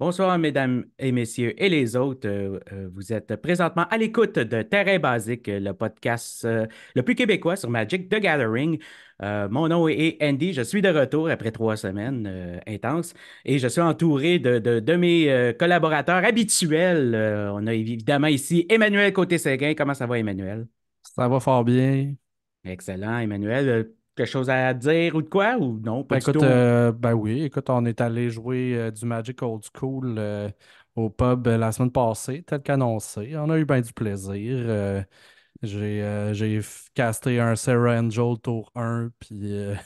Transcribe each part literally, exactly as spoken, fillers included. Bonsoir, mesdames et messieurs et les autres. Euh, euh, vous êtes présentement à l'écoute de Terrain Basique, le podcast euh, le plus québécois sur Magic The Gathering. Euh, mon nom est Andy, je suis de retour après trois semaines euh, intenses et je suis entouré de, de, de mes euh, collaborateurs habituels. Euh, on a évidemment ici Emmanuel Côté-Séguin. Comment ça va, Emmanuel? Ça va fort bien. Excellent, Emmanuel. Euh, quelque chose à dire ou de quoi, ou non? Pas ben, écoute, euh, ben oui, écoute, on est allé jouer euh, du Magic Old School euh, au pub euh, la semaine passée, tel qu'annoncé. On a eu bien du plaisir. Euh, j'ai euh, j'ai casté un Sarah Angel tour un, puis euh,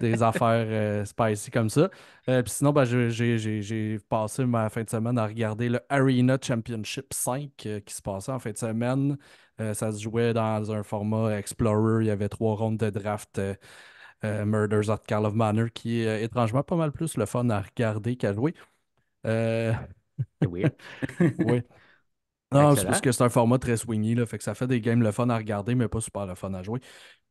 des affaires euh, spicy comme ça. Euh, puis sinon, ben, j'ai, j'ai, j'ai passé ma fin de semaine à regarder le Arena Championship cinq euh, qui se passait en fin de semaine. Euh, ça se jouait dans un format Explorer. Il y avait trois rondes de draft euh, euh, Murders at Call of Manor, qui est euh, étrangement pas mal plus le fun à regarder qu'à jouer. Euh... Oui. Oui. Non, c'est parce que c'est un format très swingy, là, fait que ça fait des games le fun à regarder, mais pas super le fun à jouer.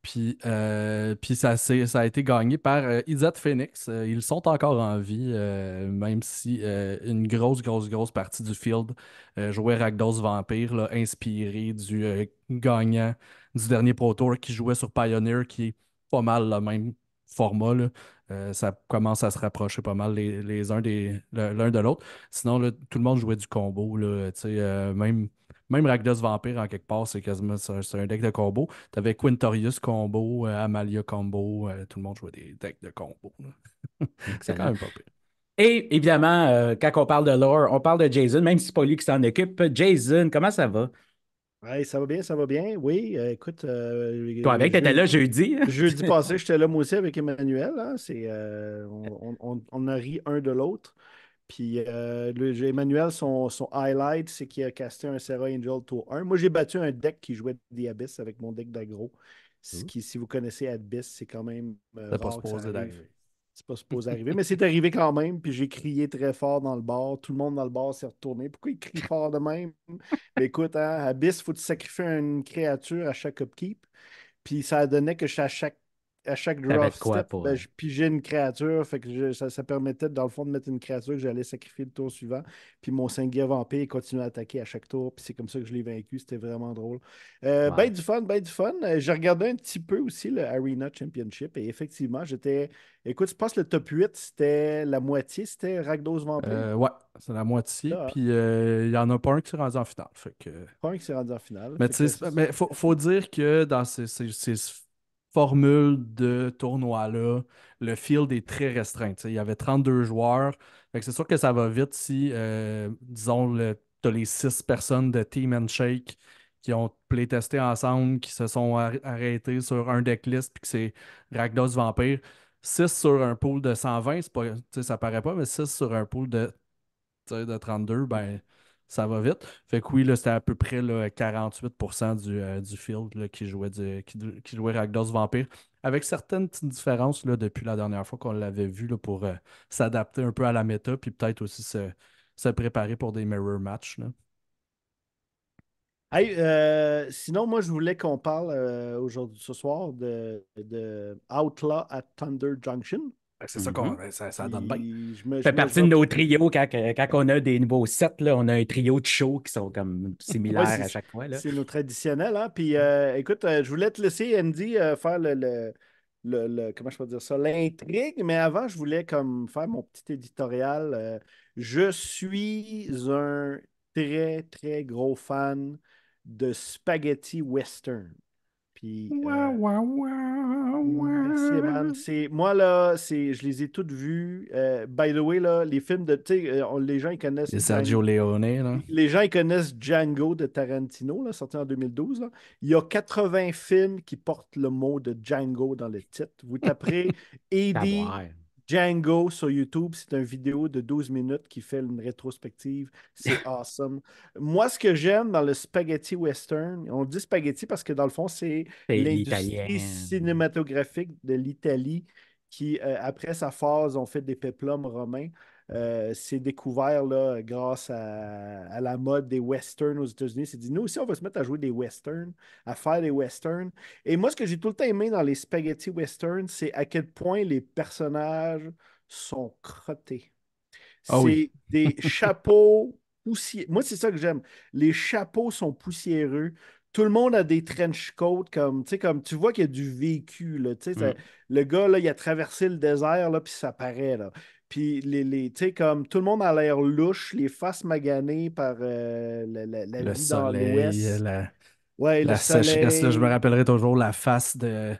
Puis, euh, puis ça, ça a été gagné par euh, Izat Phoenix. Euh, ils sont encore en vie, euh, même si euh, une grosse, grosse, grosse partie du field euh, jouait Rakdos Vampire, là, inspiré du euh, gagnant du dernier Pro Tour qui jouait sur Pioneer, qui est pas mal le même format, là. Euh, ça commence à se rapprocher pas mal les, les uns des, l'un de l'autre. Sinon, là, tout le monde jouait du combo. Là, euh, même, même Rakdos Vampire, en quelque part, c'est quasiment c'est un deck de combo. Tu avais Quintorius combo, euh, Amalia combo. Euh, tout le monde jouait des decks de combo. C'est quand même pas pire. Et évidemment, euh, quand on parle de lore, on parle de Jason, même si c'est pas lui qui s'en occupe. Jason, comment ça va? Hey, ça va bien, ça va bien. Oui, euh, écoute... Euh, Toi avec, je... t'étais là jeudi. Jeudi passé, j'étais là moi aussi avec Emmanuel. Hein. C'est, euh, on, on, on a ri un de l'autre. Puis euh, le, Emmanuel, son, son highlight, c'est qu'il a casté un Sarah Angel tour un. Moi, j'ai battu un deck qui jouait The Abyss avec mon deck d'aggro. Ce qui, si vous connaissez Abyss, c'est quand même euh, rare pas supposé d'arriver. C'est pas supposé arriver, mais c'est arrivé quand même. Puis j'ai crié très fort dans le bar. Tout le monde dans le bar s'est retourné. Pourquoi il crie fort de même? Mais écoute, hein, Abyss, il faut te sacrifier une créature à chaque upkeep. Puis ça donnait que à chaque, à chaque draw step, ben, je pigeais une créature. Fait que je, ça, ça permettait, dans le fond, de mettre une créature que j'allais sacrifier le tour suivant. Puis mon Singuier Vampire continue à attaquer à chaque tour. Puis c'est comme ça que je l'ai vaincu. C'était vraiment drôle. Euh, wow. Ben du fun, ben du fun. J'ai regardé un petit peu aussi le Arena Championship. Et effectivement, j'étais... Écoute, je pense que le top huit, c'était la moitié, c'était Rakdos Vampire. Euh, ouais, c'est la moitié. Ah. Puis il euh, n'y en a pas un qui s'est rendu en finale. Fait que... Pas un qui s'est rendu en finale. Mais tu sais, faut, faut dire que dans ces, ces, ces formules de tournoi-là, le field est très restreint. T'sais. Il y avait trente-deux joueurs. Fait que c'est sûr que ça va vite si, euh, disons, le, tu as les six personnes de Team and Shake qui ont playtesté ensemble, qui se sont arrêtés sur un decklist, puis que c'est Rakdos Vampire. six sur un pool de cent vingt, c'est pas, ça paraît pas, mais six sur un pool de, de trente-deux, ben ça va vite. Fait que oui, là, c'était à peu près là, quarante-huit pour cent du, euh, du field là, qui, jouait du, qui, qui jouait Rakdos Vampire, avec certaines petites différences là, depuis la dernière fois qu'on l'avait vu là, pour euh, s'adapter un peu à la méta, puis peut-être aussi se, se préparer pour des mirror matchs. Là. Hey, euh, sinon, moi, je voulais qu'on parle euh, aujourd'hui, ce soir, de, de Outlaws at Thunder Junction. C'est ça qu'on mm-hmm. ça, ça donne bien. Ça fait partie de nos trios. Quand, quand on a des nouveaux sets, là, on a un trio de shows qui sont comme similaires ouais, à chaque fois. Là. C'est nos traditionnels. Hein? Puis, euh, écoute, euh, je voulais te laisser, Andy, euh, faire le... le... Le, le, comment je peux dire ça, l'intrigue, mais avant, je voulais comme faire mon petit éditorial. Euh, je suis un très, très gros fan de spaghetti western. Puis, euh, ouais, ouais, ouais, ouais. Merci, c'est, moi, là, c'est, je les ai toutes vues. Euh, by the way, là, les films de... On, les gens, ils connaissent... Les Sergio Leone, là. Les gens, ils connaissent Django de Tarantino, là, sorti en deux mille douze. Là. Il y a quatre-vingts films qui portent le mot de Django dans le titre. Vous taperez Eddie Django sur YouTube, c'est une vidéo de douze minutes qui fait une rétrospective. C'est awesome. Moi, ce que j'aime dans le spaghetti western, on dit spaghetti parce que dans le fond, c'est, c'est l'industrie l'italien. cinématographique de l'Italie qui, euh, après sa phase, ont fait des péplums romains. Euh, c'est découvert là, grâce à, à la mode des westerns aux États-Unis. C'est dit, nous aussi, on va se mettre à jouer des westerns, à faire des westerns. Et moi, ce que j'ai tout le temps aimé dans les spaghetti westerns, c'est à quel point les personnages sont crottés. Ah, c'est oui. Des chapeaux poussiéreux. Moi, c'est ça que j'aime. Les chapeaux sont poussiéreux. Tout le monde a des trench coats. Comme, comme, tu vois qu'il y a du vécu. Là, mm. ça, le gars, là, il a traversé le désert, là, puis ça paraît. Là. Puis, les, les, tu sais, comme tout le monde a l'air louche, les faces maganées par euh, la, la, la le vie soleil, dans l'Ouest. La, ouais, la le sécheresse, là, je me rappellerai toujours la face de,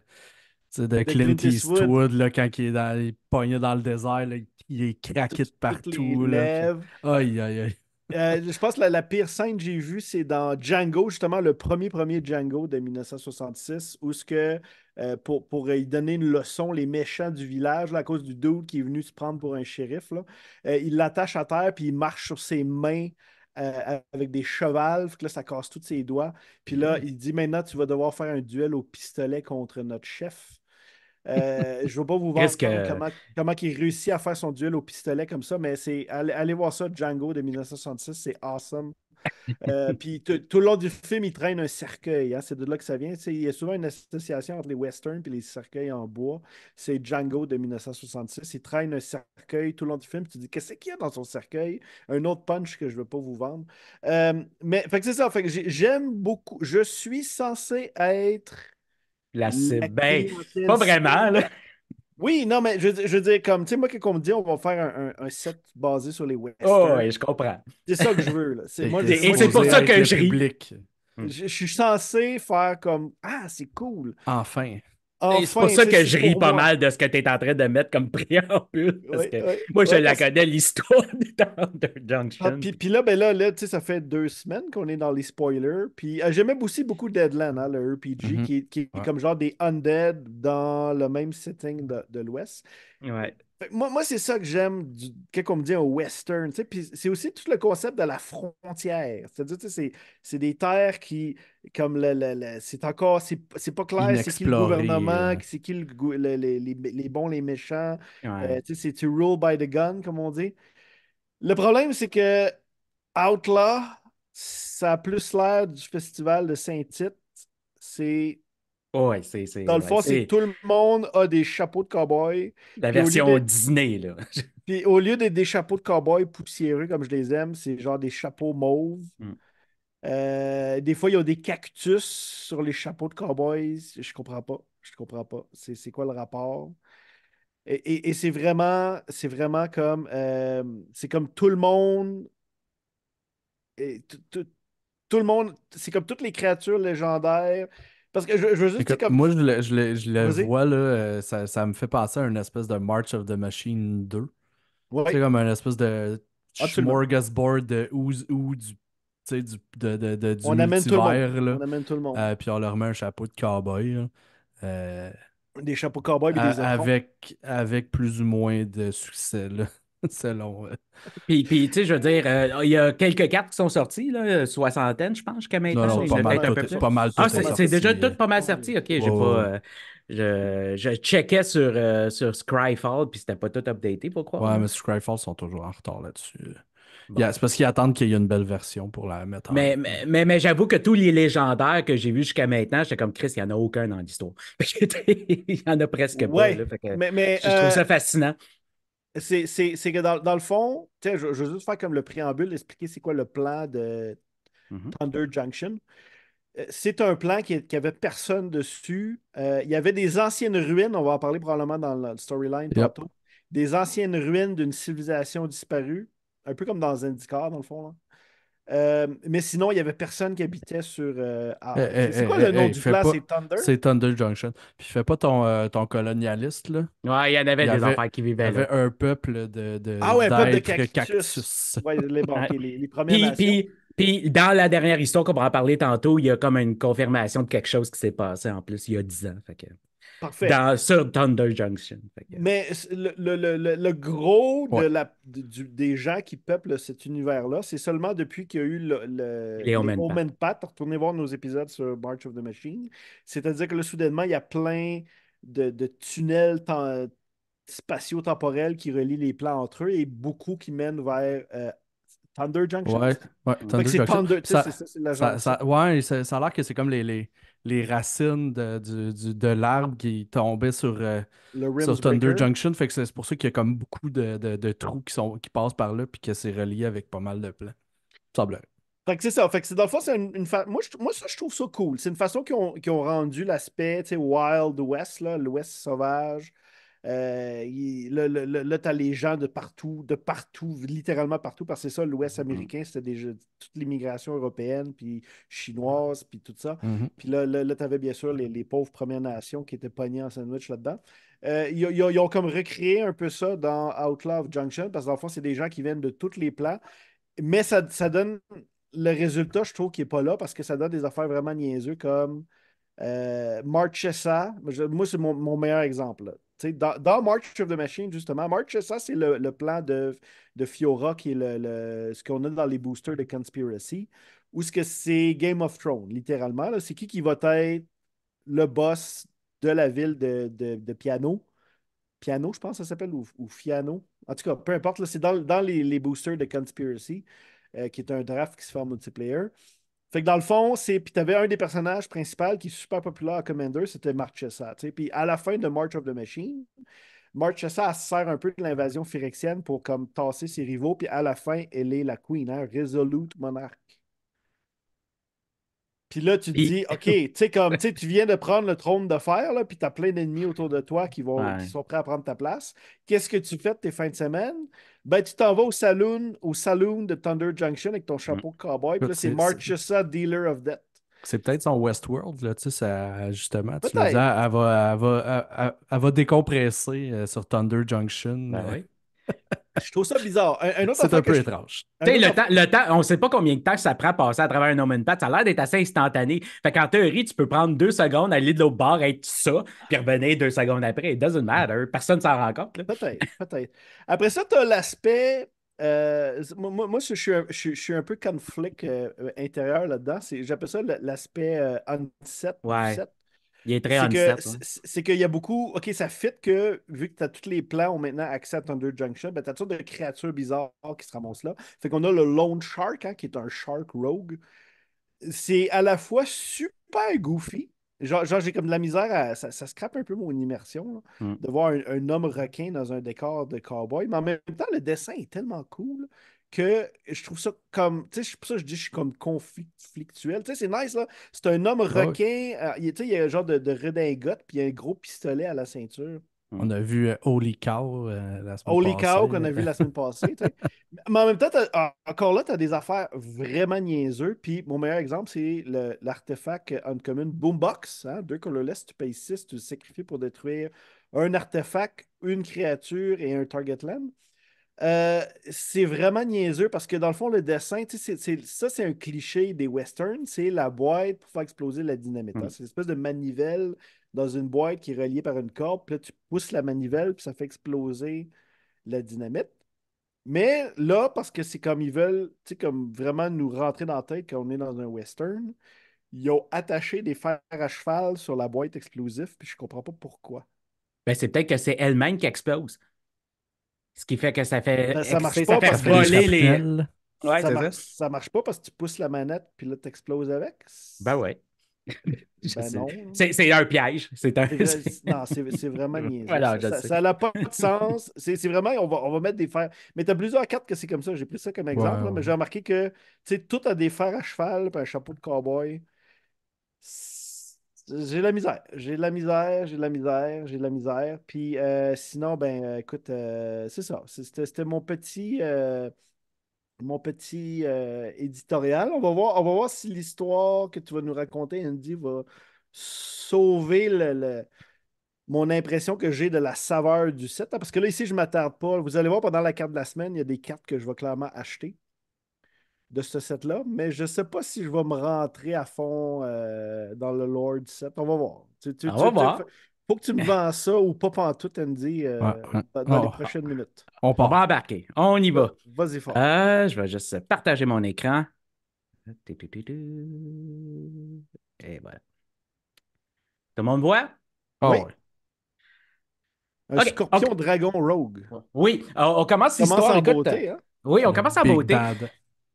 de, de Clint, Clint Eastwood, Eastwood là, quand il est dans, il pogné dans le désert, là, il est craqué de partout. Là, puis, aïe, aïe, aïe. Euh, je pense que la, la pire scène que j'ai vue, c'est dans Django, justement, le premier premier Django de mille neuf cent soixante-six, où ce que, euh, pour, pour y donner une leçon, les méchants du village, là, à cause du dude qui est venu se prendre pour un shérif, là, euh, il l'attache à terre, puis il marche sur ses mains euh, avec des chevals, que là, ça casse tous ses doigts. Puis là, il dit, maintenant, tu vas devoir faire un duel au pistolet contre notre chef. Euh, je ne veux pas vous voir que... comment, comment il réussit à faire son duel au pistolet comme ça, mais c'est allez, allez voir ça, Django de mille neuf cent soixante-six, c'est awesome. euh, puis tout le long du film, il traîne un cercueil, hein, c'est de là que ça vient. Il y a souvent une association entre les westerns et les cercueils en bois. C'est Django de mille neuf cent soixante-six, il traîne un cercueil tout le long du film. Tu te dis, qu'est-ce qu'il y a dans son cercueil? Un autre punch que je ne veux pas vous vendre. Euh, mais c'est ça, fait que j'aime beaucoup. Je suis censé être... La cible. Ben, pas vraiment, là. Oui, non, mais je, je veux dire, comme, tu sais, moi, quand on me dit, on va faire un, un, un set basé sur les westerns. Oh, oui, je comprends. C'est ça que je veux, là. C'est, moi, et c'est pour ça que je ris. Je suis censé faire comme, ah, c'est cool. Enfin. Enfin, c'est pour ça que je ris pas moi. mal de ce que tu es en train de mettre comme préambule. Parce oui, que oui, moi, oui, je oui, la connais, l'histoire des Thunder Junction. Ah, puis, puis là, ben là, là tu sais, ça fait deux semaines qu'on est dans les spoilers. Puis euh, j'aimais aussi beaucoup Deadland, hein, le R P G, mm-hmm. qui, qui est ouais. comme genre des undead dans le même setting de, de l'Ouest. Ouais. Moi, moi c'est ça que j'aime du, quand on me dit un western. Tu sais, puis c'est aussi tout le concept de la frontière. C'est-à-dire, tu sais, c'est des terres qui, comme le, le, le, c'est encore, c'est pas clair, c'est qui le gouvernement, euh... c'est qui le, le, les, les bons, les méchants. Ouais. Euh, tu sais, c'est rule by the gun, comme on dit. Le problème, c'est que Outlaw, ça a plus l'air du festival de Saint-Tite. C'est... Ouais, c'est, c'est, dans le fond, ouais, c'est tout le monde a des chapeaux de cow-boy. La version Disney, là. Puis au lieu d'être des chapeaux de cow-boy poussiéreux, comme je les aime, c'est genre des chapeaux mauves. Mm. Euh, des fois, il y a des cactus sur les chapeaux de cow-boys. Je comprends pas. Je comprends pas. C'est, c'est quoi le rapport? Et, et, et c'est vraiment, c'est vraiment comme... Euh, c'est comme tout le monde... Et tout, tout, tout le monde... C'est comme toutes les créatures légendaires... Parce que je, je veux juste... Écoute, comme... Moi, je le, je le, je le vois, là, euh, ça, ça me fait penser à une espèce de March of the Machine deux. Ouais. C'est comme une espèce de smorgasbord de ou, ou du, du, de, de, de, du on multivers. Là. On amène tout le monde. Euh, puis on leur met un chapeau de cowboy. Euh, des chapeaux de cowboy et des enfants. Avec, avec plus ou moins de succès, là. Selon. Puis, puis tu sais, je veux dire, euh, il y a quelques cartes qui sont sorties, là, soixantaine, je pense, jusqu'à maintenant. Non, non, pas, mal, tout, peu pas mal. Ah, c'est déjà tout pas mal sorti. OK, ouais, j'ai ouais. pas. Euh, je, je checkais sur, euh, sur Scryfall, puis c'était pas tout updaté, pourquoi? Ouais, mais Scryfall sont toujours en retard là-dessus. Bon. Yeah, c'est parce qu'ils attendent qu'il y ait une belle version pour la mettre en... Mais, mais, mais, mais j'avoue que tous les légendaires que j'ai vus jusqu'à maintenant, j'étais comme Chris, il n'y en a aucun dans l'histoire. Il n'y en a presque ouais, pas. Là, fait que mais, mais, je euh... trouve ça fascinant. C'est, c'est, c'est que dans, dans le fond, je, je veux juste faire comme le préambule, expliquer c'est quoi le plan de Thunder mm-hmm. Junction. C'est un plan qui n'avait personne dessus. Euh, il y avait des anciennes ruines, on va en parler probablement dans le storyline tantôt, yep. des anciennes ruines d'une civilisation disparue, un peu comme dans Zendikar, dans le fond. Là. Euh, mais sinon, il n'y avait personne qui habitait sur... Euh, hey, hey, c'est quoi hey, le nom hey, du plan? C'est Thunder? C'est Thunder Junction. Puis fais pas ton, euh, ton colonialiste, là. Ouais, il y en avait y des enfants qui vivaient là. Il y avait un peuple de, de, ah ouais, peuple de cactus. cactus. Ouais, les, bon, les, les premières puis, nations. Puis, puis dans la dernière histoire qu'on pourra en parler tantôt, il y a comme une confirmation de quelque chose qui s'est passé en plus il y a dix ans. Fait que... Parfait. Dans, sur Thunder Junction. Mais le, le, le, le gros ouais. de la, du, des gens qui peuplent cet univers-là, c'est seulement depuis qu'il y a eu le, le, les Omen Path. Retournez voir nos épisodes sur March of the Machine. C'est-à-dire que là, soudainement, il y a plein de, de tunnels temps, spatio-temporels qui relient les plans entre eux et beaucoup qui mènent vers euh, Thunder Junction? Ouais, ouais Thunder Junction. Ça, ça, ça, ouais, ça a l'air que c'est comme les, les, les racines de, du, du, de l'arbre qui tombaient sur, euh, sur Thunder Junction. Fait que c'est pour ça qu'il y a comme beaucoup de, de, de trous qui, sont, qui passent par là puis que c'est relié avec pas mal de plans. Semble. Fait que c'est ça. Fait que dans le fond, c'est une, une fa... moi, je, moi, ça, je trouve ça cool. C'est une façon qu'ils ont, qu'ils ont rendu l'aspect Wild West, là, l'Ouest sauvage. Euh, il, là, là, là tu as les gens de partout, de partout, littéralement partout, parce que c'est ça, l'Ouest américain, c'était déjà toute l'immigration européenne, puis chinoise, puis tout ça. Mm-hmm. Puis là, là, là tu avais bien sûr les, les pauvres Premières Nations qui étaient pognés en sandwich là-dedans. Euh, ils, ils, ils ont comme recréé un peu ça dans Outlaw Junction, parce que dans le fond, c'est des gens qui viennent de tous les plans. Mais ça, ça donne le résultat, je trouve, qui n'est pas là, parce que ça donne des affaires vraiment niaiseuses comme euh, Marchesa. Moi, c'est mon, mon meilleur exemple, là. Dans, dans March of the Machine, justement, March, ça, c'est le, le plan de, de Fiora, qui est le, le, ce qu'on a dans les boosters de Conspiracy, ou ce que c'est Game of Thrones, littéralement. Là. C'est qui qui va être le boss de la ville de, de, de Piano? Piano, je pense, ça s'appelle, ou, ou Fiano? En tout cas, peu importe, là, c'est dans, dans les, les boosters de Conspiracy, euh, qui est un draft qui se fait en multiplayer. Fait que dans le fond, c'est. Puis t'avais un des personnages principaux qui est super populaire à Commander, c'était Marchesa. Puis à la fin de March of the Machine, Marchesa se sert un peu de l'invasion phyrexienne pour comme tasser ses rivaux. Puis à la fin, elle est la queen, hein, Resolute Monarch. Puis là, tu te dis, OK, tu sais, comme t'sais, tu viens de prendre le trône de fer, là, puis t'as plein d'ennemis autour de toi qui, vont, ouais. qui sont prêts à prendre ta place. Qu'est-ce que tu fais de tes fins de semaine? Ben, tu t'en vas au saloon, au saloon de Thunder Junction avec ton chapeau de cowboy. Puis là, c'est, c'est Marchesa, Dealer of Death. C'est peut-être son Westworld, là, tu sais, justement. Tu me disais, elle va, elle, va, elle, elle va décompresser sur Thunder Junction. Ben ouais. Je trouve ça bizarre. Un, un autre c'est un peu étrange. Je... Un le, temps, le temps, on ne sait pas combien de temps ça prend à passer à travers un homme and path. Ça a l'air d'être assez instantané. Fait qu'en théorie, tu peux prendre deux secondes, aller de l'autre bord, être ça, puis revenir deux secondes après. It doesn't matter. Personne ne s'en rend compte. Là. Peut-être, peut-être. Après ça, tu as l'aspect... Euh, moi, moi je, suis un, je, je suis un peu conflict euh, intérieur là-dedans. C'est, j'appelle ça l'aspect euh, onset. Ouais. Onset. Il est très handicap. C'est, ouais. c'est qu'il y a beaucoup... OK, ça fit que, vu que tu as tous les plans ont maintenant accès à Thunder Junction, ben, tu as toutes sortes de créatures bizarres qui se ramassent là. Fait qu'on a le Lone Shark, hein, qui est un Shark Rogue. C'est à la fois super goofy. Genre, genre j'ai comme de la misère à... Ça, ça scrape un peu mon immersion, là, mm. de voir un, un homme requin dans un décor de cowboy. Mais en même temps, le dessin est tellement cool... que je trouve ça comme... Tu sais, c'est pour ça que je dis je suis comme conflictuel. Tu sais, c'est nice, là. C'est un homme requin. Ouais. Euh, il, tu sais, il y a un genre de, de redingote puis il y a un gros pistolet à la ceinture. On a vu euh, Holy Cow euh, la semaine Holy passée. Holy Cow qu'on a vu la semaine passée. Mais en même temps, t'as, encore là, tu as des affaires vraiment niaiseuses. Puis mon meilleur exemple, c'est le, l'artefact Uncommon Boombox. Hein, deux colorless, tu payes six, tu le sacrifies pour détruire un artefact, une créature et un target land. Euh, c'est vraiment niaiseux parce que dans le fond, le dessin, c'est, c'est, ça, c'est un cliché des westerns, c'est la boîte pour faire exploser la dynamite. Mmh. Hein? C'est une espèce de manivelle dans une boîte qui est reliée par une corde, puis là, tu pousses la manivelle, puis ça fait exploser la dynamite. Mais là, parce que c'est comme ils veulent, tu sais, comme vraiment nous rentrer dans la tête quand on est dans un western, ils ont attaché des fers à cheval sur la boîte explosive, puis je comprends pas pourquoi. Ben, c'est peut-être que c'est elle-même qui explose. Ce qui fait que ça fait ben, ça marche pas parce que voler les... Ouais, ça, marche, ça. ça marche pas parce que tu pousses la manette puis là, tu exploses avec. Ben ouais. ben non. C'est, c'est un piège. C'est un... C'est, non, c'est, c'est vraiment niaiseux. Voilà, ça n'a pas de sens. C'est, c'est vraiment, on va, on va mettre des fers. Mais tu as plusieurs cartes que c'est comme ça. J'ai pris ça comme exemple. Wow. Là, mais j'ai remarqué que tout a des fers à cheval puis un chapeau de cowboy. C'est... J'ai de la misère, j'ai de la misère, j'ai de la misère, j'ai de la misère. Puis euh, sinon, ben euh, écoute, euh, c'est ça. C'était, c'était mon petit, euh, mon petit euh, éditorial. On va voir, on va voir si l'histoire que tu vas nous raconter, Andy, va sauver le, le, mon impression que j'ai de la saveur du set. Parce que là, ici, je ne m'attarde pas. Vous allez voir, pendant la carte de la semaine, il y a des cartes que je vais clairement acheter de ce set-là, mais je ne sais pas si je vais me rentrer à fond euh, dans le lore du set. On va voir. Tu, tu, on tu, va voir. Faut que tu me vends ça ou pas pantoute, Andy, euh, ouais. dans oh. les prochaines minutes. On part. On va embarquer. On y va. Vas-y fort. Euh, je vais juste partager mon écran. Et voilà. Tout le monde voit? Oh. Oui. Un okay. scorpion okay. dragon rogue. Oui, on commence l'histoire. On commence en beauté. Hein? Oui, on commence en beauté. Big bad.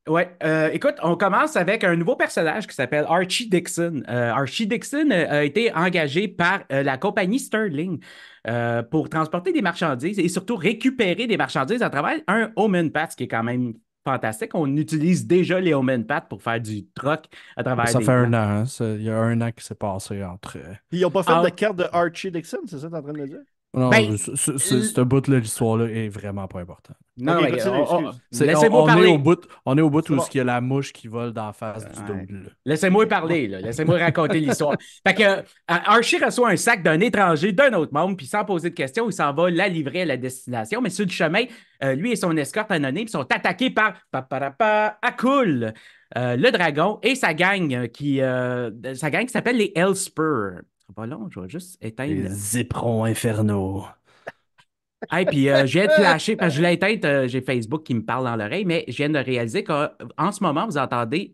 Ouais, euh, écoute, on commence avec un nouveau personnage qui s'appelle Archie Dixon. Euh, Archie Dixon a été engagé par euh, la compagnie Sterling euh, pour transporter des marchandises et surtout récupérer des marchandises à travers un Omen Path, qui est quand même fantastique. On utilise déjà les Omen Path pour faire du troc à travers ça des... Ça fait plans. un an, ça, il y a un an qui s'est passé entre... Ils n'ont pas fait ah, de carte de Archie Dixon, c'est ça que tu es en train de le dire? Non, ben, ce bout-là, l'histoire-là est vraiment pas important. Non, okay, mais on, on, laissez-moi on, on parler. Est au bout, on est au bout où bon. il y a la mouche qui vole d'en face ouais. du double. Laissez-moi parler, là. Laissez-moi raconter l'histoire. Fait que Archie reçoit un sac d'un étranger d'un autre monde, puis sans poser de questions, il s'en va la livrer à la destination. Mais sur le chemin, euh, lui et son escorte anonyme sont attaqués par paparapa, Akul, euh, le dragon, et sa gang qui, euh, sa gang qui s'appelle les Hellspur. Pas long, je vais juste éteindre. Les éperons infernaux. Hey, puis euh, j'ai flashé, parce que je l'ai éteinte, euh, j'ai Facebook qui me parle dans l'oreille, mais je viens de réaliser qu'en ce moment, vous entendez,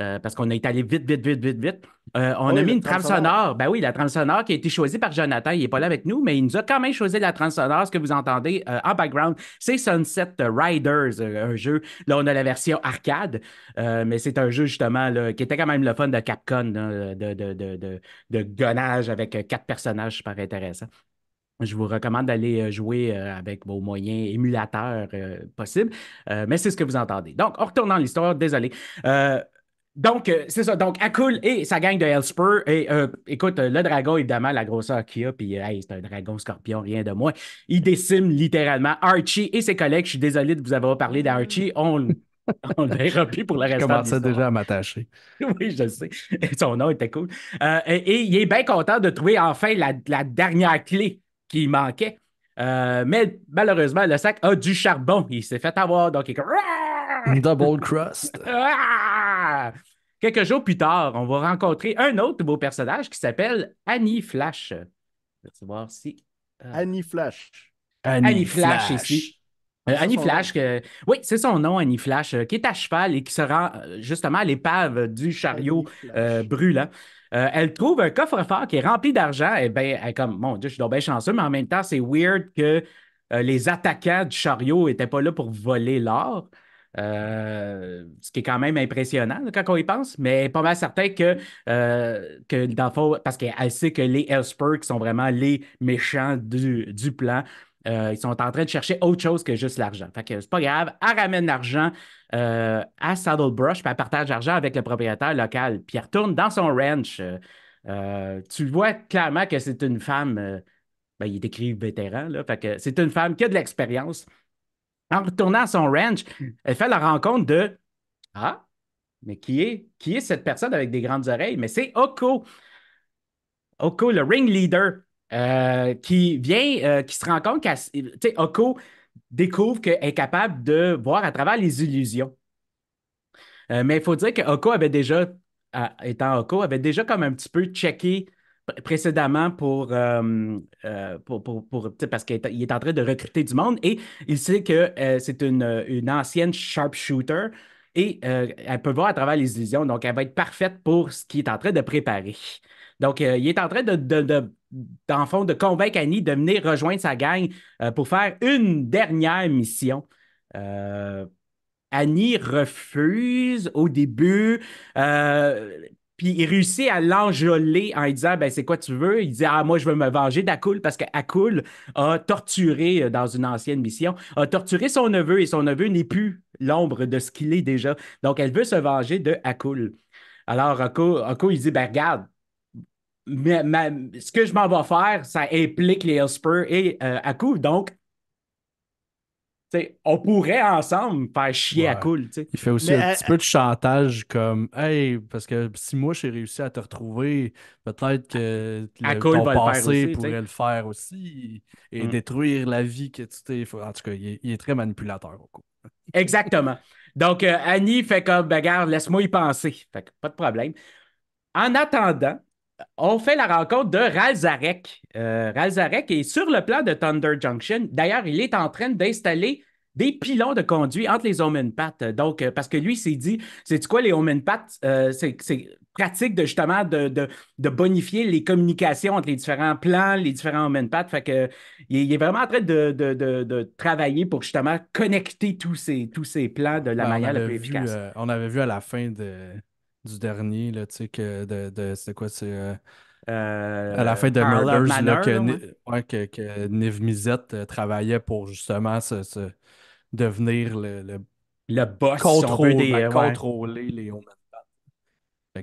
euh, parce qu'on est allé vite, vite, vite, vite, vite, euh, on oui, a mis une trame sonore. sonore. Ben oui, la trame sonore qui a été choisie par Jonathan, il n'est pas là avec nous, mais il nous a quand même choisi la trame sonore. Ce que vous entendez euh, en background, c'est Sunset Riders, euh, un jeu. Là, on a la version arcade, euh, mais c'est un jeu justement là, qui était quand même le fun de Capcom, là, de, de, de, de, de gonnage avec quatre personnages super intéressants. Je vous recommande d'aller jouer avec vos moyens émulateurs euh, possibles, euh, mais c'est ce que vous entendez. Donc, en retournant l'histoire, désolé. Euh, Donc, c'est ça. Donc, Akul et sa gang de Hellspur. Et euh, écoute, le dragon, évidemment, la grosseur qu'il a, puis euh, hey, c'est un dragon scorpion, rien de moins. Il décime littéralement Archie et ses collègues. Je suis désolé de vous avoir parlé d'Archie. On, on le verra plus pour le restant. Je commençais déjà à m'attacher. Oui, je sais. Son nom était cool. Euh, et, et il est bien content de trouver enfin la, la dernière clé qui manquait. Euh, mais malheureusement, le sac a du charbon. Il s'est fait avoir. Donc, il est comme... Double crust. Quelques jours plus tard, on va rencontrer un autre beau personnage qui s'appelle Annie Flash. Je vais voir si... Euh... Annie Flash. Annie, Annie Flash, Flash ici. Euh, Annie Flash, que... oui, c'est son nom, Annie Flash, euh, qui est à cheval et qui se rend euh, justement à l'épave du chariot euh, brûlant. Euh, elle trouve un coffre-fort qui est rempli d'argent. Et bien, elle est comme, mon Dieu, je suis donc bien chanceux, mais en même temps, c'est weird que euh, les attaquants du chariot n'étaient pas là pour voler l'or. Euh, ce qui est quand même impressionnant là, quand on y pense, mais pas mal certain que, euh, que dans le fond, parce qu'elle sait que les Hellspur, qui sont vraiment les méchants du, du plan, euh, ils sont en train de chercher autre chose que juste l'argent. Fait que c'est pas grave, elle ramène l'argent euh, à Saddlebrush, puis elle partage l'argent avec le propriétaire local, puis elle retourne dans son ranch. Euh, tu vois clairement que c'est une femme, euh, ben, il est écrit vétéran, là, fait que c'est une femme qui a de l'expérience. En retournant à son ranch, elle fait la rencontre de « Ah, mais qui est, qui est cette personne avec des grandes oreilles? » Mais c'est Oko. Oko, le ringleader, euh, qui vient, euh, qui se rend compte qu'elle... Tu sais, Oko découvre qu'elle est capable de voir à travers les illusions. Euh, mais il faut dire que Oko avait déjà, euh, étant Oko, avait déjà comme un petit peu checké précédemment pour, euh, euh, pour, pour, pour parce qu'il est, est en train de recruter du monde et il sait que euh, c'est une, une ancienne sharpshooter et euh, elle peut voir à travers les illusions, donc elle va être parfaite pour ce qu'il est en train de préparer. Donc, euh, il est en train de, de, de, dans le fond, de convaincre Annie de venir rejoindre sa gang euh, pour faire une dernière mission. Euh, Annie refuse au début. Euh, Puis il réussit à l'enjoler en lui disant « Ben, c'est quoi tu veux? » Il dit « Ah, moi, je veux me venger d'Akul parce qu'Akul a torturé, dans une ancienne mission, a torturé son neveu et son neveu n'est plus l'ombre de ce qu'il est déjà. » Donc, elle veut se venger de Akul. Alors, Akul, il dit « Ben, regarde, mais, mais, ce que je m'en vais faire, ça implique les Hellspur et euh, Akul. Donc, t'sais, on pourrait ensemble faire chier ouais. Akul. T'sais. Il fait aussi mais un elle... petit peu de chantage comme hey, parce que si moi j'ai réussi à te retrouver, peut-être que le, Akul ton va passé le aussi, pourrait t'sais. le faire aussi et mm. détruire la vie que tu t'es. En tout cas, il est, il est très manipulateur au coup. Exactement. Donc euh, Annie fait comme regarde, laisse-moi y penser. Fait que pas de problème. En attendant, on fait la rencontre de Ral Zarek. Euh, Ral Zarek est sur le plan de Thunder Junction. D'ailleurs, il est en train d'installer des pilons de conduit entre les hominpaths. Donc, euh, parce que lui, il s'est dit, sais-tu quoi, les hominpaths, euh, c'est, c'est pratique de justement de, de, de bonifier les communications entre les différents plans, les différents hominpaths. Fait que il, il est vraiment en train de, de, de, de travailler pour justement connecter tous ces, tous ces plans de la ouais, manière la plus vu, efficace. Euh, on avait vu à la fin de, du dernier, tu sais, que de, de, c'était quoi, c'est... Euh... Euh, à la fin de Murders, Manor, là, que, là, ouais. Ouais, que, que Niv Mizzet euh, travaillait pour justement se, se devenir le, le, le boss, contrôler, si on peut dire, ben, ouais. contrôler les Homenpaths.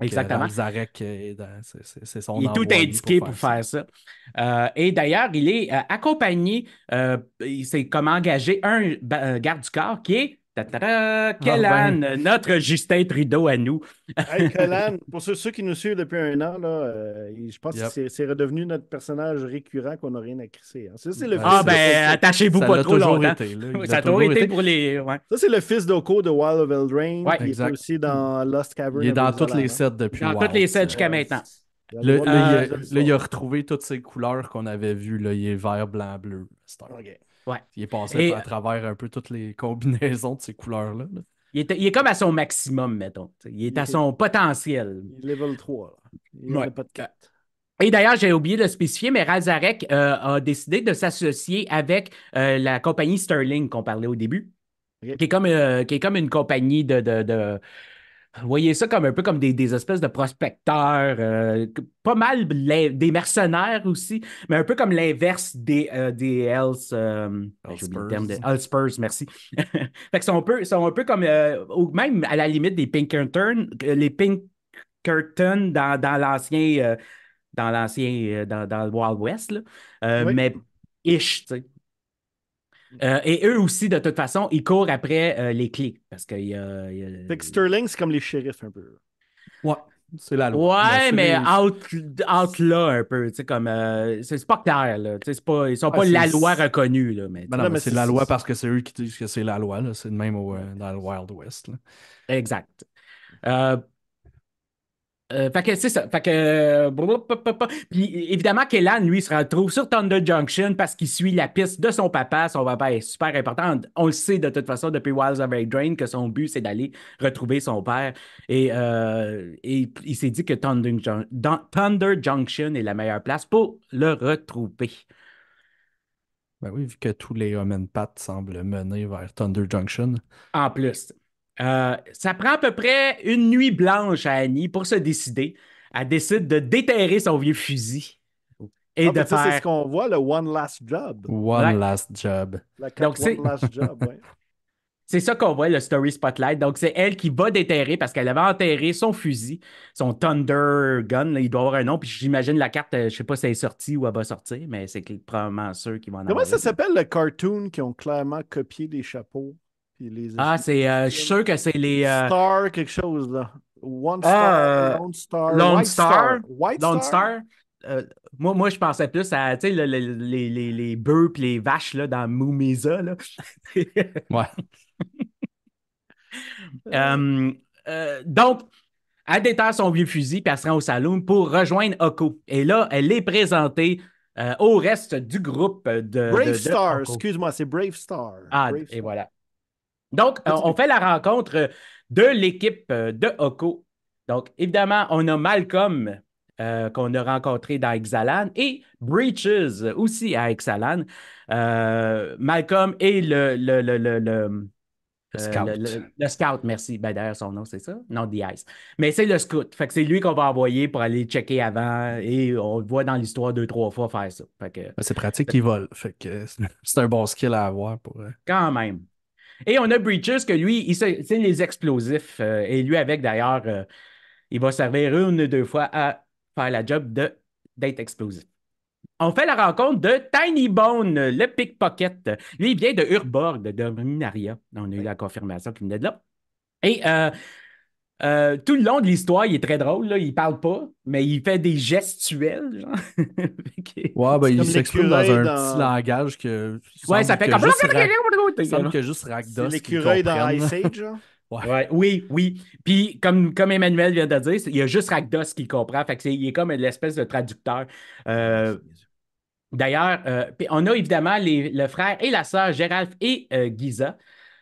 Exactement. Ral Zarek, euh, c'est, c'est, c'est son il est tout indiqué pour faire, pour faire ça. ça. Euh, et d'ailleurs, il est euh, accompagné, euh, il s'est comme engagé un euh, garde du corps qui est Tadada, Kellan, ah ben. notre Justin Trudeau à nous. Hey, Kellan, pour ceux, ceux qui nous suivent depuis un an, là, euh, je pense yep. que c'est, c'est redevenu notre personnage récurrent qu'on n'a rien à crisser. Hein. Ça, c'est le ah fils ben, attachez-vous ça pas trop longtemps. Été, ça a toujours été, été pour les... Ouais. Ça, c'est le fils d'Oko de Wild of Eldraine. Ouais, il exact. est aussi dans Lost Cavern. Il est dans toutes les sets depuis Dans Wild, toutes les sets jusqu'à maintenant. Le, le, euh, il, a, là, il a retrouvé toutes ces couleurs qu'on avait vues. Là. Il est vert, blanc, bleu. Star. Okay. Ouais. Il est passé Et, à travers un peu toutes les combinaisons de ces couleurs-là. Là. Il, est, il est comme à son maximum, mettons. Il est il à est, son potentiel. Il est level trois. Là. Il ouais. en a pas de quatre. Et d'ailleurs, j'ai oublié de le spécifier, mais Ral Zarek euh, a décidé de s'associer avec euh, la compagnie Sterling qu'on parlait au début, okay. qui, est comme, euh, qui est comme une compagnie de... de, de... Vous voyez ça comme un peu comme des, des espèces de prospecteurs, euh, pas mal les, des mercenaires aussi, mais un peu comme l'inverse des, euh, des Hells, euh, Hellspurs. De, Hellspurs, merci. Fait que sont un peu, sont un peu comme, euh, ou même à la limite des Pinkerton, les Pinkerton dans, dans l'ancien, euh, dans l'ancien, dans, dans le Wild West, là. Euh, oui. Mais ish, tu sais. Euh, et eux aussi, de toute façon, ils courent après euh, les clés. Parce que y a, y a... Fait que Sterling, c'est comme les shérifs un peu. Ouais, c'est la loi. Ouais, mais out, out là un peu. Tu sais, comme. Euh, c'est pas clair, là. Tu sais, c'est pas, ils sont ah, pas c'est... la loi reconnue, là. Mais, ben non, mais, mais c'est, c'est la loi parce que c'est eux qui disent que c'est la loi, là. C'est le même au, euh, dans le Wild West, là. Exact. Euh. Euh, fait que c'est ça. Fait que, euh, puis évidemment, Kellan, lui, se retrouve sur Thunder Junction parce qu'il suit la piste de son papa. Son papa est super important. On le sait de toute façon depuis Wild of Eldraine que son but, c'est d'aller retrouver son père. Et, euh, et il s'est dit que Thunder, Jun- Thunder Junction est la meilleure place pour le retrouver. Ben oui, vu que tous les hominpaths semblent mener vers Thunder Junction. En plus. Euh, ça prend à peu près une nuit blanche à Annie pour se décider. Elle décide de déterrer son vieux fusil. Et ah, de faire... Ça, c'est ce qu'on voit, le One Last Job. One ouais. Last Job. La Donc, One c'est... Last Job, ouais. C'est ça qu'on voit, le Story Spotlight. Donc, c'est elle qui va déterrer parce qu'elle avait enterré son fusil, son Thunder Gun. Là, il doit avoir un nom. Puis j'imagine la carte, je ne sais pas si elle est sortie ou elle va sortir, mais c'est probablement ceux qui vont en avoir. Comment ça s'appelle le cartoon qui ont clairement copié des chapeaux? Les... Ah, c'est euh, je suis sûr que c'est les... Euh... Star quelque chose, là. One Star, euh... Lone Star, Lone White Star, Star, White Lone Star. Star. Euh, moi, moi je pensais plus à, tu sais, le, le, les, les, les bœufs et les vaches, là, dans Moumisa, là. Ouais. euh, euh, donc, elle déterre son vieux fusil puis elle se rend au salon pour rejoindre Oko. Et là, elle est présentée... Euh, au reste du groupe de... Brave de, de Star, Oko. Excuse-moi, c'est Brave Star. Ah, Brave et Star. Voilà. Donc, on fait la rencontre de l'équipe de Oko. Donc, évidemment, on a Malcolm, euh, qu'on a rencontré dans Ixalan, et Breaches, aussi à Ixalan. Euh, Malcolm est le... Le, le, le, le, le scout. Euh, le, le, le scout, merci. Ben, d'ailleurs, son nom, c'est ça? Non, The Ice. Mais c'est le scout. Fait que c'est lui qu'on va envoyer pour aller checker avant, et on le voit dans l'histoire deux, trois fois faire ça. Fait que... C'est pratique, il vole. Fait que c'est un bon skill à avoir pour... Quand même. Et on a Breaches que lui, il sait les explosifs. Euh, et lui, avec d'ailleurs, euh, il va servir une ou deux fois à faire la job de, d'être explosif. On fait la rencontre de Tiny Bone, le pickpocket. Lui, il vient de Urborg, de Dominaria. On a eu la confirmation qu'il venait de là. Et euh, euh, tout le long de l'histoire, il est très drôle. Là. Il parle pas, mais il fait des gestuels. Genre. Okay. Ouais, ben, il s'exprime dans un dans... petit langage que... Ouais, ça fait comme... Il semble que juste Rakdos. C'est l'écureuil dans Ice Age. Ouais. Ouais, oui, oui. Puis, comme, comme Emmanuel vient de dire, il y a juste Rakdos qui comprend. Fait que c'est, il est comme l'espèce de traducteur. Euh, D'ailleurs, euh, on a évidemment les, le frère et la sœur, Géralf et euh, Gisa.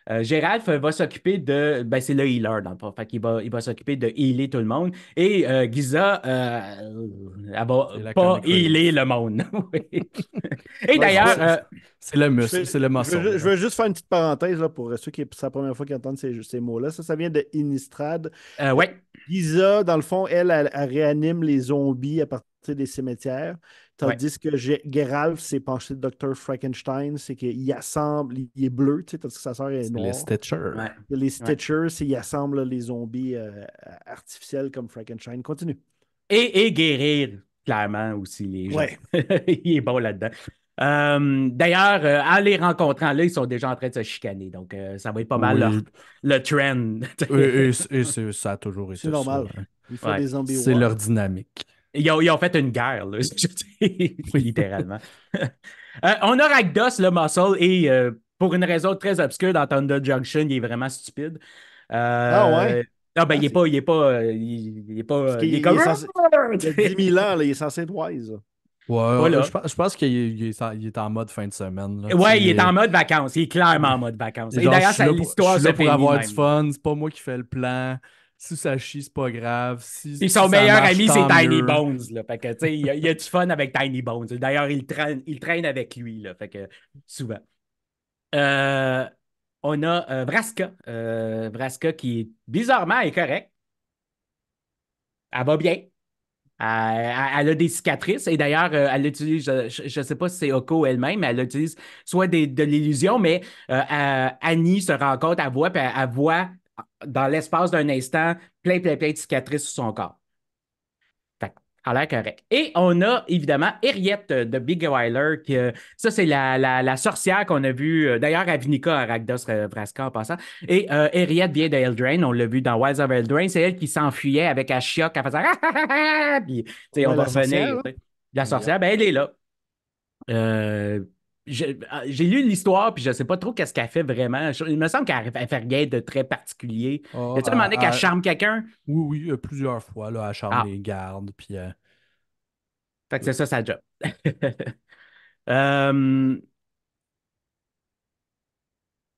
Euh, Géralf va s'occuper de... Ben, c'est le healer, dans le fond. Fait qu'il va, il va s'occuper de healer tout le monde. Et euh, Gisa, euh, elle va pas healer le monde. Et ouais, d'ailleurs... C'est euh, le muscle, c'est le muscle. Je, je veux juste faire une petite parenthèse là, pour ceux qui... C'est la première fois qu'ils entendent ces, ces mots-là. Ça, ça vient de Innistrad. Euh, oui. Gisa, dans le fond, elle, elle, elle réanime les zombies à partir des cimetières. Tandis ouais. que Géralf s'est penché de docteur Frankenstein, c'est qu'il assemble, il est bleu, tu sais, tandis que sa sœur est noire. Les Stitchers. Ouais. Les Stitchers, c'est il assemble là, les zombies euh, artificiels comme Frankenstein. Continue. Et, et guérir, clairement, aussi, les gens. Ouais. Il est bon là-dedans. Euh, D'ailleurs, euh, en les rencontrant, là, ils sont déjà en train de se chicaner. Donc, euh, ça va être pas mal oui. leur, le trend. et, et, et ça a toujours été ça. C'est normal. Hein. Ouais. C'est leur dynamique. Ils ont, ils ont fait une guerre, là, littéralement. euh, on a Rakdos, le muscle, et euh, pour une raison très obscure, dans Thunder Junction, il est vraiment stupide. Euh, ah ouais? Non, ben, ah, il n'est pas... Il est pas... Il est pas... Il, il est comme... Il, est censé... il y a dix mille ans, là, il est censé être wise. Ouais, voilà. je, je pense qu'il est, est en mode fin de semaine. Là. Ouais, il, il est, est en mode vacances. Il est clairement en mode vacances. Et, et d'ailleurs, l'histoire se finit. Je suis là pour avoir du fun. C'est pas moi qui fais le plan. Si ça chie, c'est pas grave. Si, si son meilleur ami, c'est Tiny Bones. Là. Fait que, tu sais, il y a, a du fun avec Tiny Bones. D'ailleurs, il traîne, il traîne avec lui. Là. Fait que, souvent. Euh, on a euh, Vraska. Euh, Vraska qui, est, bizarrement, est correcte. Elle va bien. Elle, elle a des cicatrices. Et d'ailleurs, elle utilise, je ne sais pas si c'est Oko elle-même, elle utilise soit des, de l'illusion, mais euh, elle, Annie se rend compte, elle voit, puis elle, elle voit dans l'espace d'un instant, plein, plein, plein de cicatrices sur son corps. Fait à l'air correct. Et on a, évidemment, Eriette de Big Wilder, qui, ça, c'est la, la, la sorcière qu'on a vue, d'ailleurs, à Vinica, à Rakdos Vraska, en passant. Et euh, Eriette vient de Eldraine, on l'a vu dans Wild of Eldraine, c'est elle qui s'enfuyait avec Ashiok, en faisant « Ah, ah, ah, ah! » Puis, tu sais, on va revenir. La sorcière, ben, elle est là. Euh... J'ai lu l'histoire, puis je ne sais pas trop qu'est-ce qu'elle fait vraiment. Il me semble qu'elle fait rien de très particulier. Oh, As-tu demandé qu'elle charme quelqu'un? Oui, oui, plusieurs fois. Là, elle charme ah. les gardes. Puis, euh... fait que c'est ça, sa job. euh...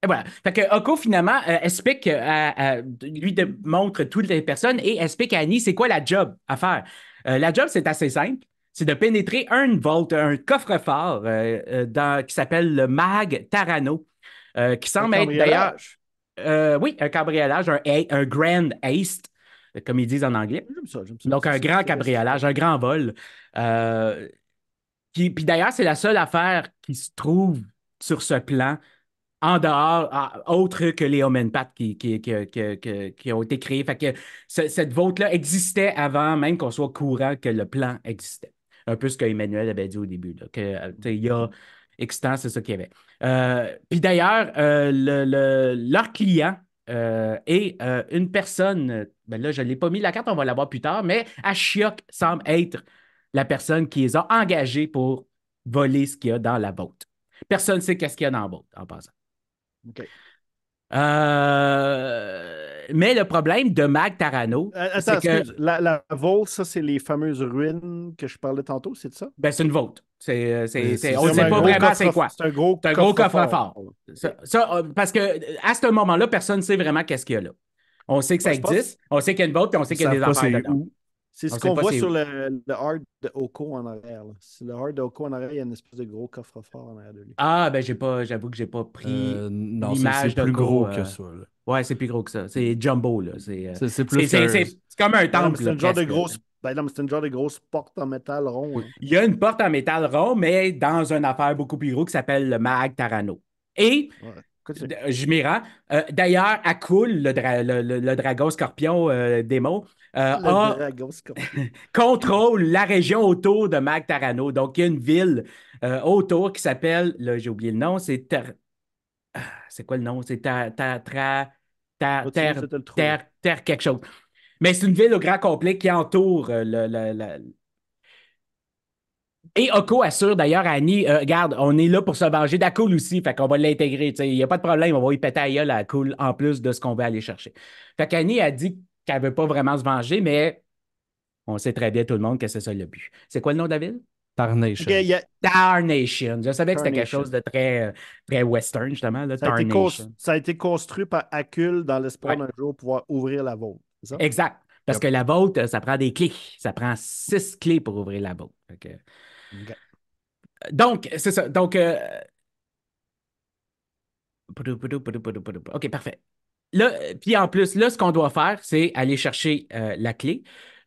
Et voilà. Fait que Oko, finalement, euh, explique, euh, euh, lui de, montre toutes les personnes et explique à Annie c'est quoi la job à faire. Euh, la job, c'est assez simple. C'est de pénétrer un vault, un coffre-fort euh, dans, qui s'appelle le Mag Tarano, euh, qui semble être d'ailleurs... Euh, oui, un cabriolage, un, un grand haste, comme ils disent en anglais. J'aime ça, j'aime ça. Donc, un grand cabriolage, un grand vol. Euh, qui, puis d'ailleurs, c'est la seule affaire qui se trouve sur ce plan, en dehors, à, autre que les Omenpath qui, qui, qui, qui, qui, qui ont été créés. Fait que ce, cette vault-là existait avant même qu'on soit au courant que le plan existait. Un peu ce qu'Emmanuel avait dit au début. Là, que, il y a X temps, c'est ça qu'il y avait. Euh, Puis d'ailleurs, euh, le, le, leur client euh, est euh, une personne... Ben là, je ne l'ai pas mis la carte, on va la voir plus tard, mais Ashiok semble être la personne qui les a engagés pour voler ce qu'il y a dans la botte. Personne ne sait qu'est-ce qu'il y a dans la botte, en passant. OK. Euh... Mais le problème de Mag Tarano. Attends, que... la, la vault, ça, c'est les fameuses ruines que je parlais tantôt, c'est de ça? Ben, c'est une vault. C'est, c'est, c'est, on ne sait pas vraiment c'est quoi. C'est un gros coffre-fort. Ça, ça, parce qu'à ce moment-là, personne ne sait vraiment qu'est-ce qu'il y a là. On sait que ça existe, on sait qu'il y a une vault, puis on sait qu'il y a des affaires dedans. C'est ce qu'on voit sur le, le art de Oko en arrière. Sur le art de Oko en arrière, il y a une espèce de gros coffre-fort en arrière de lui. Ah, ben j'ai pas, j'avoue que j'ai pas pris euh, l'image de Oko. C'est plus gros euh... que ça. Là. Ouais, c'est plus gros que ça. C'est jumbo, là. C'est euh... comme un temple. C'est une, grosse... ben, une genre de grosse porte en métal rond. Hein. Il y a une porte en métal rond, mais dans une affaire beaucoup plus gros qui s'appelle le Mag Tarano. Et... Ouais. Je m'y rends. Euh, D'ailleurs, Akul, le, dra le, le, le dragon scorpion euh, démon, euh, a... dragon scorpion. contrôle la région autour de Mag Tarano. Donc, il y a une ville euh, autour qui s'appelle, là, j'ai oublié le nom, c'est... Ter... Ah, c'est quoi le nom? C'est ta, ta, tra... ta, terre, terre, terre, terre quelque chose. Mais c'est une ville au grand complet qui entoure euh, le... le, le... Et Oko assure d'ailleurs à Annie, euh, regarde, on est là pour se venger d'Akul aussi, fait qu'on va l'intégrer, tu sais, il n'y a pas de problème, on va y péter à gueule à Akul en plus de ce qu'on veut aller chercher. Fait qu'Annie a dit qu'elle ne veut pas vraiment se venger, mais on sait très bien tout le monde que c'est ça le but. C'est quoi le nom de la ville? Tarnation. Okay, yeah. Tarnation. Je savais que c'était quelque chose de très, très western, justement. Là. Ça, a Tarnation. Ça a été construit par Akul dans l'espoir d'un ouais. jour pouvoir ouvrir la vôtre. Exact. Parce yep. que la vôtre, ça prend des clés. Ça prend six clés pour ouvrir la vôtre. Okay. Okay. Donc, c'est ça. Donc, euh... OK, parfait. Là, puis en plus, là, ce qu'on doit faire, c'est aller chercher euh, la clé.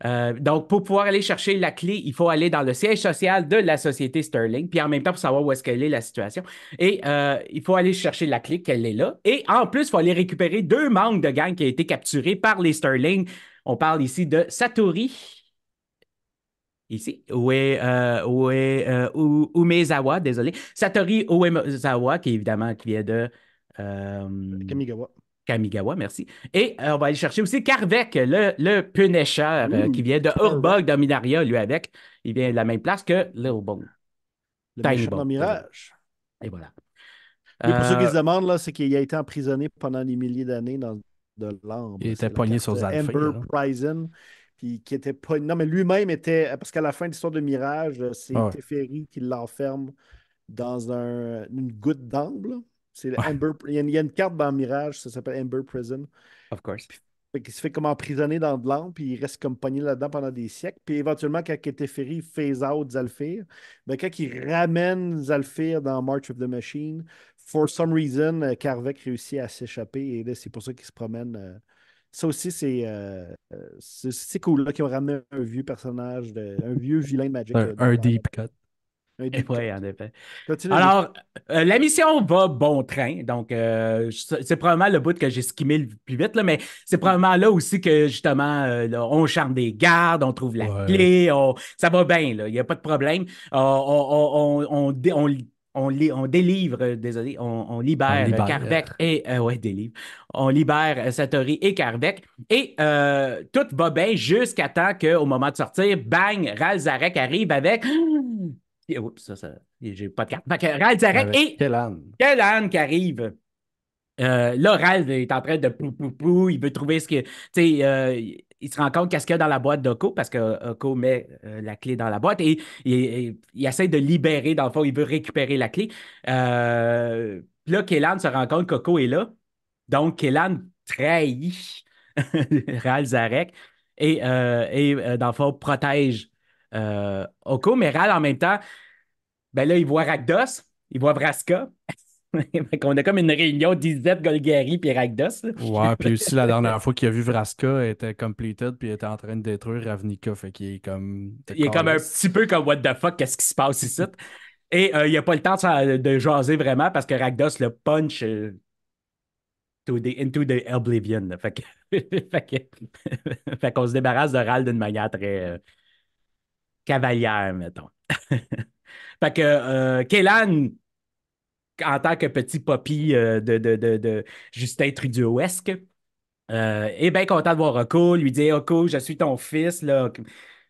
Euh, donc, pour pouvoir aller chercher la clé, il faut aller dans le siège social de la société Sterling, puis en même temps, pour savoir où est-ce qu'elle est, la situation. Et euh, il faut aller chercher la clé, qu'elle est là. Et en plus, il faut aller récupérer deux membres de gang qui ont été capturés par les Sterling. On parle ici de Satori, ici, Uwe, euh, Uwe, euh, Umezawa, désolé. Satori Uemezawa, qui évidemment qui vient de... Euh, Kamigawa. Kamigawa, merci. Et euh, on va aller chercher aussi Kaervek, le, le Punisher, mmh, euh, qui vient de Urbog Dominaria, lui avec. Il vient de la même place que Little Bone. Le Tiny Bone. Mirage. Et voilà. Et pour euh, ceux qui se demandent, c'est qu'il a été emprisonné pendant des milliers d'années dans de l'Ambre. Il était pogné sur Zalfir. Amber Prison. Puis qui était pas... Non, mais lui-même était... Parce qu'à la fin de l'histoire de Mirage, c'est ah ouais. Teferi qui l'enferme dans un... une goutte d'ambre. C'est ouais. Amber... il, y a une... il y a une carte dans Mirage, ça s'appelle Amber Prison. Of course. Puis, il se fait comme emprisonner dans de l'ambre, puis il reste comme pogné là-dedans pendant des siècles. Puis éventuellement, quand Teferi phase out Zalfir, ben, quand il ramène Zalfir dans March of the Machine, for some reason, Kaervek réussit à s'échapper, et là, c'est pour ça qu'il se promène... Ça aussi, c'est euh, cool, là, qui ont ramené un vieux personnage, de, un vieux vilain de Magic. Un, un deep cut. Un deep ouais, cut. En effet. Continue. Alors, euh, la mission va bon train. Donc, euh, c'est probablement le bout que j'ai skimmé le plus vite, là, mais c'est probablement là aussi que, justement, euh, là, on charme des gardes, on trouve la ouais. clé, on, ça va bien, il n'y a pas de problème. On, on, on, on, on, on On, li on délivre, euh, désolé, on, on libère Kaervek et... Euh, ouais, délivre. On libère Satori et Kaervek. Et euh, tout va bien jusqu'à temps qu'au moment de sortir, bang, Ral Zarek arrive avec... Et, oups, ça, ça... J'ai pas de carte. Donc, Ral Zarek avec et... Kellan. Kellan qui arrive. Euh, là, Ral est en train de pou pou pou, il veut trouver ce que... Tu sais... Euh, il se rend compte qu'est-ce qu'il y a dans la boîte d'Oko, parce que Oko met euh, la clé dans la boîte et, et, et il essaie de libérer, dans le fond, il veut récupérer la clé. Euh, là, Kellan se rend compte qu'Oko est là. Donc, Kellan trahit Ral Zarek et, euh, et, dans le fond, protège euh, Oko. Mais Ral, en même temps, ben là, il voit Rakdos, il voit Vraska. On a comme une réunion d'Izette, Golgari puis Rakdos. Ouais, puis aussi la dernière fois qu'il a vu Vraska était completed puis était en train de détruire Ravnica. Fait qu'il est comme... Il est comme un petit peu comme what the fuck, qu'est-ce qui se passe ici? Et euh, il n'a pas le temps de, de jaser vraiment parce que Rakdos le punch euh, to the, into the oblivion. Fait que... fait qu'on se débarrasse de Ral d'une manière très euh, cavalière, mettons. Fait que euh, Kellan... en tant que petit poppy euh, de, de, de, de Justin Trudeau-esque, euh, est bien content de voir Oko, lui dire « Oko, je suis ton fils. »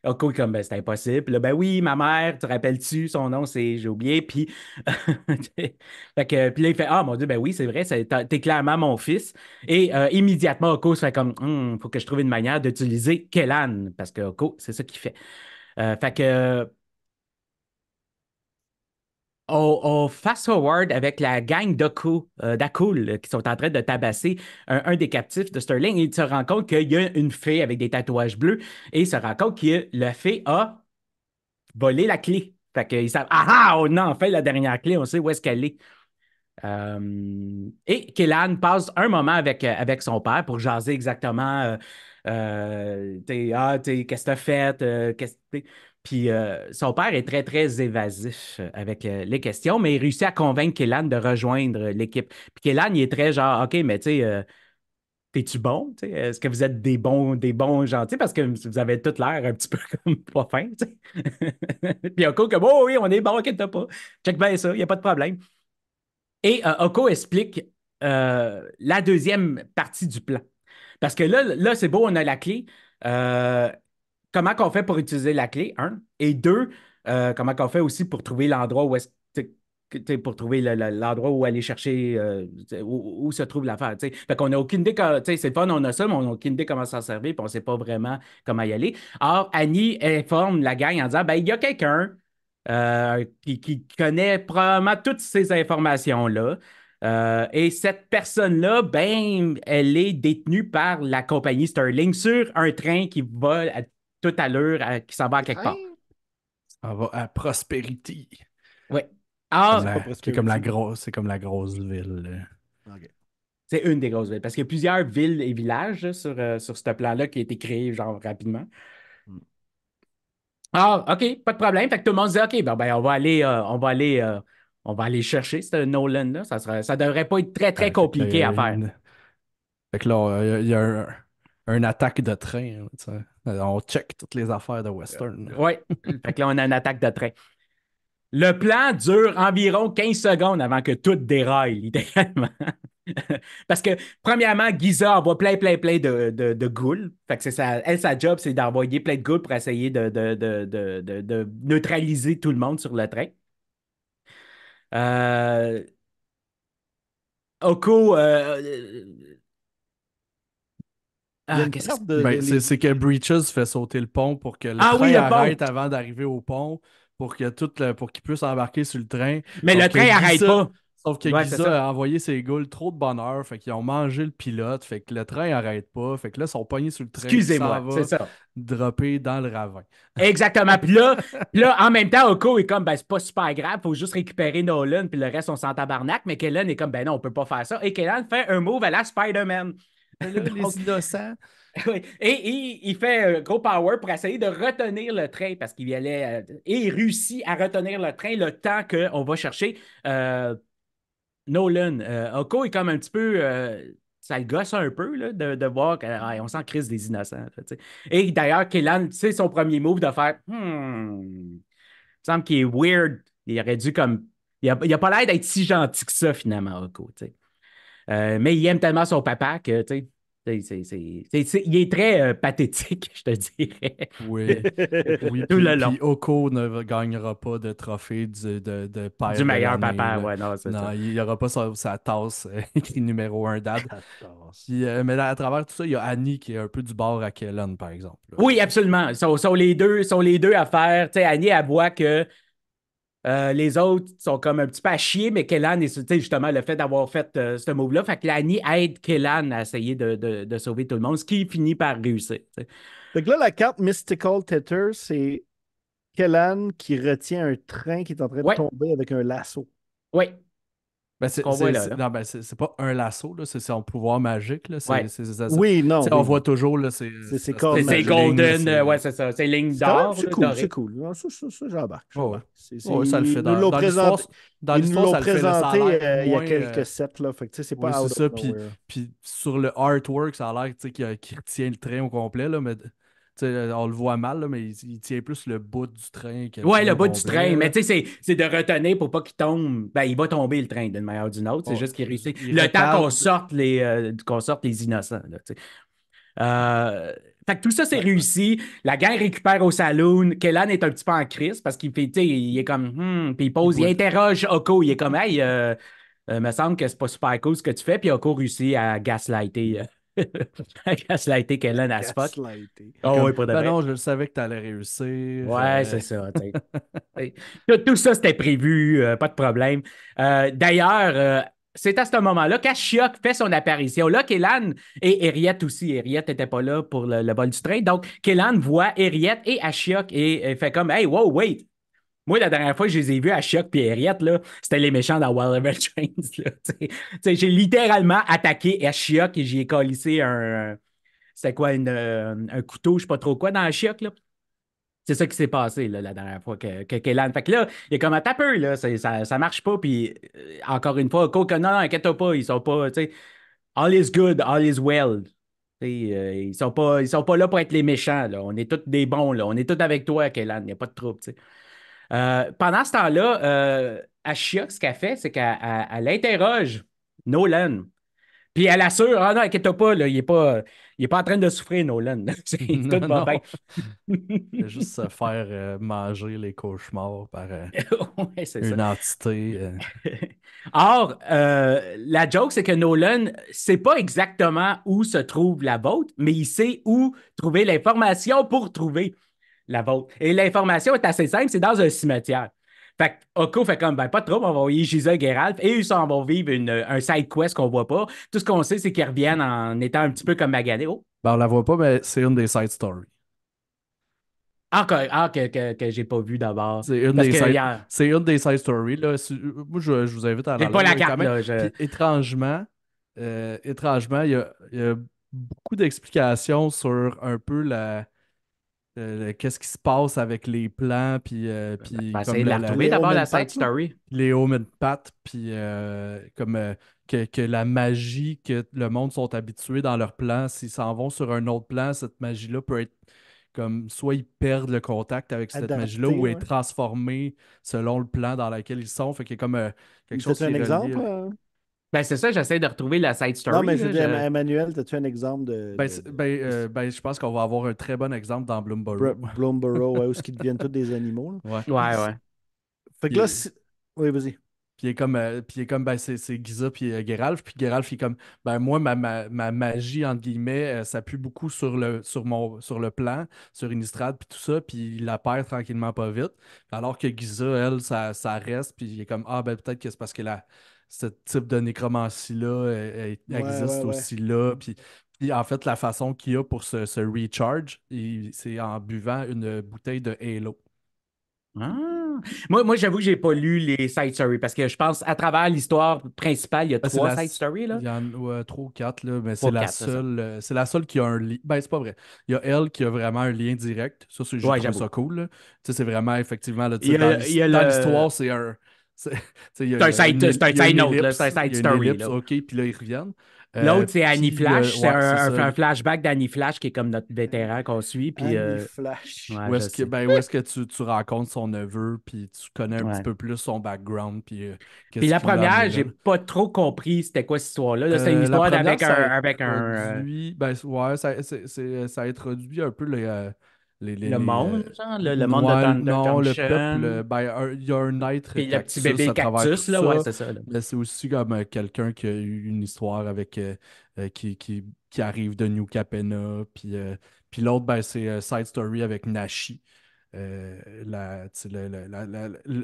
Oko est comme ben, « c'est impossible. » Là, ben oui, ma mère, te rappelles-tu? Son nom, c'est... J'ai oublié. Puis... fait que, puis là, il fait « Ah, mon Dieu, ben oui, c'est vrai, t'es clairement mon fils. » Et euh, immédiatement, Oko se fait comme hm, « faut que je trouve une manière d'utiliser Kellan. » Parce que Oko, c'est ça qu'il fait. Euh, fait que... On, on fast-forward avec la gang d'Akul euh, qui sont en train de tabasser un, un des captifs de Sterling. Il se rend compte qu'il y a une fée avec des tatouages bleus et il se rend compte que la fée a volé la clé. Fait qu'ils savent « Ah ah! On a enfin la dernière clé, on sait où est-ce qu'elle est. » euh, Et Kellan passe un moment avec, avec son père pour jaser exactement euh, euh, « Ah, qu'est-ce que t'as fait? Euh, » Puis euh, son père est très, très évasif avec euh, les questions, mais il réussit à convaincre Kellan de rejoindre l'équipe. Puis Kellan, il est très genre, OK, mais tu sais, euh, t'es-tu bon? Est-ce que vous êtes des bons, des bons gentils? Parce que vous avez tout l'air un petit peu comme pas fin, tu sais. Puis Oko, comme, oh oui, on est bon, inquiète-toi pas. Check bien ça, il n'y a pas de problème. Et euh, Oko explique euh, la deuxième partie du plan. Parce que là, là c'est beau, on a la clé. Euh, Comment qu'on fait pour utiliser la clé, un. Et deux, euh, comment qu'on fait aussi pour trouver l'endroit où est-ce que pour trouver l'endroit le, le, où aller chercher euh, où, où se trouve l'affaire. Fait qu'on n'a aucune idée, c'est fun, on a ça, mais on n'a aucune idée comment s'en servir, puis on ne sait pas vraiment comment y aller. Or, Annie informe la gang en disant ben, il y a quelqu'un euh, qui, qui connaît probablement toutes ces informations-là. Euh, et cette personne-là, ben, elle est détenue par la compagnie Sterling sur un train qui va à toute allure, à, qui s'en va à quelque part. Ça va à Prosperity. Oui. Ah, c'est comme la grosse, c'est comme la grosse ville. Okay. C'est une des grosses villes, parce qu'il y a plusieurs villes et villages sur, euh, sur ce plan-là qui a été créé genre rapidement. Mm. Ah, OK, pas de problème. Fait que tout le monde se dit, OK, ben, ben, on va aller, euh, on va aller, euh, on va aller chercher ce Nolan-là. Ça ne ça devrait pas être très, très compliqué à faire. Fait que là, il y a, y a un, un attaque de train. T'sais. On check toutes les affaires de Western. Oui, fait que là, on a une attaque de train. Le plan dure environ quinze secondes avant que tout déraille, littéralement. Parce que, premièrement, Gisa envoie plein, plein, plein de, de, de ghouls. Fait que c'est sa, elle, sa job, c'est d'envoyer plein de ghouls pour essayer de, de, de, de, de, de neutraliser tout le monde sur le train. Euh... Oko... Euh... Ah, qu'est-ce de... ben, les... C'est que Breaches fait sauter le pont pour que le ah, train oui, le arrête pont. Avant d'arriver au pont, pour que tout le... pour qu'il puisse embarquer sur le train. Mais donc le train n'arrête Gisa... pas. Sauf que ouais, Gisa a envoyé ses ghouls trop de bonheur, fait qu'ils ont mangé le pilote, fait que le train n'arrête pas, fait que là, ils sont pognés sur le train. Excusez-moi, c'est ça. Dropper dans le ravin. Exactement. Puis là, là, en même temps, Oko est comme, ben, c'est pas super grave, faut juste récupérer Nolan, puis le reste, on s'en tabarnak, mais Kellan est comme, ben non, on peut pas faire ça. Et Kellan fait un move à la Spider-Man. Là, donc, les innocents. Oui. Et, et il fait un gros power pour essayer de retenir le train parce qu'il allait. Euh, et il réussit à retenir le train le temps qu'on va chercher. Euh, Nolan, euh, Oko est comme un petit peu... Euh, ça le gosse un peu là, de, de voir qu'on s'en crisse des innocents. Là, et d'ailleurs, Kellan, c'est son premier move de faire... Hmm, il me semble qu'il est weird. Il aurait dû comme... Il n'a a pas l'air d'être si gentil que ça, finalement, Oko. Euh, mais il aime tellement son papa que... T'sais, C'est, c'est, c'est, c'est, c'est, il est très euh, pathétique, je te dirais. Oui. oui Tout puis, le long. Puis Oko ne gagnera pas de trophée du, de, de père. Du meilleur papa, ouais, non, c'est non, ça. Il n'aura pas sa, sa tasse écrit numéro un d'Ad. euh, mais là, à travers tout ça, il y a Annie qui est un peu du bord à Kellan, par exemple. Là. Oui, absolument. Ils sont, sont, les deux, sont les deux à faire. T'sais, Annie, elle voit que Euh, les autres sont comme un petit peu à chier, mais Kellan est justement le fait d'avoir fait euh, ce move-là. Fait que Annie aide Kellan à essayer de, de, de sauver tout le monde, ce qui finit par réussir. T'sais. Donc là, la carte Mystical Tether, c'est Kellan qui retient un train qui est en train ouais. de tomber avec un lasso. Oui. Ben c'est, c'est, là, c'est, non, ben c'est, c'est pas un lasso, là, c'est son pouvoir magique. Là, c'est, ouais. c'est, c'est, c'est, oui, non. Oui. On voit toujours. Là, c'est, c'est, c'est, c'est, c'est golden, lignes, euh, ouais, c'est ça. C'est ligne d'or. C'est, c'est cool, doré. C'est cool. Non, ça, ça, ça, j'embarque. j'embarque. Oh. C'est, c'est, ouais, ça le fait dans, dans l'histoire. Dans ils nous l'ont présenté euh, il y a quelques euh, sets. Là, fait que, c'est pas ouais, c'est ça. Puis, puis sur le artwork, ça a l'air qu'il, qu'il retient le train au complet. Là, mais... T'sais, on le voit mal, là, mais il, il tient plus le bout du train. Oui, le bout du train. Là. Mais tu sais, c'est, c'est de retenir pour pas qu'il tombe. Ben, il va tomber le train d'une manière ou d'une autre. C'est bon, juste qu'il réussit. Le retarde. Temps qu'on sorte les, euh, qu'on sorte les innocents. Là, euh... Fait que tout ça, c'est ouais. réussi. La gang récupère au saloon. Kellan est un petit peu en crise parce qu'il fait, il est comme. Hmm, puis il pose, oui. il interroge Oko. Il est comme, hey, euh, euh, me semble que c'est pas super cool ce que tu fais. Puis Oko réussit à gaslighter. Euh. Gaslighter Kellan à Spock. Oh oui, pas de ben non, je le savais que t'allais réussir. Ouais, euh... c'est ça. T'sais. t'sais. Tout, tout ça, c'était prévu, euh, pas de problème. Euh, d'ailleurs, euh, c'est à ce moment-là qu'Ashiok fait son apparition. Là, Kellan et Eriette aussi. Eriette n'était pas là pour le, le bol du train. Donc, Kellan voit Eriette et Ashiok et, et fait comme « Hey, wow, wait! » Moi, la dernière fois que je les ai vus, Ashiok et Eriette, là, c'était les méchants dans Wild of Eldraine. T'sais, t'sais, j'ai littéralement attaqué Ashiok et j'y ai collissé un... C'était quoi, une, un couteau, je ne sais pas trop quoi, dans Ashiok, là. C'est ça qui s'est passé là, la dernière fois que, que Kellan. Fait que là, il est comme un tapeur, là. C'est, ça ne marche pas. Puis encore une fois, Coco, non, non, inquiète-toi pas, ils sont pas... All is good, all is well. Euh, ils ne sont, sont pas là pour être les méchants, là. On est tous des bons, là. On est tous avec toi, Kellan. Il n'y a pas de trouble, tu sais. Euh, pendant ce temps-là, euh, Ashiok, ce qu'elle fait, c'est qu'elle elle, elle interroge Nolan. Puis elle assure, ah non, inquiète-toi pas, là, il n'est pas, pas en train de souffrir, Nolan. C'est tout non, pas non. bien. C'est juste se faire euh, manger les cauchemars par euh, ouais, c'est une ça. Entité. Euh... Or, euh, la joke, c'est que Nolan ne sait pas exactement où se trouve la vôtre, mais il sait où trouver l'information pour trouver la vôtre. Et l'information est assez simple, c'est dans un cimetière. Fait que Oko fait comme, ben pas de trouble, on va envoyer Gisa et Géralf et ils s'en vont vivre une, un side quest qu'on voit pas. Tout ce qu'on sait, c'est qu'ils reviennent en étant un petit peu comme maganés. Oh. Ben on la voit pas, mais c'est une des side stories. Ah, que, ah, que, que, que j'ai pas vu d'abord. C'est une, a... une des side stories. Là. Moi, je, je vous invite à la pas la carte, là, je... Puis, étrangement, euh, étrangement, il y a, y a beaucoup d'explications sur un peu la... Euh, qu'est-ce qui se passe avec les plans, puis... Euh, puis ben, comme de la, la retrouver d'abord, la side story. Les Omen Path, puis euh, comme euh, que, que la magie que le monde sont habitués dans leur plan, s'ils s'en vont sur un autre plan, cette magie-là peut être comme... Soit ils perdent le contact avec cette magie-là, ou ouais. Est transformée selon le plan dans lequel ils sont. Fait qu'il y a comme euh, quelque chose... C'est un exemple? Euh... Ben, c'est ça, j'essaie de retrouver la side story. Non, mais je dis, Emmanuel, as-tu un exemple de... Ben, de... ben, euh, ben je pense qu'on va avoir un très bon exemple dans Bloomborough. Br Bloomborough, ouais, où ils deviennent tous des animaux. Là. Ouais, ouais, ouais. Fait que là, il... oui, vas-y. Puis il est comme, euh, puis il est comme ben, c'est Gisa puis euh, Géralf. Puis Géralf, il est comme, ben moi, ma, ma, ma magie, entre guillemets, euh, s'appuie beaucoup sur le, sur, mon, sur le plan, sur Innistrad, puis tout ça. Puis il la perd tranquillement pas vite. Alors que Gisa, elle, ça, ça reste. Puis il est comme, ah, ben peut-être que c'est parce que la... ce type de nécromancie-là elle, elle ouais, existe ouais, aussi ouais. là. Puis, puis en fait, la façon qu'il y a pour se, se recharge, c'est en buvant une bouteille de Halo. Ah. Moi, moi j'avoue que j'ai pas lu les side stories parce que je pense à travers l'histoire principale, il y a ben, trois la, side stories. Là. Il y en a ouais, trois ou quatre, là, mais c'est la, euh, la seule qui a un lien. Ben, c'est pas vrai. Il y a elle qui a vraiment un lien direct. Ça, c'est juste ouais, ça cool. C'est vraiment effectivement là, a, dans l'histoire, le... c'est un. C'est un side note, c'est un side story. Ellipse, là. OK, puis là, ils reviennent. Euh, L'autre, c'est Annie Flash. Euh, ouais, c'est un, un, un flashback d'Annie Flash qui est comme notre vétéran qu'on suit. Puis, Annie euh... Flash. Ouais, où est-ce que, ben, où est-ce que tu, tu rencontres son neveu, puis tu connais un ouais. petit peu plus son background. Puis, euh, puis la première, j'ai pas trop compris c'était quoi cette histoire-là. C'est une histoire euh, avec, première, un, avec un... Introduit, ben, ouais, ça, c'est, c'est, ça introduit un peu les... Euh, Les, les, le monde, les, genre, le, le monde ouais, de Thunder Junction. Non, le peuple, ben, il y a un être puis le petit bébé cactus, là, ça. Ouais, c'est ça. C'est aussi comme euh, quelqu'un qui a eu une histoire avec, euh, qui, qui, qui arrive de New Capena, puis, euh, puis l'autre, ben, c'est euh, Side Story avec Nashi, euh,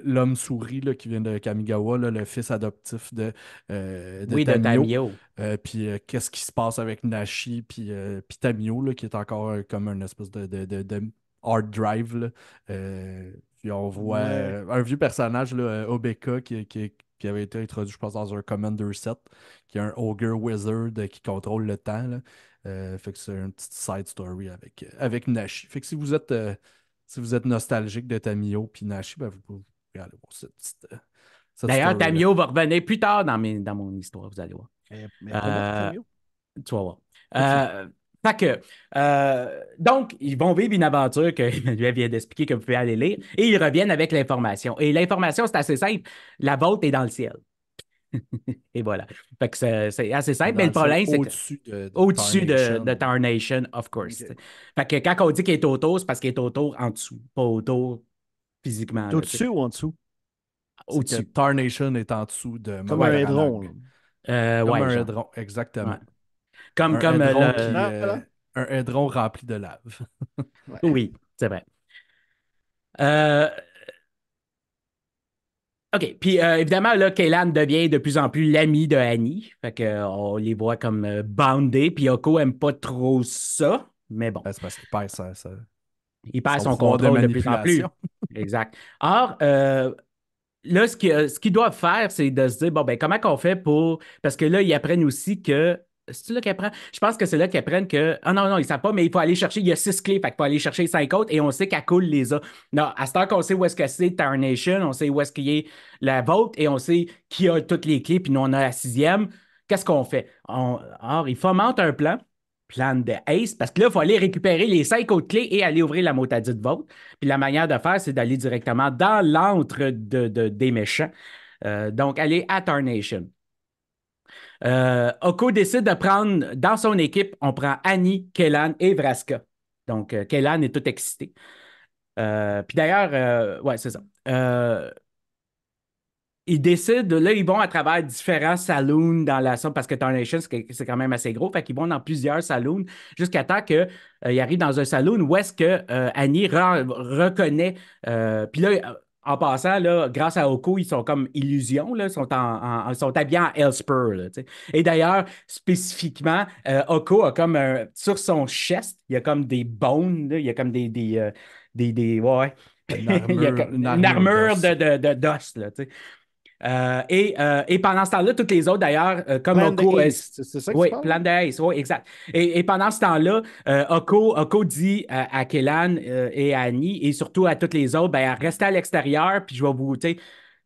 l'homme souris là, qui vient de Kamigawa, là, le fils adoptif de, euh, de oui, Tamiyo. De Tamiyo. Euh, puis euh, qu'est-ce qui se passe avec Nashi puis, euh, puis Tamiyo, là, qui est encore euh, comme une espèce de, de, de, de hard drive. Là. Euh, puis on voit ouais. euh, un vieux personnage, là, Obeka, qui, qui, qui avait été introduit, je pense, dans un Commander set, qui est un Ogre Wizard euh, qui contrôle le temps. Là. Euh, fait que c'est une petite side story avec, avec Nashi. Fait que si vous êtes euh, si vous êtes nostalgique de Tamiyo puis Nashi, ben vous pouvez aller voir cette petite. Euh, D'ailleurs, Tamiyo va revenir plus tard dans, mes, dans mon histoire, vous allez voir. Mais, mais euh, tu vas voir. Euh, fait que, euh, donc, ils vont vivre une aventure que Emmanuel vient d'expliquer que vous pouvez aller lire et ils reviennent avec l'information. Et l'information, c'est assez simple. La vôtre est dans le ciel. Et voilà. Fait que c'est assez simple, dans mais le problème, c'est au-dessus de, de, au-dessus de, de Tarnation, of course. Okay. Fait que quand on dit qu'il est autour, c'est parce qu'il est autour en dessous, pas autour physiquement. Au-dessus ou en dessous? Au-dessus. Tarnation est en dessous de... Comme un drone. Euh, comme ouais, un genre. Édron, exactement. Ouais. Comme, un, comme édron le... qui, euh, un édron rempli de lave. Ouais. Oui, c'est vrai. Euh... OK, puis euh, évidemment, là, Kellan devient de plus en plus l'ami de Annie. Fait qu'on les voit comme euh, bandés, puis Oko aime pas trop ça, mais bon. Ouais, c'est parce qu'il perd ça, ça... Il perd son, son contrôle de, de plus en plus. Exact. Or, euh... là, ce qu'ils ce qu'ils doivent faire, c'est de se dire, bon, ben comment qu'on fait pour... Parce que là, ils apprennent aussi que... C'est-tu là qu'ils apprennent? Je pense que c'est là qu'ils apprennent que... Ah non, non, ils ne savent pas, mais il faut aller chercher... Il y a six clés, fait qu'il faut aller chercher cinq autres, et on sait qu'Akul les a. Non, à cette heure qu'on sait où est-ce que c'est Tarnation, on sait où est-ce qu'il est la vôtre, et on sait qui a toutes les clés, puis nous, on a la sixième. Qu'est-ce qu'on fait? On... Or, ils fomentent un plan, plan de haste, parce que là, il faut aller récupérer les cinq autres clés et aller ouvrir la motadite vôtre. Puis la manière de faire, c'est d'aller directement dans l'antre de, de, des méchants. Euh, donc, aller à Tarnation. Euh, Oko décide de prendre, dans son équipe, on prend Annie, Kellan et Vraska. Donc, euh, Kellan est tout excité. Euh, puis d'ailleurs, euh, ouais, c'est ça. Euh, Ils décident, là, ils vont à travers différents saloons dans la somme, parce que Tarnation, c'est quand même assez gros, fait qu'ils vont dans plusieurs saloons jusqu'à temps qu'ils euh, arrivent dans un saloon où est-ce que euh, Annie re reconnaît. Euh, Puis là, En passant, là, grâce à Oko, ils sont comme illusion, là, sont, en, en, sont habillés en Hellspur. Là, et d'ailleurs, spécifiquement, euh, Oko a comme un, sur son chest, il y a comme des bones, là, il y a comme des. des, euh, des, des ouais. Une armure, une armure, une armure d'os. de, de, de d'os, là, tu sais. Euh, et, euh, et pendant ce temps-là, toutes les autres, d'ailleurs, euh, comme Plan Oko... Euh, c'est ça que oui, Plan d'Ace, oui, exact. Et, et pendant ce temps-là, euh, Oko, Oko dit euh, à Kellan euh, et à Annie, et surtout à toutes les autres, ben, restez à l'extérieur, puis je vais vous...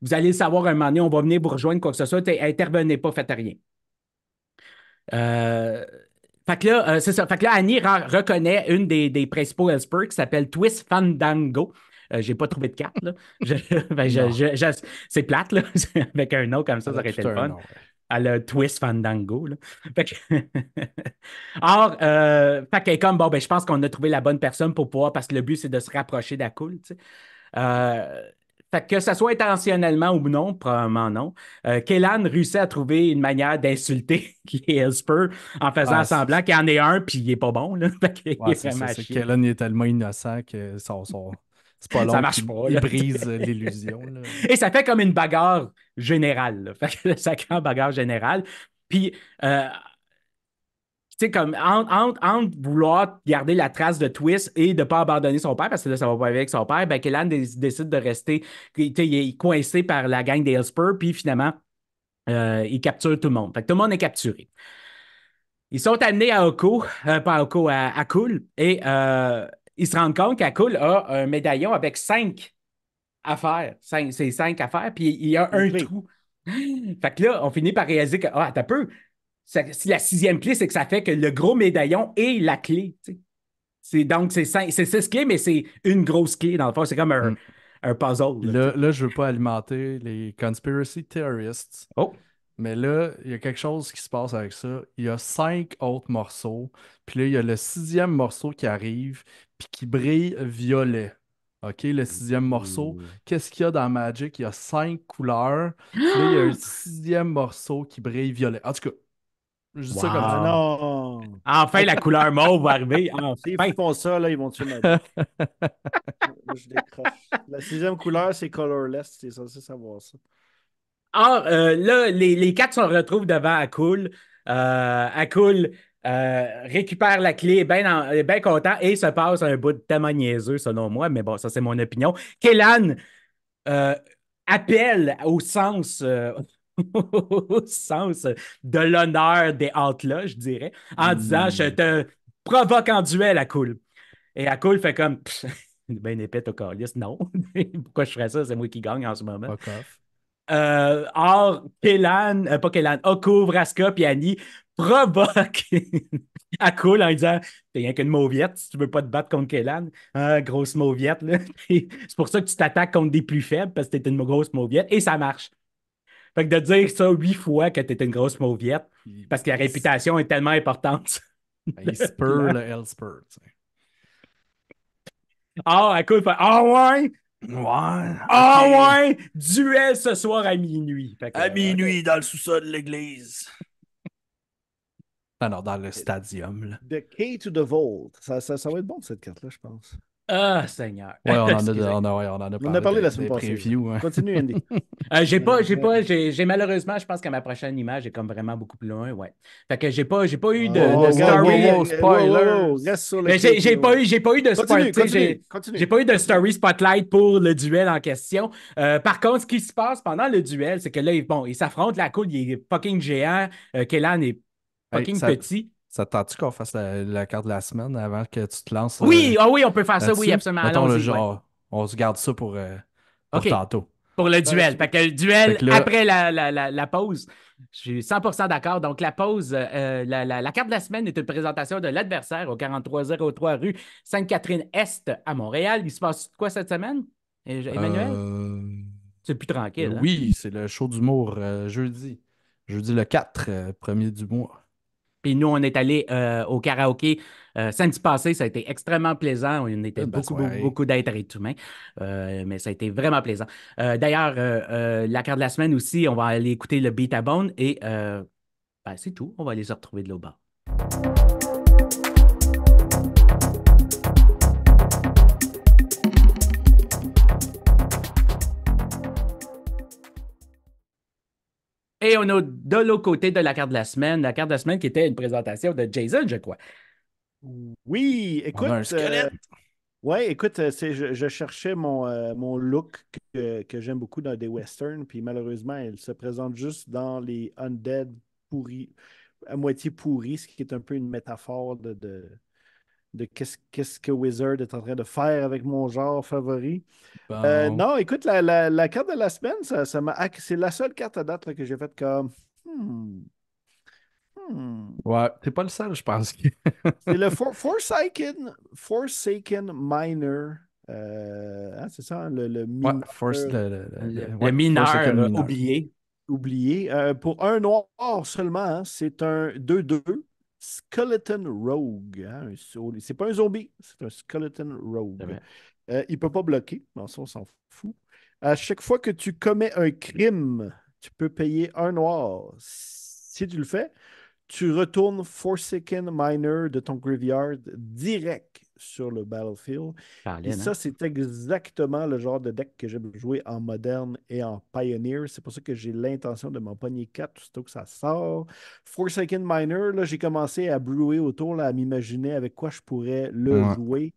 Vous allez le savoir un moment donné, on va venir vous rejoindre, quoi que ce soit. T'sais, intervenez pas, faites rien. Euh... Fait que là, euh, c'est ça. Fait que là, Annie reconnaît une des, des principaux Hellspur qui s'appelle Twist Fandango. Euh, j'ai pas trouvé de carte, là. Je, ben, je, je, je, c'est plate, là. Avec un nom comme ça, ça aurait été le fun. Nom, ouais. Elle a Twist Fandango, là. Fait que... Or, euh, fait qu'elle est comme, bon, ben, je pense qu'on a trouvé la bonne personne pour pouvoir, parce que le but, c'est de se rapprocher d'Akul, tu sais. Euh... Fait que ça soit intentionnellement ou non, probablement non, euh, Kellan réussit à trouver une manière d'insulter les Hellspur en faisant ah, semblant qu'il y en ait un, puis il est pas bon, là. Fait qu'il ouais, est c'est vraiment ça, c'est Kellan est tellement innocent que ça... ça... C'est pas long, ça marche pas. Il, là, il brise l'illusion. Là. Et ça fait comme une bagarre générale. Là. Fait que ça crée une bagarre générale. Puis, euh, tu sais, comme entre, entre, entre vouloir garder la trace de Twist et de ne pas abandonner son père, parce que là, ça va pas avec son père, ben Kellan décide de rester. Il est coincé par la gang des Hellspur, puis finalement, euh, il capture tout le monde. Fait que tout le monde est capturé. Ils sont amenés à Oko, euh, pas à Oko, à Akul, et. Euh, Ils se rendent compte qu'Akul a un médaillon avec cinq affaires. Cinq, c'est cinq affaires, puis il y a un oui. trou. Fait que là, on finit par réaliser que, ah, t'as peu. Ça, si la sixième clé, c'est que ça fait que le gros médaillon est la clé. C'est, donc, c'est, cinq, c'est six clés, mais c'est une grosse clé, dans le fond. C'est comme un, mm. un puzzle. Là, là, là je ne veux pas alimenter les conspiracy theorists. Oh! Mais là, il y a quelque chose qui se passe avec ça. Il y a cinq autres morceaux. Puis là, il y a le sixième morceau qui arrive puis qui brille violet. OK, le sixième morceau. Qu'est-ce qu'il y a dans Magic? Il y a cinq couleurs. Puis là, il y a un sixième morceau qui brille violet. En tout cas, je dis wow. ça comme ça. Non. Enfin, la couleur mauve va arriver. Enfin. Ils font ça, là, ils vont tuer Magic. Je décroche. La sixième couleur, c'est colorless. C'est censé savoir ça. Or, euh, là, les, les quatre se retrouvent devant Akul. Euh, Akul euh, récupère la clé, est bien ben content, et se passe un bout de tellement niaiseux, selon moi, mais bon, ça, c'est mon opinion. Kellan euh, appelle au sens, euh, au sens de l'honneur des Outlaws, je dirais, en mmh. disant « Je te provoque en duel, Akul. » Et Akul fait comme « Ben épais, t'as calice. Non. Pourquoi je ferais ça? C'est moi qui gagne en ce moment. Okay. » Euh, or, Kellan, euh, pas Kellan, Oko, Vraska puis Annie provoquent Akul en disant t'es rien qu'une mauviette si tu veux pas te battre contre Kellan. Hein, grosse mauviette, là. C'est pour ça que tu t'attaques contre des plus faibles parce que t'es une grosse mauviette et ça marche. Fait que de dire ça huit fois que t'es une grosse mauviette parce que la réputation est tellement importante. Il spur le Hellspur. Ah, Akul fait ah ouais! Ouais. Ah okay. ouais! Duel ce soir à minuit. Que, à euh, minuit, okay. dans le sous-sol de l'église. Ah non, dans le stadium. Là. The Key to the Vault. Ça, ça, ça va être bon, cette carte-là, je pense. Ah, Seigneur. Ouais, on en a, on a, ouais, on en a parlé, on a parlé de, la semaine passée. Hein. Continue, Andy. euh, j'ai pas, j'ai pas, j'ai, j'ai malheureusement, je pense qu'à ma prochaine image est comme vraiment beaucoup plus loin, ouais. Fait que j'ai pas, j'ai pas eu de, oh, de story. Wow, wow, spoiler. Reste sur le Mais j'ai, j'ai pas eu, j'ai pas eu de continue, spot, continue, j'ai, continue. j'ai pas eu de story spotlight pour le duel en question. Euh, par contre, ce qui se passe pendant le duel, c'est que là, bon, ils s'affrontent, la coule, il est fucking géant, euh, Kellan est fucking hey, ça... petit. Ça t'attend-tu qu'on fasse la, la carte de la semaine avant que tu te lances? Oui, euh, oh oui, on peut faire ça, oui, absolument. Mettons, le genre, ouais. On se garde ça pour, euh, pour okay. tantôt. Pour le duel. Fait que le duel, que là, après la, la, la, la pause, je suis cent pour cent d'accord. Donc, la pause, euh, la, la, la carte de la semaine est une présentation de l'adversaire au quarante-trois zéro trois rue Sainte-Catherine-Est à Montréal. Il se passe quoi cette semaine, Emmanuel? Euh... C'est plus tranquille. Euh, oui, hein? C'est le show d'humour euh, jeudi. Jeudi le quatre, euh, premier du mois. Puis nous, on est allés euh, au karaoké euh, samedi passé. Ça a été extrêmement plaisant. On était beaucoup, beaucoup, beaucoup d'êtres humains. Euh, mais ça a été vraiment plaisant. Euh, d'ailleurs, euh, euh, la carte de la semaine aussi, on va aller écouter le Beat à Bone. Et euh, ben, c'est tout. On va aller se retrouver de l'autre bord. Et on a de l'autre côté de la carte de la semaine, la carte de la semaine qui était une présentation de Jason, je crois. Oui, écoute... On a un squelette. Euh, oui, écoute, c'est, je, je cherchais mon, euh, mon look que, que j'aime beaucoup dans des westerns, puis malheureusement, elle se présente juste dans les undead pourris, à moitié pourris, ce qui est un peu une métaphore de... de... de qu'est-ce, qu'est-ce que Wizard est en train de faire avec mon genre favori. Bon. Euh, non, écoute, la, la, la carte de la semaine, ça, ça m'a, c'est la seule carte à date là, que j'ai faite comme... Hmm. Hmm. Ouais, t'es pas le seul, je pense. C'est le for, Forsaken, Forsaken Minor. Euh, hein, c'est ça, le, le mineur. Ouais, force, le, le, le, le ouais, mineur, mineur oublié. Oublié. Euh, pour un noir seulement, hein, c'est un deux deux. Skeleton Rogue. Hein, c'est pas un zombie, c'est un Skeleton Rogue. Euh, il peut pas bloquer, non, ça, on s'en fout. À chaque fois que tu commets un crime, tu peux payer un noir. Si tu le fais, tu retournes Forsaken Minor de ton graveyard direct sur le battlefield. Parlé, et ça, c'est exactement le genre de deck que j'aime jouer en moderne et en Pioneer. C'est pour ça que j'ai l'intention de m'en pogner quatre aussitôt que ça sort. Forsaken Minor, là, j'ai commencé à brouiller autour, là, à m'imaginer avec quoi je pourrais le ouais. jouer.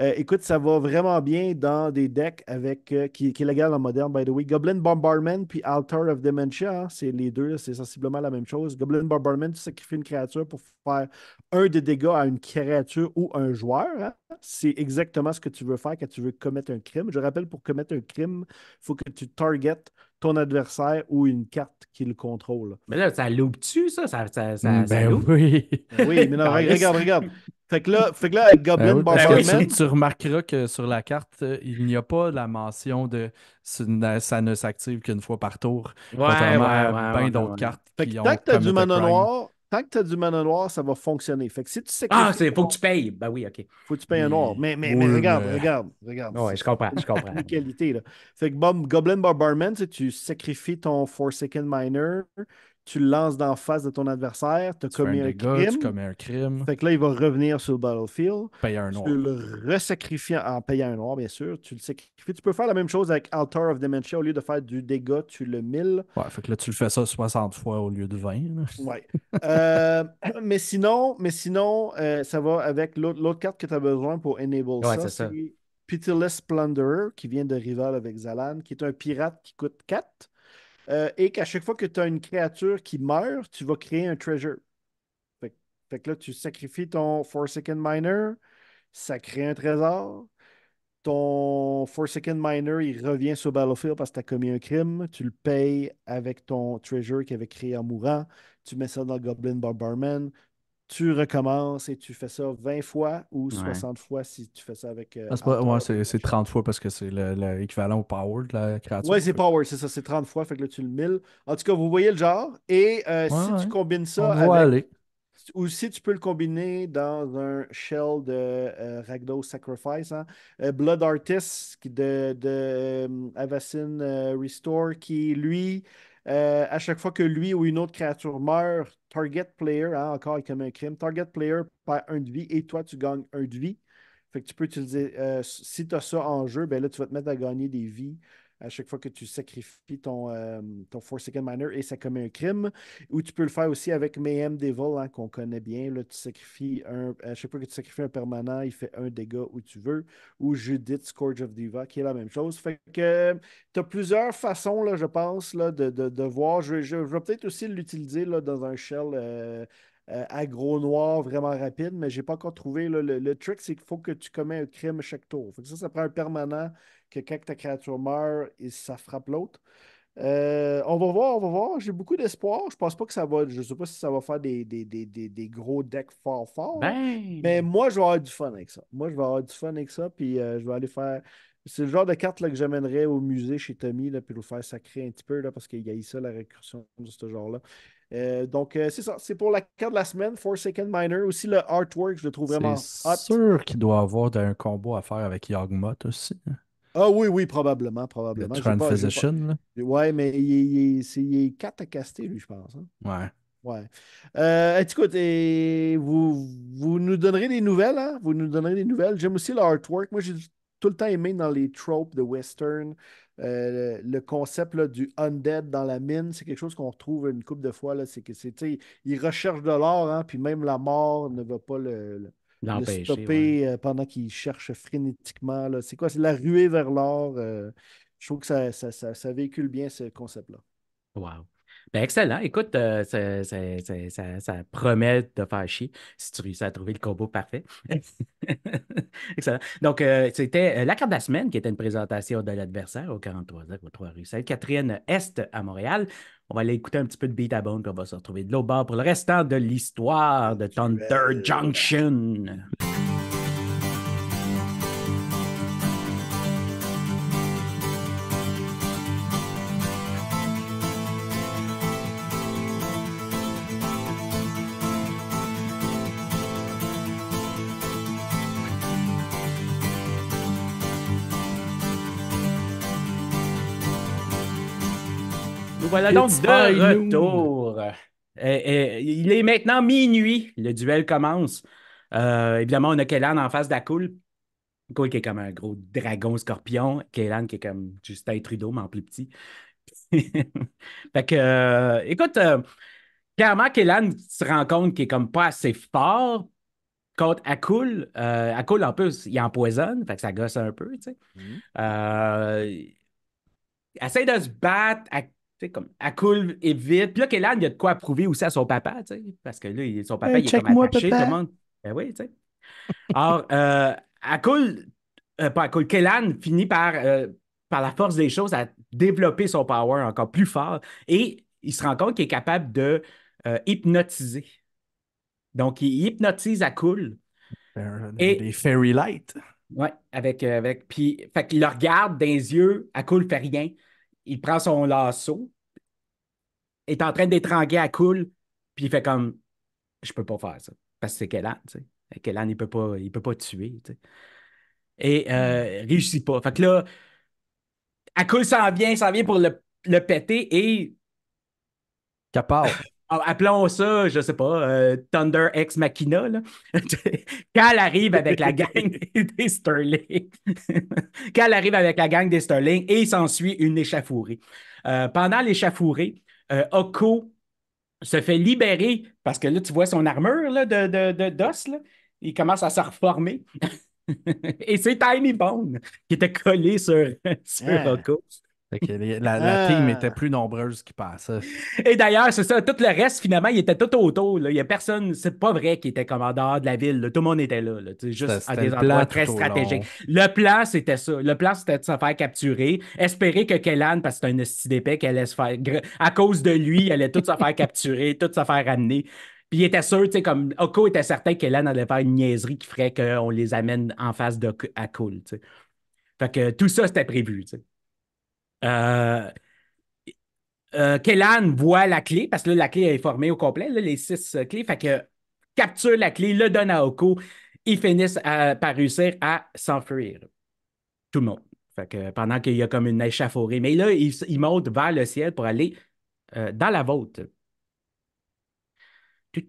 Euh, écoute, ça va vraiment bien dans des decks avec euh, qui, qui est légal en moderne, by the way. Goblin Bombardment puis Altar of Dementia, hein, c'est les deux, c'est sensiblement la même chose. Goblin Bombardment, tu sacrifies une créature pour faire un de dégâts à une créature ou un joueur. C'est exactement ce que tu veux faire quand tu veux commettre un crime. Je rappelle, pour commettre un crime, il faut que tu targetes ton adversaire ou une carte qui le contrôle. Mais là, ça loupe-tu, ça? ça, ça, ça, ben ça loupe. Oui. Oui, mais non, regarde, regarde. Fait que là, fait que là avec Goblin ben Bombardment... Ben oui, tu, tu remarqueras que sur la carte, il n'y a pas la mention de « ça ne s'active qu'une fois par tour ouais, », contrairement ouais, ouais, à bien ouais, d'autres ouais. cartes fait qui ont... Tant que tu as du mana noir... Tant que tu as du mana noir, ça va fonctionner. Fait que si tu sais que ah, il faut que tu payes. Ben oui, OK. Faut que tu payes un noir. Mais, mais, mais, mais regarde, euh... regarde, regarde. Oui, je comprends, je comprends. La qualité, là. Fait que bon, Goblin Barbarman, tu sacrifies ton Forsaken Minor, tu le lances d'en face de ton adversaire, tu as commis un, un dégât, crime. Tu commets un crime. Fait que là, il va revenir sur le battlefield. Payer un noir. Tu le resacrifies en payant un noir, bien sûr. Tu le sacrifies. Tu peux faire la même chose avec Altar of Dementia. Au lieu de faire du dégât, tu le milles. Ouais, fait que là, tu le fais ça soixante fois au lieu de vingt. Là. Ouais. euh, mais sinon, mais sinon euh, ça va avec l'autre, l'autre carte que tu as besoin pour enable ouais, ça. C'est ça. C'est Pitiless Plunderer, qui vient de rival avec Zalan, qui est un pirate qui coûte quatre. Euh, et qu'à chaque fois que tu as une créature qui meurt, tu vas créer un treasure. Fait, fait que là, tu sacrifies ton Forsaken Miner, ça crée un trésor. Ton Forsaken Miner, il revient sur Battlefield parce que tu as commis un crime. Tu le payes avec ton treasure qu'il avait créé en mourant. Tu mets ça dans le Goblin Barbarman. Tu recommences et tu fais ça vingt fois ou soixante ouais. fois si tu fais ça avec... Euh, ah, c'est, pas, ouais, c'est, c'est trente fois parce que c'est le, le équivalent au power de la créature. Oui, c'est power, c'est ça, c'est trente fois, fait que là, tu le milles. En tout cas, vous voyez le genre. Et euh, ouais, si ouais. tu combines ça on avec... Ou si tu peux le combiner dans un shell de euh, Rakdos Sacrifice, hein? euh, Blood Artist de, de euh, Avacyn euh, Restore qui, lui... Euh, à chaque fois que lui ou une autre créature meurt, target player, hein, encore il commet un crime, target player perd un de vie et toi tu gagnes un de vie. Fait que tu peux utiliser, euh, si tu as ça en jeu, ben là tu vas te mettre à gagner des vies à chaque fois que tu sacrifies ton, euh, ton Forsaken Miner et ça commet un crime. Ou tu peux le faire aussi avec Mayhem Devil, hein, qu'on connaît bien. Là, tu sacrifies un, à chaque fois que tu sacrifies un permanent, il fait un dégât où tu veux. Ou Judith, Scourge of Diva, qui est la même chose. Fait que tu as plusieurs façons, là, je pense, là, de, de, de voir. Je, je, je vais peut-être aussi l'utiliser là, dans un shell euh, euh, aggro noir vraiment rapide, mais je n'ai pas encore trouvé. Là, le, le trick, c'est qu'il faut que tu commets un crime chaque tour. Fait que ça, ça prend un permanent que quand ta créature meurt, ça frappe l'autre. Euh, on va voir, on va voir. J'ai beaucoup d'espoir. Je pense pas que ça va... Je sais pas si ça va faire des, des, des, des, des gros decks fort fort. Ben... Mais moi, je vais avoir du fun avec ça. Moi, je vais avoir du fun avec ça, puis euh, je vais aller faire... C'est le genre de carte là, que j'amènerais au musée chez Tommy, là, puis le faire sacrer un petit peu, là, parce qu'il y a eu ça, la récursion de ce genre-là. Euh, donc, euh, c'est ça. C'est pour la carte de la semaine, Forsaken Minor. Aussi, le artwork, je le trouve vraiment hot. C'est sûr qu'il doit avoir un combo à faire avec Yawgmoth aussi. Ah oui, oui, probablement, probablement. Le Trend Physician, là. Ouais, mais il, il, il, c'est, il est quatre à caster, lui, je pense. Hein? Ouais. Ouais. Euh, écoute, et vous, vous nous donnerez des nouvelles, hein? Vous nous donnerez des nouvelles. J'aime aussi l'artwork. Moi, j'ai tout le temps aimé dans les tropes de western. Euh, le concept là, du undead dans la mine, c'est quelque chose qu'on retrouve une couple de fois. C'est que c'est, ils recherchent de l'or, hein, puis même la mort ne va pas le, le, le stopper, ouais. euh, pendant qu'ils cherchent frénétiquement. C'est quoi? C'est la ruée vers l'or. Euh, je trouve que ça, ça, ça, ça véhicule bien ce concept-là. Wow. Ben excellent. Écoute, euh, ça, ça, ça, ça, ça promet de faire chier si tu réussis à trouver le combo parfait. Excellent. Donc, euh, c'était la carte de la semaine qui était une présentation de l'adversaire au quarante-trois zéro trois rue Sainte-Catherine Est à Montréal. On va aller écouter un petit peu de Beat à Bone, puis on va se retrouver de l'autre bord pour le restant de l'histoire de Thunder Junction. Voilà donc de retour. Et, et, il est maintenant minuit. Le duel commence. Euh, évidemment, on a Kellan en face d'Akul. Akul qui est comme un gros dragon scorpion. Kellan qui est comme Justin Trudeau, mais en plus petit. Fait que, euh, écoute, euh, clairement, Kellan se rend compte qu'il est comme pas assez fort contre Akul. Euh, Akul, en plus, il empoisonne. Fait que ça gosse un peu, tu sais. Mm-hmm. euh, essaie de se battre à comme Akul et vite. Puis là, Kellan, il y a de quoi prouver aussi à son papa, tu sais, parce que là, son papa, hey, il est comme attaché, tout le monde. Ben oui, tu sais. Alors, euh, Akul, euh, pas Akul, Kellan finit par, euh, par la force des choses à développer son power encore plus fort et il se rend compte qu'il est capable de euh, hypnotiser. Donc, il hypnotise Akul. Et des fairy lights. Oui, avec. avec puis, fait qu'il le regarde dans les yeux, Akul fait rien. Il prend son lasso, est en train d'étrangler Akul, puis il fait comme je peux pas faire ça. Parce que c'est Kellan, tu sais. Kellan, il peut pas, il peut pas tuer, tu sais. Et euh, réussit pas. Fait que là, Akul s'en vient, s'en vient pour le, le péter et. Capard. Appelons ça, je sais pas, euh, Thunder Ex Machina, là. Quand elle arrive avec la gang des Sterling. Quand elle arrive avec la gang des Sterling et il s'ensuit une échafourée. Euh, pendant l'échafourée, euh, Oko se fait libérer parce que là, tu vois son armure là, de, de, de, d'os, là. Il commence à se reformer. Et c'est Tiny Bone qui était collé sur, sur yeah. Oko. Que les, la, la ah. team était plus nombreuse qui passait. Et d'ailleurs, c'est ça, tout le reste, finalement, il était tout autour. Là. Il n'y a personne, c'est pas vrai qu'il était comme en dehors de la ville. Là. Tout le monde était là. là. Juste à des endroits très stratégiques. Le plan, c'était ça. Le plan, c'était de se faire capturer. Espérer que Kellan, parce que c'est un esti d'épais, qu'elle allait se faire. À cause de lui, elle allait tout se faire capturer, tout se faire ramener. Puis il était sûr, tu sais, comme Oko était certain que Kellan allait faire une niaiserie qui ferait qu'on les amène en face de Akul. T'sais. Fait que tout ça, c'était prévu, tu sais. Euh, euh, Kellan voit la clé, parce que là, la clé est formée au complet, là, les six euh, clés, fait que capture la clé, le donne à Oko, ils finissent à, par réussir à s'enfuir. Tout le monde. Fait que pendant qu'il y a comme une échafaudée. Mais là, ils il montent vers le ciel pour aller euh, dans la vôtre. Euh,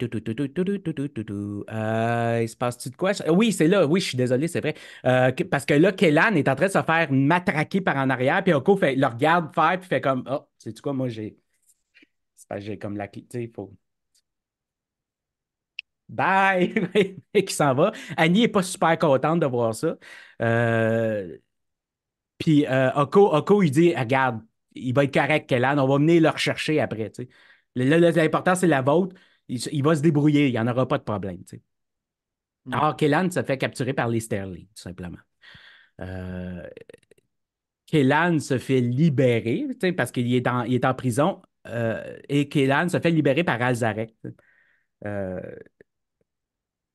il se passe-tu de quoi? Oui, c'est là. Oui, je suis désolé, c'est vrai. Euh, parce que là, Kellan est en train de se faire matraquer par en arrière, puis Oko fait, le regarde faire, puis fait comme, oh, sais-tu quoi, moi, j'ai... C'est parce que j'ai comme la clé, tu sais, il faut... Bye! Et qui s'en va. Annie n'est pas super contente de voir ça. Euh... Puis euh, Oko, Oko, il dit, regarde, il va être correct, Kellan, on va venir le rechercher après, tu sais. L'important, c'est la vôtre. Il va se débrouiller, il n'y en aura pas de problème. T'sais. Alors, Kellan se fait capturer par les Sterling, tout simplement. Euh, Kellan se fait libérer, parce qu'il est, est en prison, euh, et Kellan se fait libérer par Ral Zarek. Euh,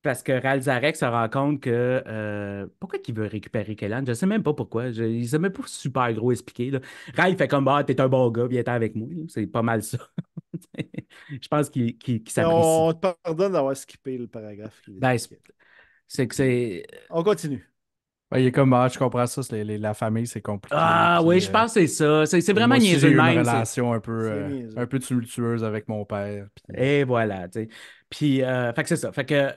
parce que Ral Zarek se rend compte que... Euh, pourquoi il veut récupérer Kellan? Je ne sais même pas pourquoi. Je, il ne s'est même pas super gros expliqué. Là. Ral fait comme, ah, t'es un bon gars, viens t'en avec moi. C'est pas mal ça. Je pense qu'il qu'il, qu'il s'apprécie. On te pardonne d'avoir skippé le paragraphe. Ben, c'est que c'est... On continue. Ouais, il est comme, ah, je comprends ça, les, les, la famille, c'est compliqué. Ah puis, oui, je euh, pense que c'est ça. C'est vraiment niaiseux même. J'ai eu une relation un peu, euh, un peu tumultueuse avec mon père. Puis... Et voilà, tu sais. Puis, euh, fait que c'est ça. Fait que...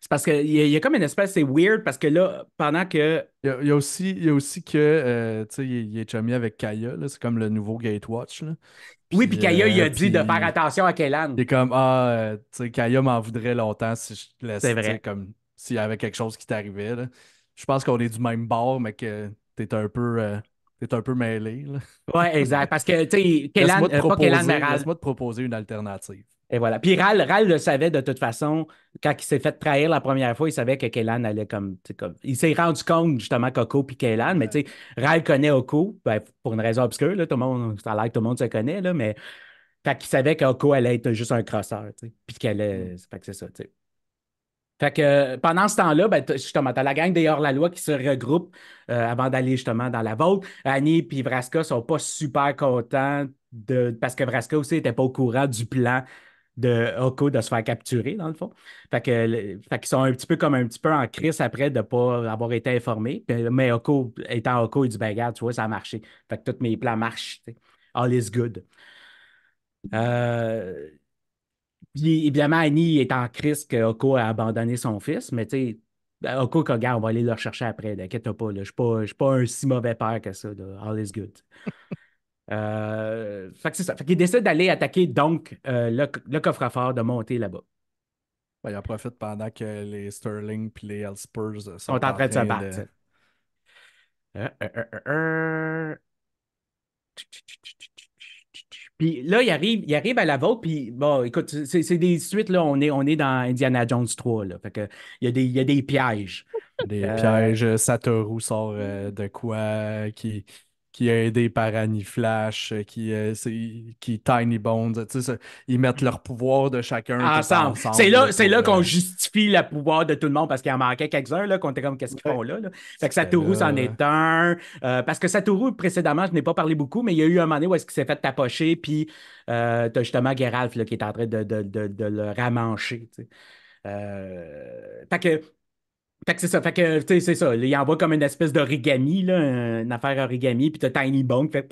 C'est parce qu'il y, y a comme une espèce, c'est weird parce que là, pendant que... Il y a, il y a, aussi, il y a aussi que, euh, tu sais, il, il est chumé avec Kaya, là, c'est comme le nouveau Gatewatch. Là. Puis, oui, puis Kaya, euh, il a dit puis, de faire attention à Kellan. Il est comme, ah, euh, tu sais, Kaya m'en voudrait longtemps si je laisse, c'est vrai, comme s'il y avait quelque chose qui t'arrivait. Là. Je pense qu'on est du même bord, mais que t'es un peu... Euh... T'es un peu mêlé. Oui, exact. Parce que, tu sais, Kellan, euh, pas Kellan, mais Ral. Laisse-moi te proposer une alternative. Et voilà. Puis Ral, Ral le savait de toute façon. Quand il s'est fait trahir la première fois, il savait que Kellan allait comme... comme... Il s'est rendu compte, justement, qu'Oko puis Kellan. Mais tu sais, Ral connaît Oko, ben, pour une raison obscure. Là, tout le monde, ça a l'air que tout le monde se connaît, là, mais fait qu'il savait qu'Oko allait être juste un crosseur. Puis qu'elle allait... Mm. Fait que c'est ça, tu sais. Fait que euh, pendant ce temps-là, ben, justement, t'as la gang des hors-la-loi qui se regroupe euh, avant d'aller justement dans la vôtre. Annie et Vraska sont pas super contents de parce que Vraska aussi n'était pas au courant du plan de Oko de se faire capturer, dans le fond. Fait que le... fait qu'ils sont un petit peu comme un petit peu en crise après de ne pas avoir été informés. Mais Oko, étant Oko, il dit, ben regarde, tu vois, ça a marché. Fait que tous mes plans marchent. T'sais. All is good. Euh... Puis, évidemment, Annie est en crise que Oko a abandonné son fils, mais tu sais, Oko, regarde, on va aller le rechercher après, t'inquiète pas, je ne suis pas un si mauvais père que ça, là. All is good. euh, fait que c'est ça. Fait qu'il décide d'aller attaquer donc euh, le, le coffre-fort, de monter là-bas. Ben, il en profite pendant que les Sterling et les Hellspurs sont, sont en train, train de se battre. De... Euh, euh, euh, euh... Puis là, il arrive, il arrive à la vôtre, puis bon, écoute, c'est, c'est des suites, là, on est, on est dans Indiana Jones trois, là, fait que il y a des, il y a des pièges. Des euh... pièges, Satoru sort euh, de quoi, qui, qui est aidé par Annie Flash, qui, euh, c'est, qui Tiny Bones, tu sais, ils mettent leur pouvoir de chacun ensemble. ensemble c'est là, là, c'est là qu'on euh... justifie le pouvoir de tout le monde, parce qu'il en manquait quelques-uns, là, qu'on était comme, qu'est-ce qu'ils font là, là? Fait que Satoru, c'en est un. Euh, parce que Satoru, précédemment, je n'ai pas parlé beaucoup, mais il y a eu un moment donné où est-ce qu'il s'est fait tapocher, puis euh, t'as justement Géralf, là, qui est en train de, de, de, de le ramancher, tu sais. Euh... Fait que... Fait que c'est ça, fait que, tu sais, c'est ça. Il envoie comme une espèce d'origami, là, une affaire origami, puis t'as Tiny Bone qui fait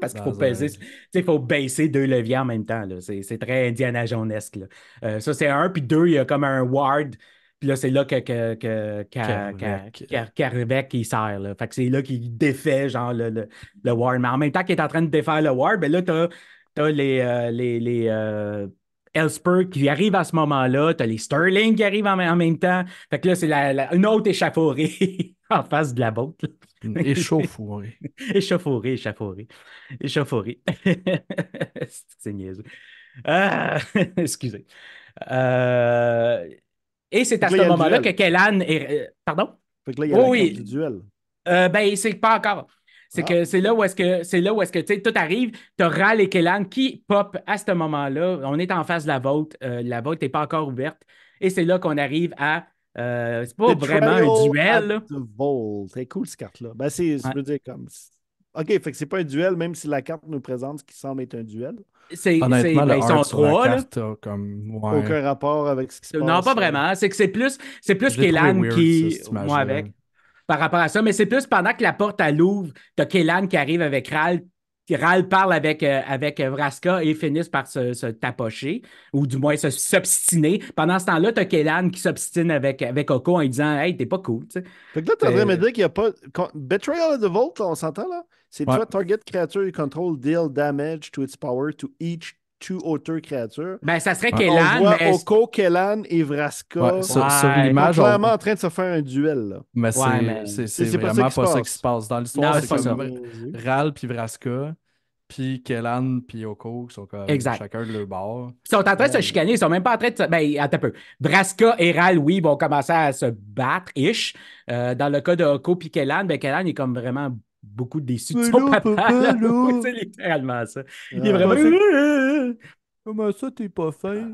parce qu'il faut peser, tu sais, il faut baisser deux leviers en même temps, là. C'est, c'est très Indiana Jonesque, là. Euh, ça, c'est un, puis deux, il y a comme un ward, puis là, c'est là que que, que, que Kaervek, il sert, là. Fait que c'est là qu'il défait, genre, le, le, le ward. Mais en même temps qu'il est en train de défaire le ward, ben là, t'as, t'as les... Euh, les, les euh, Hellspur qui arrive à ce moment-là, t'as les Sterling qui arrivent en, en même temps. Fait que là, c'est la, la, une autre échafaudée en face de la vôtre. Échauffourée. échauffourée, échauffourée. Échauffourée. C'est niaiseux. Ah, excusez. Euh, et c'est à ce moment-là que Kellan est... Pardon? Fait que là, il y a oui. du duel. Euh, ben, c'est pas encore... C'est, ah. que c'est là où est-ce que c'est là où est-ce que tu sais, tout arrive, t'as Ral et Kellan qui pop à ce moment-là. On est en face de la vôtre. Euh, la vôtre n'est pas encore ouverte. Et c'est là qu'on arrive à euh, c'est pas The vraiment un duel. C'est cool cette carte-là. Ben, c'est, je veux dire, comme. OK, fait que c'est pas un duel, même si la carte nous présente ce qui semble être un duel. C'est, honnêtement, c'est, ben, ils sont trois, là. Carte, comme, ouais. Aucun rapport avec ce qui se non, passe. Non, pas vraiment. C'est que c'est plus, c'est plus Kellan weird, qui. Ça, moi avec. Par rapport à ça, mais c'est plus pendant que la porte à l'ouvre, t'as Kellan qui arrive avec Ral, Ral parle avec, euh, avec Vraska et finissent par se, se tapocher, ou du moins se, s'obstiner. Pendant ce temps-là, t'as Kellan qui s'obstine avec, avec Oko en lui disant « Hey, t'es pas cool ». Fait que là, t'as vraiment dit qu'il n'y a pas... Betrayal of the Vault, on s'entend là? C'est ouais. « Target creature you control deal damage to its power to each two other creatures ». Ben, ça serait ouais. Kellan, on voit mais... Oko, Kellan et Vraska. Ouais, sur, ouais. sur l'image, on... clairement en train de se faire un duel, là. Mais c'est, ouais, mais... c'est, c'est, c'est vraiment pas, ça, pas ça qui se passe. Dans l'histoire, non, c'est, c'est comme ça. Ral puis Vraska, puis Kellan puis Oko qui sont comme exact. Chacun de leur bord. Ils sont en train de se chicaner, ils sont même pas en train de se... Ben, attends un peu. Vraska et Ral, oui, vont commencer à se battre-ish. Euh, dans le cas de Oko puis Kellan, ben Kellan est comme vraiment beaucoup déçu. De son papa, c'est littéralement ça. Il est vraiment... Comment ça, t'es pas fin?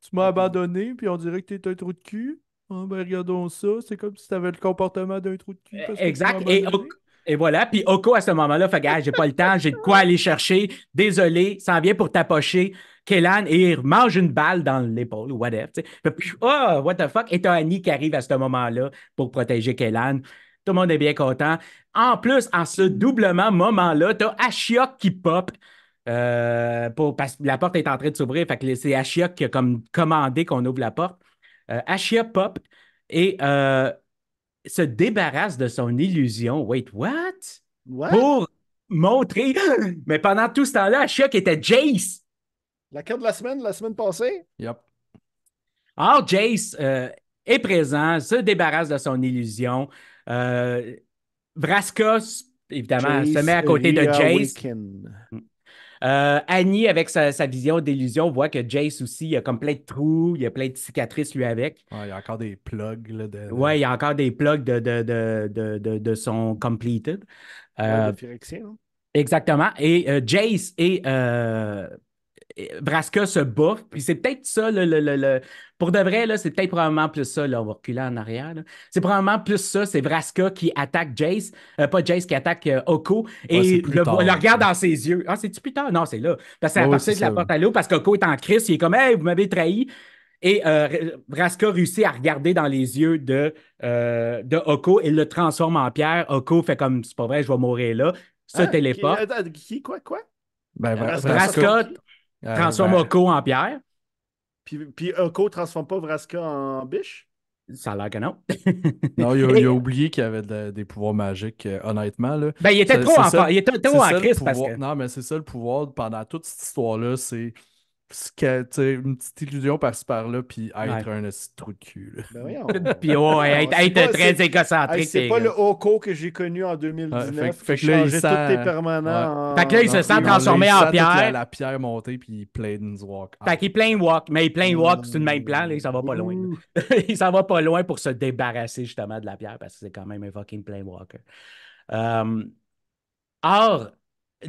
Tu m'as abandonné, puis on dirait que t'es un trou de cul. Oh, ben, regardons ça, c'est comme si t'avais le comportement d'un trou de cul. Parce que exact, et, o- et voilà. Puis Oko, à ce moment-là, fait gars, j'ai pas le temps, j'ai de quoi aller chercher. Désolé, s'en vient pour tapocher Kellan et il mange une balle dans l'épaule, ou whatever. Ah, oh, what the fuck? Et t'as Annie qui arrive à ce moment-là pour protéger Kellan. Tout le monde est bien content. En plus, en ce doublement moment-là, t'as Ashiok qui pop. Euh, pour, parce que la porte est en train de s'ouvrir. Fait que c'est Ashiok qui a comme commandé qu'on ouvre la porte. Euh, Ashiok pop et euh, se débarrasse de son illusion. Wait, what? What? Pour montrer. Mais pendant tout ce temps-là, Ashiok était Jace. La carte de la semaine, la semaine passée? Yep. Or, Jace euh, est présent, se débarrasse de son illusion. Euh, Vraska, évidemment, Jace se met à côté de Jace. Euh, Annie, avec sa, sa vision d'illusion, voit que Jace aussi, il a comme plein de trous, il a plein de cicatrices, lui, avec. Ouais, il y a encore des plugs. Là, de... Ouais, il y a encore des plugs de, de, de, de, de, de son completed. Euh, ouais, de Phyrexien, hein? Exactement. Et euh, Jace et euh, Vraska se bouffe, puis c'est peut-être ça, le, le, le, le... pour de vrai, là, c'est peut-être probablement plus ça, là, on va reculer en arrière, là. C'est probablement plus ça, c'est Vraska qui attaque Jace, euh, pas Jace qui attaque euh, Oko, et ouais, le, tard, le regarde ça. Dans ses yeux. Ah, c'est-tu plus tard? Non, c'est là, parce que c'est à partir de la porte à l'eau, parce qu'Oko est en crise, il est comme « Hey, vous m'avez trahi », et euh, Vraska réussit à regarder dans les yeux de, euh, de Oko, il le transforme en pierre, Oko fait comme « C'est pas vrai, je vais mourir là », se ah, téléporte. Qui, qui, quoi, quoi? Ben, Vraska... transforme euh, ben... Oko en pierre. Puis, puis Oko ne transforme pas Vraska en biche? Ça a l'air que non. Non, il a, il a oublié qu'il y avait de, des pouvoirs magiques, euh, honnêtement. Là. Ben, il était trop en, ça, il était trop en crise. Pouvoir, parce que... Non, mais c'est ça le pouvoir pendant toute cette histoire-là, c'est une petite illusion par-ci par-là, puis être ouais. un trou de cul. Là. Ben voyons. Puis oh, être, être pas, très égocentrique. C'est pas le Oko que j'ai connu en deux mille dix-neuf. Ouais, fait, fait que là, il sent... tout est permanent. Ouais. En... Fait que là, il non, se sent non, transformé là, il en sent pierre. La, la pierre montée, puis il plains walk. Fait qu'il plains walk, mais il plains walk, c'est le même plan, là, il s'en va pas loin. Il s'en va pas loin pour se débarrasser justement de la pierre, parce que c'est quand même un fucking plains walker. Um, or,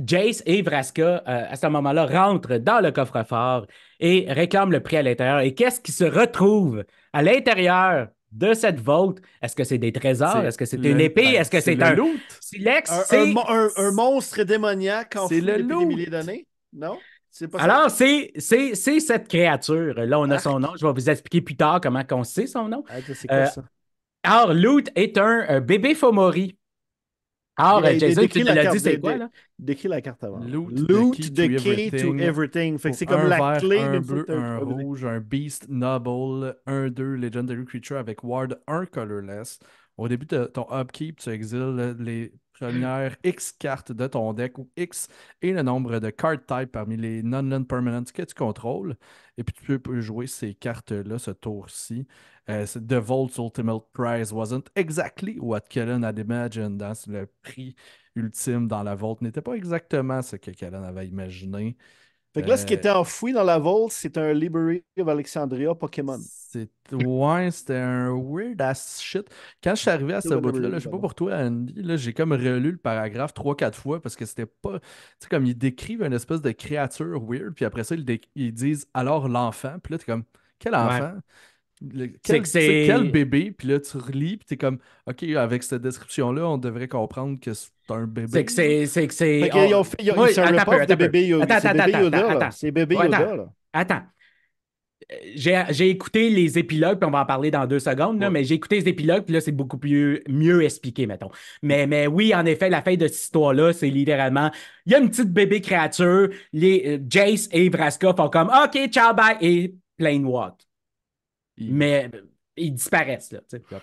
Jace et Vraska, euh, à ce moment-là, rentrent dans le coffre-fort et réclament le prix à l'intérieur. Et qu'est-ce qui se retrouve à l'intérieur de cette vault? Est-ce que c'est des trésors? Est-ce que c'est une épée? Est-ce que c'est un loot? Silex, c'est... Un, un, un monstre démoniaque en fou depuis des milliers d'années? Non? C'est pas ça? Alors, c'est, c'est, c'est cette créature. Là, on a son nom. Je vais vous expliquer plus tard comment on sait son nom. C'est quoi ça? Alors, loot est un, un bébé Fomori. Alors, Jason, tu l'as dit, c'est quoi, là? Décris la carte avant. Loot, Loot the key, the key to everything. Fait que c'est comme la clé d'un bleu, un rouge, un beast, noble, un deux, legendary creature avec ward un colorless. Au début de ton upkeep, tu exiles les premières X cartes de ton deck ou X et le nombre de card types parmi les non-land permanents que tu contrôles. Et puis tu peux jouer ces cartes-là ce tour-ci. Euh, The Vault's ultimate prize wasn't exactly what Kellan had imagined. Hein? Le prix ultime dans la Vault n'était pas exactement ce que Kellan avait imaginé. Fait que là, euh... ce qui était enfoui dans la Vault, c'est un Library of Alexandria Pokémon. C'est... Ouais, c'était un weird ass shit. Quand je suis arrivé à ce bout-là, là, je sais pas pour toi, Andy, là, j'ai comme relu le paragraphe trois quatre fois parce que c'était pas... Tu sais, comme ils décrivent une espèce de créature weird, puis après ça, ils, dé... ils disent « Alors l'enfant », puis là, t'es comme « Quel enfant? Ouais. » Le, quel, c'est quel bébé, puis là tu relis, puis t'es comme, ok, avec cette description-là, on devrait comprendre que c'est un bébé. C'est que c'est. c'est, que c'est... Fait ils ont fait. Ils ont fait un rapport de bébé Yoda. C'est bébé Yoda. C'est bébé Yoda. Attends. J'ai, j'ai écouté les épilogues, puis on va en parler dans deux secondes, là, ouais. mais j'ai écouté les épilogues, puis là, c'est beaucoup plus, mieux expliqué, mettons. Mais, mais oui, en effet, la fin de cette histoire-là, c'est littéralement, il y a une petite bébé créature, les, Jace et Vraska font comme, ok, ciao, bye, et plain walk. Il... Mais ils disparaissent, là, tu sais. Yep.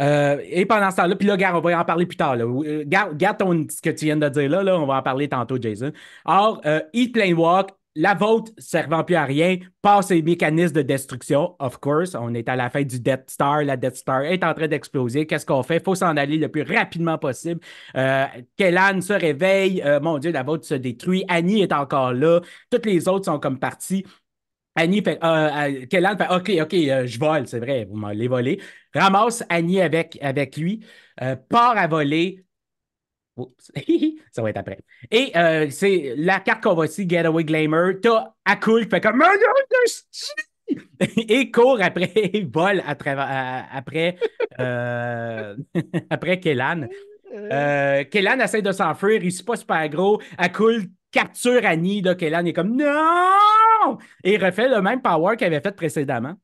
Euh, et pendant ce temps-là, puis là, gars, on va en parler plus tard, là. Garde, garde ton, ce que tu viens de dire là, là, on va en parler tantôt, Jason. Or, euh, Eat Plain Walk, la vôtre servant plus à rien, passe les mécanismes de destruction, of course. On est à la fin du Death Star, la Death Star est en train d'exploser. Qu'est-ce qu'on fait? Il faut s'en aller le plus rapidement possible. Euh, Kellan se réveille, euh, mon Dieu, la vôtre se détruit. Annie est encore là, toutes les autres sont comme parties. Annie fait, euh, Kellan fait, OK, OK, euh, je vole, c'est vrai, vous m'allez voler. Ramasse Annie avec, avec lui, euh, part à voler. Oups, ça va être après. Et euh, c'est la carte qu'on voit ici, Getaway Glamour. T'as Akul qui fait comme, et court après, vole à tra- à, après, euh, après Kellan. Euh, Kellan essaie de s'enfuir, il réussit pas super gros. Akul capture Annie, là, Kellan est comme, non! Et il refait le même power qu'il avait fait précédemment.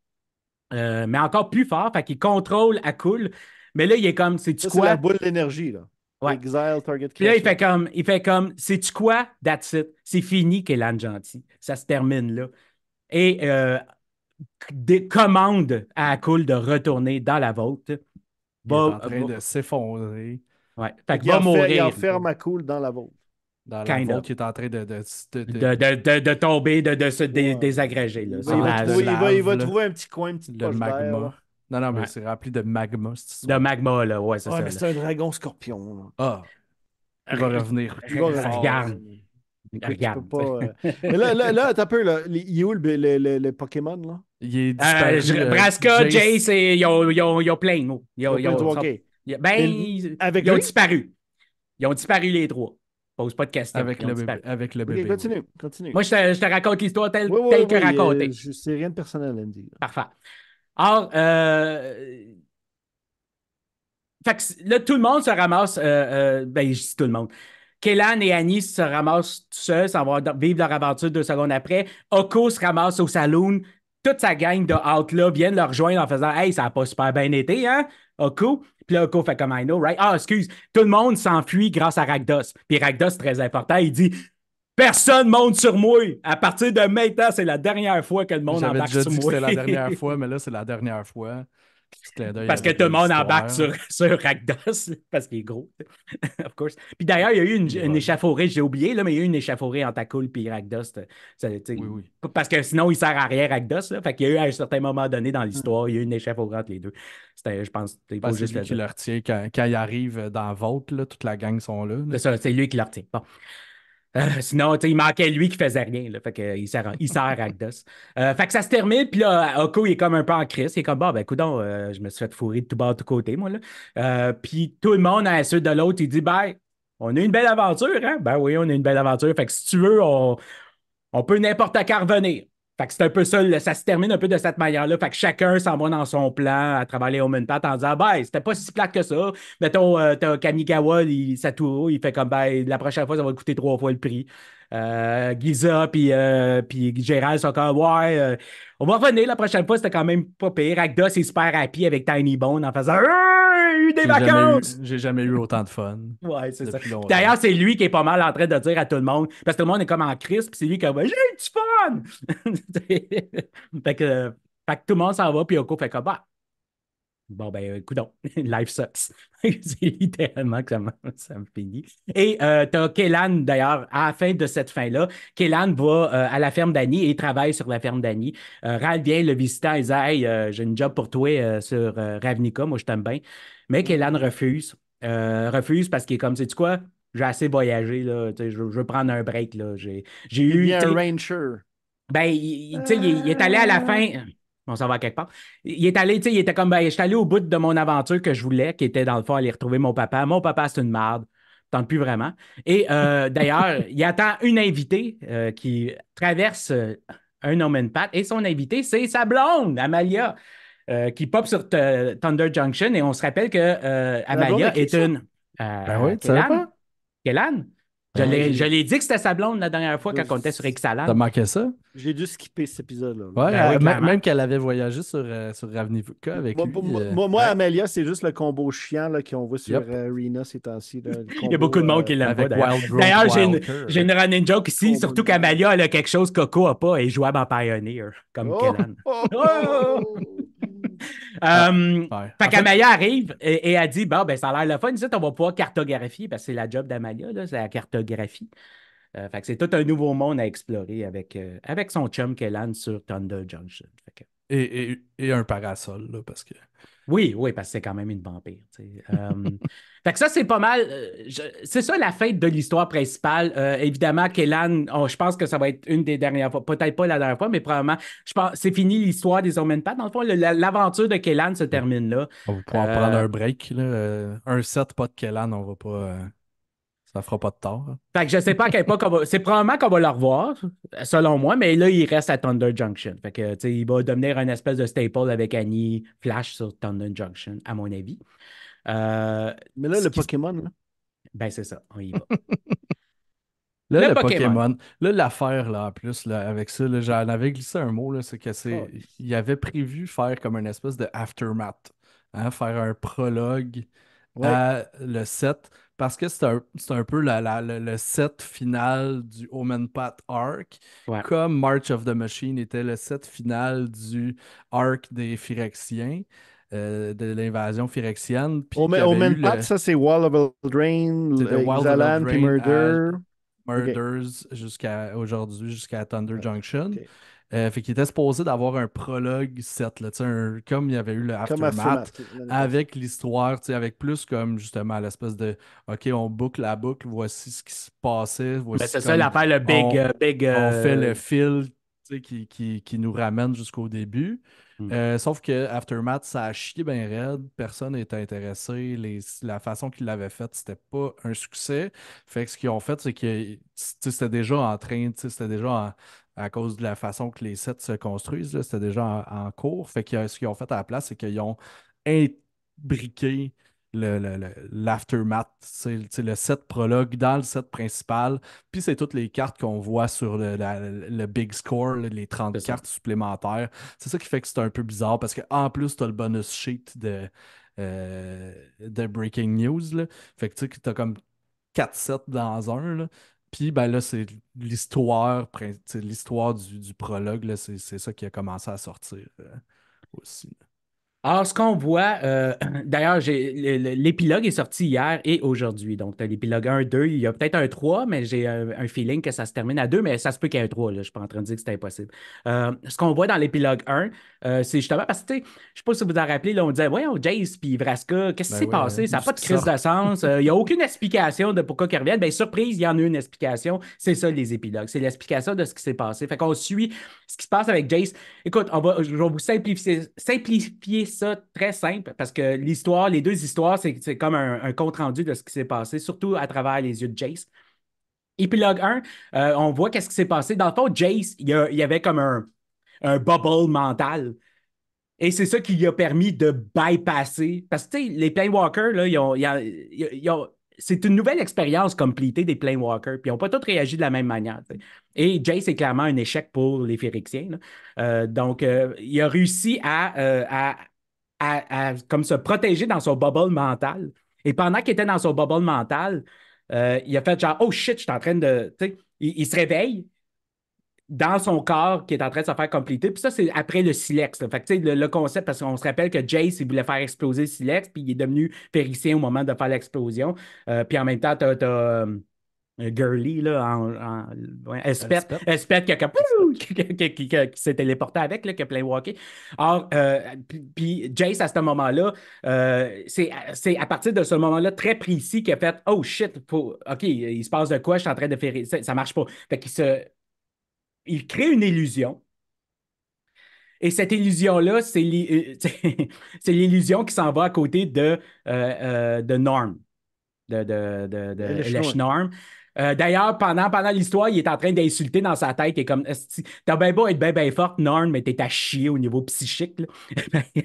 Euh, mais encore plus fort, fait qu'il contrôle Akul. Mais là, il est comme, c'est-tu quoi? C'est la boule d'énergie, là. Ouais. Exile, target. Puis là, il fait comme, il fait comme, c'est-tu quoi? That's it. C'est fini, Kellan gentil. Ça se termine, là. Et euh, des commandes à Akul de retourner dans la vôtre. Va, il est en train va, de s'effondrer. Ouais. Fait il va mourir. Il enferme Akul dans la vôtre. Dans la vôtre qui est en train de... De, de, de... de, de, de, de tomber, de, de se dé, ouais. désagréger. Là, il, va trouver, lave, il, va, il va trouver un petit coin, une petite le poche magma. Vert, non, non, mais ouais. c'est rempli de magma. De magma, là, ouais, c'est ah, ça. Mais c'est un dragon scorpion. Là. Ah, il va revenir. Il va revenir. Regarde. Regarde. Pas, euh... mais là, là, là, t'as un peu, là. Il est où le, le, le, le Pokémon, là? Il est disparu, euh, je... euh, Vraska, Jace, ils ont plein de mots. Ils ont, ils ont, sont... ben, ils... Avec ils ont disparu. Ils ont disparu les trois. Pose pas de questions. Avec, le bébé, avec le bébé. Okay, continue, continue. Moi, je te, je te raconte l'histoire telle, oui, oui, telle oui, que oui, racontée. Euh, c'est rien de personnel à me dire. Parfait. Or, euh... fait que, là, tout le monde se ramasse. Euh, euh, ben, je dis tout le monde. Kellan et Annie se ramassent tout seuls, sans avoir vivre leur aventure deux secondes après. Oko se ramasse au saloon. Toute sa gang de Outlaws viennent leur rejoindre en faisant « Hey, ça n'a pas super bien été, hein, Oko? » Puis là, Oko fait comme « I know, right? » Ah, excuse. Tout le monde s'enfuit grâce à Rakdos. Puis Rakdos, c'est très important, il dit « Personne monte sur moi! À partir de maintenant, c'est la dernière fois que le monde embarque sur moi. » J'avais déjà dit que c'était la dernière fois, mais là, c'est la dernière fois. Parce que tout le monde embarque sur, sur Rakdos, parce qu'il est gros, of course. Puis d'ailleurs, il y a eu une, une ouais. échafaudée, j'ai oublié, là, mais il y a eu une échafaudée entre Akul et Rakdos. Ça, oui, oui. Parce que sinon, il sert à rien Rakdos. Là, fait qu'il y a eu à un certain moment donné dans l'histoire, il y a eu une échafaudée entre les deux. C'était, je pense, c'est pas juste lui qui le retient. Quand, quand il arrive dans Vault, là, toute la gang sont là. C'est ça, c'est lui qui le retient. Bon. Euh, sinon, il manquait lui qui faisait rien. Là, fait que, euh, il sert, il sert Rakdos. Euh, fait que ça se termine, puis là, Oko, il est comme un peu en crise. Il est comme, bah, ben, coudonc, euh, je me suis fait fourrer de tout bas de tous côtés, moi. Euh, puis tout le monde, à ceux de l'autre, il dit, ben, on a une belle aventure, hein? Ben oui, on a une belle aventure. Fait que si tu veux, on, on peut n'importe quand revenir. Fait que c'est un peu ça, là, ça se termine un peu de cette manière-là. Fait que chacun s'en va dans son plan à travers les Omen Path en disant, ben, c'était pas si plate que ça. Mettons, euh, t'as Kamigawa, il, Satoru, il fait comme, ben, la prochaine fois, ça va coûter trois fois le prix. Euh, Gisa, puis euh, Géralf sont comme, ouais, euh, on va revenir la prochaine fois, c'était quand même pas pire. Rakdos est super happy avec Tiny Bone en faisant, eu des vacances! J'ai jamais eu autant de fun. Ouais, c'est ça. D'ailleurs, c'est lui qui est pas mal en train de dire à tout le monde, parce que tout le monde est comme en crise, puis c'est lui qui a dit « J'ai eu du fun! » Fait que tout le monde s'en va, puis Oko fait comme « Bah! » Bon, ben, coudonc, life sucks. C'est littéralement que ça me, ça me finit. Et euh, t'as Kellan, d'ailleurs, à la fin de cette fin-là, Kellan va euh, à la ferme d'Annie et travaille sur la ferme d'Annie. Euh, Ral vient le visiter et dit « Hey, euh, j'ai une job pour toi euh, sur euh, Ravnica, moi je t'aime bien. » Mais Kellan refuse. Euh, refuse parce qu'il est comme, sais-tu quoi? J'ai assez voyagé, là. Je, je veux prendre un break, là. J'ai eu... Il est un ranger. Ben, il, il, il est allé à la fin... On s'en va quelque part. Il est allé, tu sais, il était comme, ben, je suis allé au bout de mon aventure que je voulais, qui était dans le fond aller retrouver mon papa. Mon papa, c'est une merde. Je ne tente plus vraiment. Et euh, d'ailleurs, il attend une invitée euh, qui traverse euh, un omen path. Et son invitée, c'est sa blonde, Amalia, euh, qui pop sur Thunder Junction. Et on se rappelle que euh, Amalia est une. Euh, ben oui, tu sais pas? Kellan? Je l'ai dit que c'était sa blonde la dernière fois quand on était sur Excellent. T'as manqué ça? J'ai dû skipper cet épisode-là. Ouais, ben oui, même, même qu'elle avait voyagé sur, euh, sur Ravnica avec moi, lui. Moi, euh... moi, moi ouais. Amalia, c'est juste le combo chiant qu'on voit sur yep. Arena ces temps-ci. Il y a beaucoup de monde euh, qui l'aime pas. D'ailleurs, j'ai une, une running joke ici, combo surtout qu'Amalia, elle a quelque chose qu'Oko n'a pas et est jouable en Pioneer, comme oh, Kellan. Oh, oh. Um, ouais. Fait qu'Amalia arrive et, et elle dit bon, ben ça a l'air le fun, ici, on va pouvoir cartographier, parce que c'est la job d'Amalia, c'est la cartographie. Euh, fait que c'est tout un nouveau monde à explorer avec, euh, avec son chum Kellan sur Thunder Junction. Fait que... et, et, et un parasol, là, parce que. Oui, oui, parce que c'est quand même une vampire. Um, fait que ça, c'est pas mal. Je... C'est ça la fin de l'histoire principale. Euh, évidemment, Kellan, oh, je pense que ça va être une des dernières fois. Peut-être pas la dernière fois, mais probablement. Je pense c'est fini l'histoire des Omen Path. Dans le fond, l'aventure de Kellan se termine là. On va pouvoir euh... prendre un break. Là. Un set, pas de Kellan, on va pas. Euh... Ça fera pas de tort. Hein. Fait que je sais pas à quel point va... c'est probablement qu'on va le revoir, selon moi, mais là, il reste à Thunder Junction. Fait que, tu sais, il va devenir une espèce de staple avec Annie Flash sur Thunder Junction, à mon avis. Euh... Mais là, le Pokémon, là? Ben, c'est ça, on y va. Là, le, le Pokémon. Pokémon. Là, l'affaire, là, en plus, là, avec ça, j'en avais glissé un mot, c'est que c'est. Oh. Il avait prévu faire comme une espèce de aftermath, hein, faire un prologue ouais. à le set. parce que c'est un, c'est un peu la, la, le, le set final du Omen Path Arc, ouais. Comme March of the Machine était le set final du Arc des Phyrexiens, euh, de l'invasion phyrexienne. Omen, Omen Path, le... ça c'est Wild of Eldraine, Xalan, puis Murder. Murders okay. Jusqu'à aujourd'hui, jusqu'à Thunder okay. Junction. Okay. Euh, fait qu'il était supposé d'avoir un prologue set, là, un, comme il y avait eu le Aftermath, aftermath avec l'histoire, avec plus comme justement l'espèce de OK, on boucle la boucle, voici ce qui se passait. Voici Mais c'est ça l'appel, le big. On, uh, big uh... on fait le fil qui, qui, qui nous ramène jusqu'au début. Mm. Euh, sauf que Aftermath, ça a chié bien raide, personne n'était intéressé, les, la façon qu'ils l'avaient faite, c'était pas un succès. Fait que ce qu'ils ont fait, c'est que c'était déjà en train, c'était déjà en. à cause de la façon que les sets se construisent, là, c'était déjà en, en cours. Fait que ce qu'ils ont fait à la place, c'est qu'ils ont imbriqué le, le, le, l'aftermath, c'est, c'est le set prologue dans le set principal. Puis c'est toutes les cartes qu'on voit sur le, la, le big score, les trente cartes supplémentaires. C'est ça qui fait que c'est un peu bizarre parce qu'en plus, tu as le bonus sheet de, euh, de Breaking News. Là. Fait que tu sais, tu as comme quatre sets dans un. Là. Puis ben là, c'est l'histoire, c'est l'histoire du, du prologue, là, c'est, c'est ça qui a commencé à sortir euh, aussi. Alors, ce qu'on voit, euh, d'ailleurs, j'ai, l'épilogue est sorti hier et aujourd'hui. Donc, tu as l'épilogue un, deux, il y a peut-être un trois, mais j'ai un, un feeling que ça se termine à deux, mais ça se peut qu'il y ait un trois. Là, je ne suis pas en train de dire que c'est impossible. Euh, ce qu'on voit dans l'épilogue un, euh, c'est justement parce que, tu sais, je ne sais pas si vous vous en rappelez, là, on disait, voyons, Jace puis Vraska, qu'est-ce qui ben s'est ouais, passé? Ça n'a pas de crise de sens. Il euh, n'y a aucune explication de pourquoi qu'ils reviennent. Bien, surprise, il y en a une explication. C'est ça, les épilogues. C'est l'explication de ce qui s'est passé. Fait qu'on suit ce qui se passe avec Jace. Écoute, on va, je vais vous simplifier, simplifier ça très simple, parce que l'histoire, les deux histoires, c'est, c'est comme un, un compte-rendu de ce qui s'est passé, surtout à travers les yeux de Jace. Épilogue un, euh, on voit qu'est-ce qui s'est passé. Dans le fond, Jace, il y avait comme un, un bubble mental. Et c'est ça qui lui a permis de bypasser. Parce que, tu sais, les Planewalkers, là, ils ont, ils ont, ils ont, c'est une nouvelle expérience complétée des Planewalkers, puis ils n'ont pas tous réagi de la même manière. T'sais. Et Jace est clairement un échec pour les Phyrexiens. Euh, donc, euh, il a réussi à... Euh, à À, à comme se protéger dans son bubble mental. Et pendant qu'il était dans son bubble mental, euh, il a fait genre « Oh shit, je suis en train de... » il, il se réveille dans son corps qui est en train de se faire compléter. Puis ça, c'est après le silex. Fait que, le, le concept, parce qu'on se rappelle que Jace, il voulait faire exploser le silex, puis il est devenu périssien au moment de faire l'explosion. Euh, puis en même temps, t'as... t'as Girly, là, en. en ouais, Espette, Espette qui a comme. qui, qui, qui, qui s'est téléporté avec, là, qui a plein walké. Or, euh, puis Jace, à ce moment-là, euh, c'est, c'est à partir de ce moment-là très précis qu'il a fait oh shit, faut, OK, il se passe de quoi, je suis en train de faire. Ça, ça marche pas. Fait qu'il se. Il crée une illusion. Et cette illusion-là, c'est, l'i... c'est l'illusion qui s'en va à côté de, euh, euh, de Norm, de, de, de, de Elesh Norm. Euh, d'ailleurs, pendant, pendant l'histoire, il est en train d'insulter dans sa tête. Il est comme, t'as bien beau être bien, bien forte, Norm, mais t'es à chier au niveau psychique.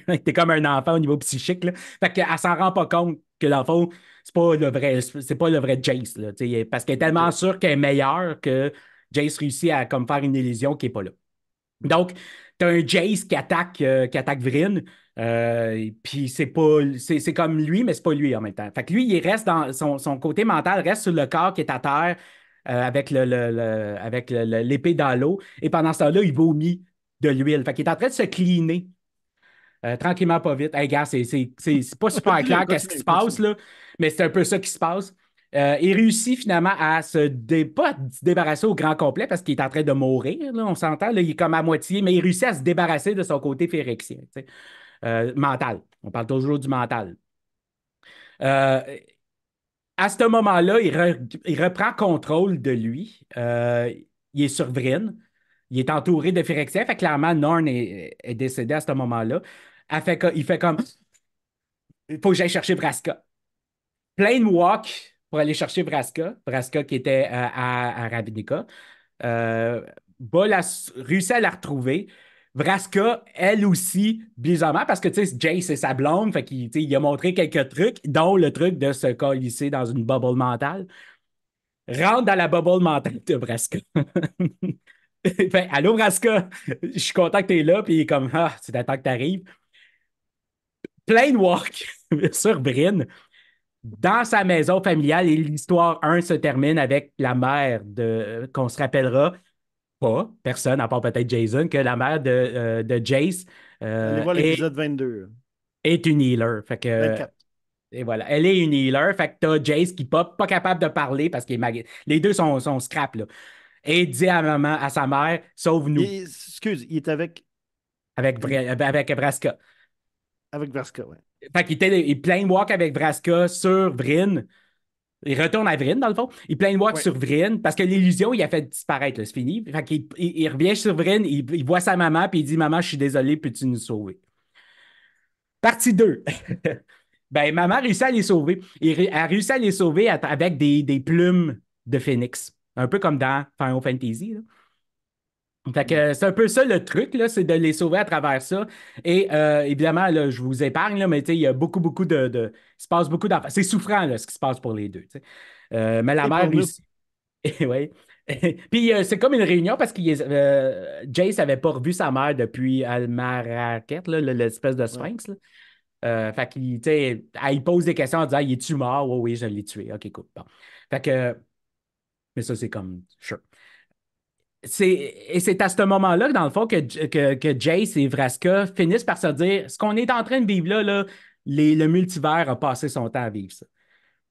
T'es comme un enfant au niveau psychique. Là. Fait qu'elle s'en rend pas compte que l'enfant, c'est pas le vrai, c'est pas le vrai Jace. Là, parce qu'elle est tellement ouais. sûre qu'elle est meilleure que Jace réussit à comme, faire une illusion qui n'est pas là. Donc, t'as un Jace qui attaque, euh, qui attaque Vryn. Euh, puis c'est pas c'est, c'est comme lui, mais c'est pas lui en même temps. Fait que lui, il reste dans son, son côté mental, reste sur le corps qui est à terre euh, avec, le, le, le, avec le, le, l'épée dans l'eau. Et pendant ce temps-là, il vomit de l'huile. Fait qu'il est en train de se cleaner euh, tranquillement, pas vite. Hey, gars, c'est, c'est, c'est, c'est pas super clair qu'est-ce qui se passe, là, mais c'est un peu ça qui se passe. Euh, il réussit finalement à se, dé- pas se débarrasser au grand complet parce qu'il est en train de mourir, là, on s'entend, là, il est comme à moitié, mais il réussit à se débarrasser de son côté phyrexien, tu sais. Euh, mental. On parle toujours du mental. Euh, à ce moment-là, il, re- il reprend contrôle de lui. Euh, il est sur Vryn. Il est entouré de Phyrexiens. Fait clairement, Norn est, est décédé à ce moment-là. Elle fait que, il fait comme... Il faut que j'aille chercher Vraska. Planewalk pour aller chercher Vraska. Vraska qui était euh, à, à Ravnica. Euh, bah, la, réussit à la retrouver. Vraska, elle aussi, bizarrement, parce que, tu sais, Jace, c'est sa blonde, fait qu'il il a montré quelques trucs, dont le truc de se colisser dans une bubble mentale. Rentre dans la bubble mentale de Vraska. Fait, allô, Vraska, je suis content que t'es là, puis il est comme, ah, tu t'attends que t'arrives. Planewalk sur Brynn dans sa maison familiale, et l'histoire un se termine avec la mère de qu'on se rappellera pas, personne, à part peut-être Jason, que la mère de, euh, de Jace euh, allez voir l'épisode vingt-deux. Est une healer. Fait que, vingt-quatre. Et voilà, elle est une healer. Fait que t'as Jace qui pop, pas capable de parler parce qu'il est mag... Les deux sont, sont scrap, là. Et dit à maman, à sa mère, sauve-nous. Et, excuse, il est avec... Avec, avec Vraska. Avec Vraska, oui. Fait qu'il était, il plain walk avec Vraska sur Vryn. Il retourne à Vryn, dans le fond. Il plain walk ouais. sur Vryn parce que l'illusion, il a fait disparaître, là, c'est fini. Fait qu'il il, il revient sur Vryn, il, il voit sa maman, puis il dit « Maman, je suis désolé, peux-tu nous sauver? » Partie deux. Ben, maman réussit à les sauver. Il a réussi à les sauver avec des, des plumes de phénix. Un peu comme dans Final Fantasy, là. Fait que c'est un peu ça le truc, là, c'est de les sauver à travers ça. Et euh, évidemment, là, je vous épargne, là, mais il y a beaucoup, beaucoup de, de. Il se passe beaucoup d'affaires. C'est souffrant, là, ce qui se passe pour les deux. Euh, mais la mère réussit. Oui. Puis euh, c'est comme une réunion parce que euh, Jace n'avait pas revu sa mère depuis Almaraquette, l'espèce de sphinx. Là. Euh, fait qu'il il pose des questions en disant il est-tu mort? Oh, oui, je l'ai tué. Ok, cool. Bon. Fait que. Mais ça, c'est comme. Sure. C'est, et c'est à ce moment-là, dans le fond, que, que, que Jace et Vraska finissent par se dire ce qu'on est en train de vivre là, là les, le multivers a passé son temps à vivre ça.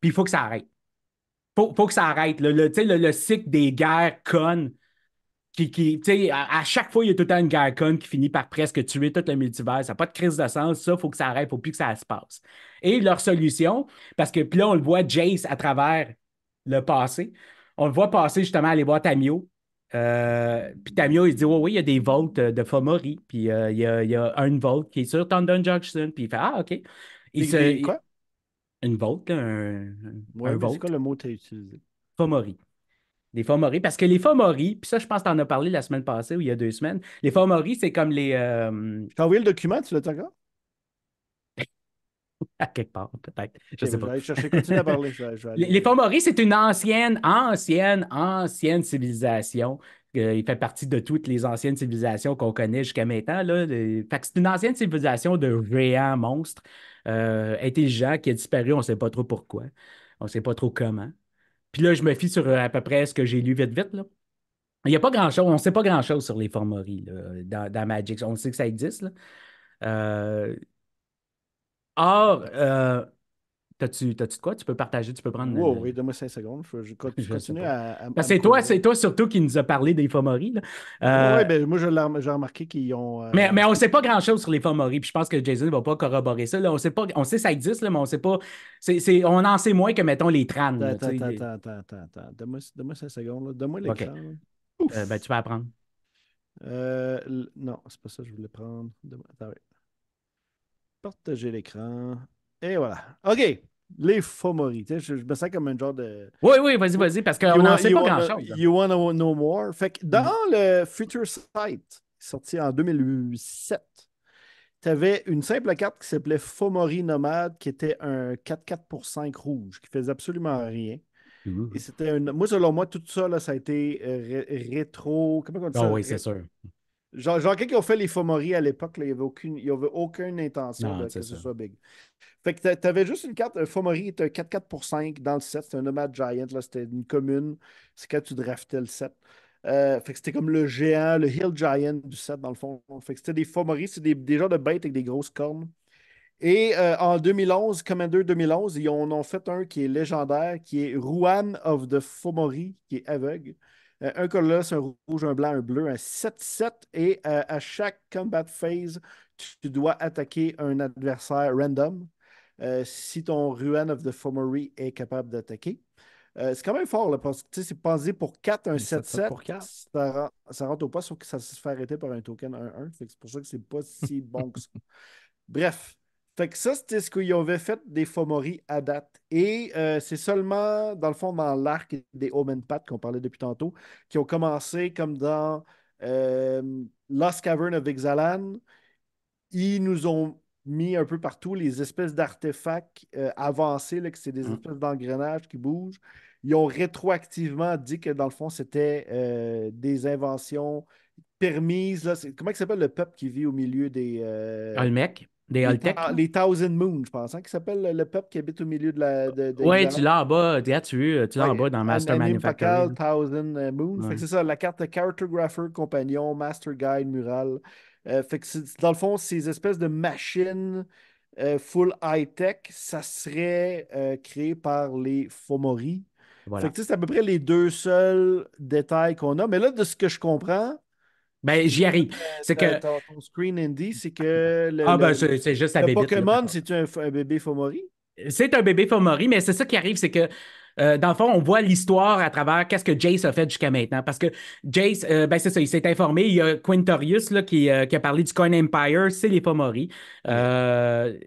Puis il faut que ça arrête. Il faut, faut que ça arrête. Là. Le, le, le cycle des guerres connes, qui, qui, à, à chaque fois, il y a tout le temps une guerre conne qui finit par presque tuer tout le multivers. Ça n'a pas de crise de sens. Ça, il faut que ça arrête. Il ne faut plus que ça se passe. Et leur solution, parce que puis là, on le voit, Jace, à travers le passé, on le voit passer justement aller voir Tamiyo. Euh, puis Tamiyo, il se dit oh, oui, il y a des volts de Fomori, puis euh, il, y a, il y a un volt qui est sur Thunder Junction, puis il fait ah, ok. Il se, des, quoi il, Une volt, là, un, ouais, un volt. C'est quoi le mot que tu as utilisé Fomori. Des Fomori, parce que les Fomori, puis ça, je pense que tu en as parlé la semaine passée ou il y a deux semaines, les Fomori, c'est comme les. Euh... Je t'ai envoyé le document, tu l'as encore à quelque part, peut-être. Je okay, sais pas. Chercher, continue à parler. Je vais, je vais aller. Les, les Fomori, c'est une ancienne, ancienne, ancienne civilisation. Euh, il fait partie de toutes les anciennes civilisations qu'on connaît jusqu'à maintenant. Là. Les... Fait que c'est une ancienne civilisation de géants monstres euh, intelligents qui a disparu. On ne sait pas trop pourquoi. On ne sait pas trop comment. Puis là, je me fie sur à peu près ce que j'ai lu vite, vite. Là. Il n'y a pas grand-chose. On ne sait pas grand-chose sur les Fomori là, dans, dans Magic. On sait que ça existe. Là. Euh... Or, euh, t'as-tu, t'as-tu de quoi? Tu peux partager, tu peux prendre... Wow, euh... oui, donne-moi cinq secondes. Je, je, je, je continue à... à, à ben, c'est, toi, c'est toi surtout qui nous a parlé des Fomori. Euh... Oui, ben, moi, je l'ai, j'ai remarqué qu'ils ont... Euh... Mais, mais on ne sait pas grand-chose sur les Fomori, puis je pense que Jason ne va pas corroborer ça. Là. On sait pas, on sait que ça existe, là, mais on sait pas... C'est, c'est, on en sait moins que, mettons, les tranes. Attends, là, attends, attends, attends, attends, attends. Donne-moi, donne-moi cinq secondes. Là. Donne-moi l'écran. Okay. Ouf. Euh, ben, tu vas apprendre. Euh, l... Non, c'est pas ça que je voulais prendre. Donne-moi... Attends, oui. Partager l'écran. Et voilà. OK. Les Fomori. Je, je me sens comme un genre de... Oui, oui, vas-y, vas-y, parce qu'on n'en sait pas grand-chose. You want to know more? Fait que dans mm-hmm. le Future Sight, sorti en deux mille sept, tu avais une simple carte qui s'appelait Fomori Nomade, qui était un quatre quatre pour cinq rouge, qui faisait absolument rien. Mm-hmm. Et c'était une... Moi, selon moi, tout ça, là, ça a été ré- rétro... Comment on dit ça? Oh, oui, c'est ré- sûr. Genre, genre quelqu'un qui a fait les Fomori à l'époque, là, il n'y avait aucune, il y avait aucune intention non, là, que ça. Ce soit big. Fait que tu avais juste une carte, un Fomori était un quatre quatre pour cinq dans le set, c'était un Nomad Giant, là, c'était une commune, c'est quand tu draftais le set. Euh, fait que c'était comme le géant, le Hill Giant du set dans le fond. Fait que c'était des Fomori, c'est des, des genres de bêtes avec des grosses cornes. Et euh, en deux mille onze, Commander deux mille onze, ils en ont fait un qui est légendaire, qui est Ruan of the Fomori, qui est aveugle. Un colosse, un rouge, un blanc, un bleu, un sept sept. Et euh, à chaque combat phase, tu dois attaquer un adversaire random euh, si ton Ruan of the Fomori est capable d'attaquer. Euh, c'est quand même fort, là, parce que c'est pensé pour quatre, un sept sept. Ça, ça rentre au pas, sauf que ça se fait arrêter par un token un un. Fait que c'est pour ça que c'est pas si bon que ça. Bref. Fait que ça, c'était ce qu'ils avaient fait des Fomori à date. Et euh, c'est seulement, dans le fond, dans l'arc des Omen Path qu'on parlait depuis tantôt, qui ont commencé comme dans euh, Lost Cavern of Ixalan. Ils nous ont mis un peu partout les espèces d'artefacts euh, avancés, là, que c'est des espèces d'engrenages qui bougent. Ils ont rétroactivement dit que, dans le fond, c'était euh, des inventions permises. Là. C'est, comment ça s'appelle le peuple qui vit au milieu des... Euh... Olmec. Des Holtec. Les, les Thousand Moons, je pense, hein, qui s'appelle le peuple qui habite au milieu de la. Oui, tu l'as en bas, tu l'as ouais, en bas dans Master Manufacturing. Thousand Moons. Ouais. C'est ça, la carte Cartographer, Compagnon, Master Guide, Mural. Euh, fait que dans le fond, ces espèces de machines euh, full high-tech, ça serait euh, créé par les Fomori. Voilà. Fait que c'est à peu près les deux seuls détails qu'on a. Mais là, de ce que je comprends. Ben, j'y arrive. C'est que. Ton, ton screen indie, c'est que. Le, ah, ben, c'est juste un bébé. Pokémon, c'est un, un bébé Fomori? C'est un bébé Fomori, mais c'est ça qui arrive, c'est que. Euh, dans le fond, on voit l'histoire à travers qu'est-ce que Jace a fait jusqu'à maintenant. Parce que Jace, euh, ben c'est ça, il s'est informé. Il y a Quintorius là, qui, euh, qui a parlé du Coin Empire, c'est les Fomori. Euh,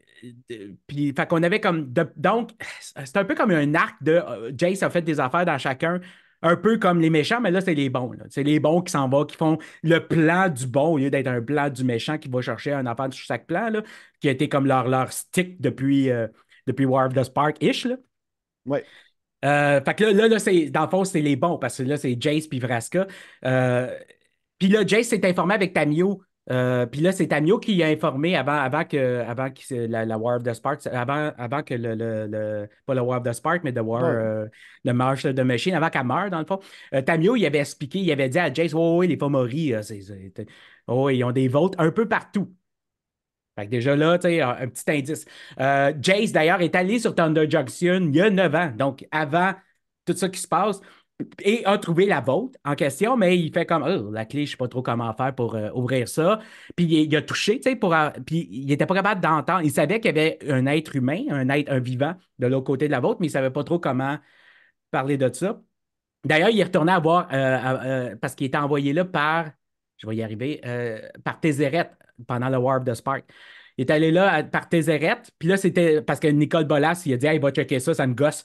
puis, fait qu'on avait comme... De, donc, c'est un peu comme un arc de... Euh, Jace a fait des affaires dans chacun, un peu comme les méchants, mais là, c'est les bons. C'est les bons qui s'en vont, qui font le plan du bon au lieu d'être un plan du méchant qui va chercher un enfant sur chaque plan, là, qui a été comme leur, leur stick depuis, euh, depuis War of the Spark-ish. Oui. Euh, fait que là, là, là c'est, dans le fond, c'est les bons, parce que là, c'est Jace puis Vraska. Euh, puis là, Jace s'est informé avec Tamiyo. Euh, puis là, c'est Tamiyo qui a informé avant, avant que, avant que la, la War of the Spark, avant, avant que le, le, le. Pas le War of the Spark, mais The War, ouais. euh, The March of the Machine, avant qu'elle meure, dans le fond. Euh, Tamiyo, il avait expliqué, il avait dit à Jace, oh, oui, les Fomori, c'est, c'est, oh, ils ont des votes un peu partout. Fait que déjà là, tu sais, un petit indice. Euh, Jace, d'ailleurs, est allé sur Thunder Junction il y a neuf ans, donc avant tout ça qui se passe, et a trouvé la vôtre en question, mais il fait comme, oh, la clé, je ne sais pas trop comment faire pour euh, ouvrir ça. Puis il, il a touché, tu sais, pour, puis il n'était pas capable d'entendre. Il savait qu'il y avait un être humain, un être un vivant de l'autre côté de la vôtre, mais il ne savait pas trop comment parler de ça. D'ailleurs, il est retourné à voir, euh, à, euh, parce qu'il était envoyé là par, je vais y arriver, euh, par Tézérette. Pendant le War of the Spark. Il est allé là à, par Tézérette, puis là, c'était parce que Nicole Bolas, il a dit, hey, va checker ça, ça me gosse.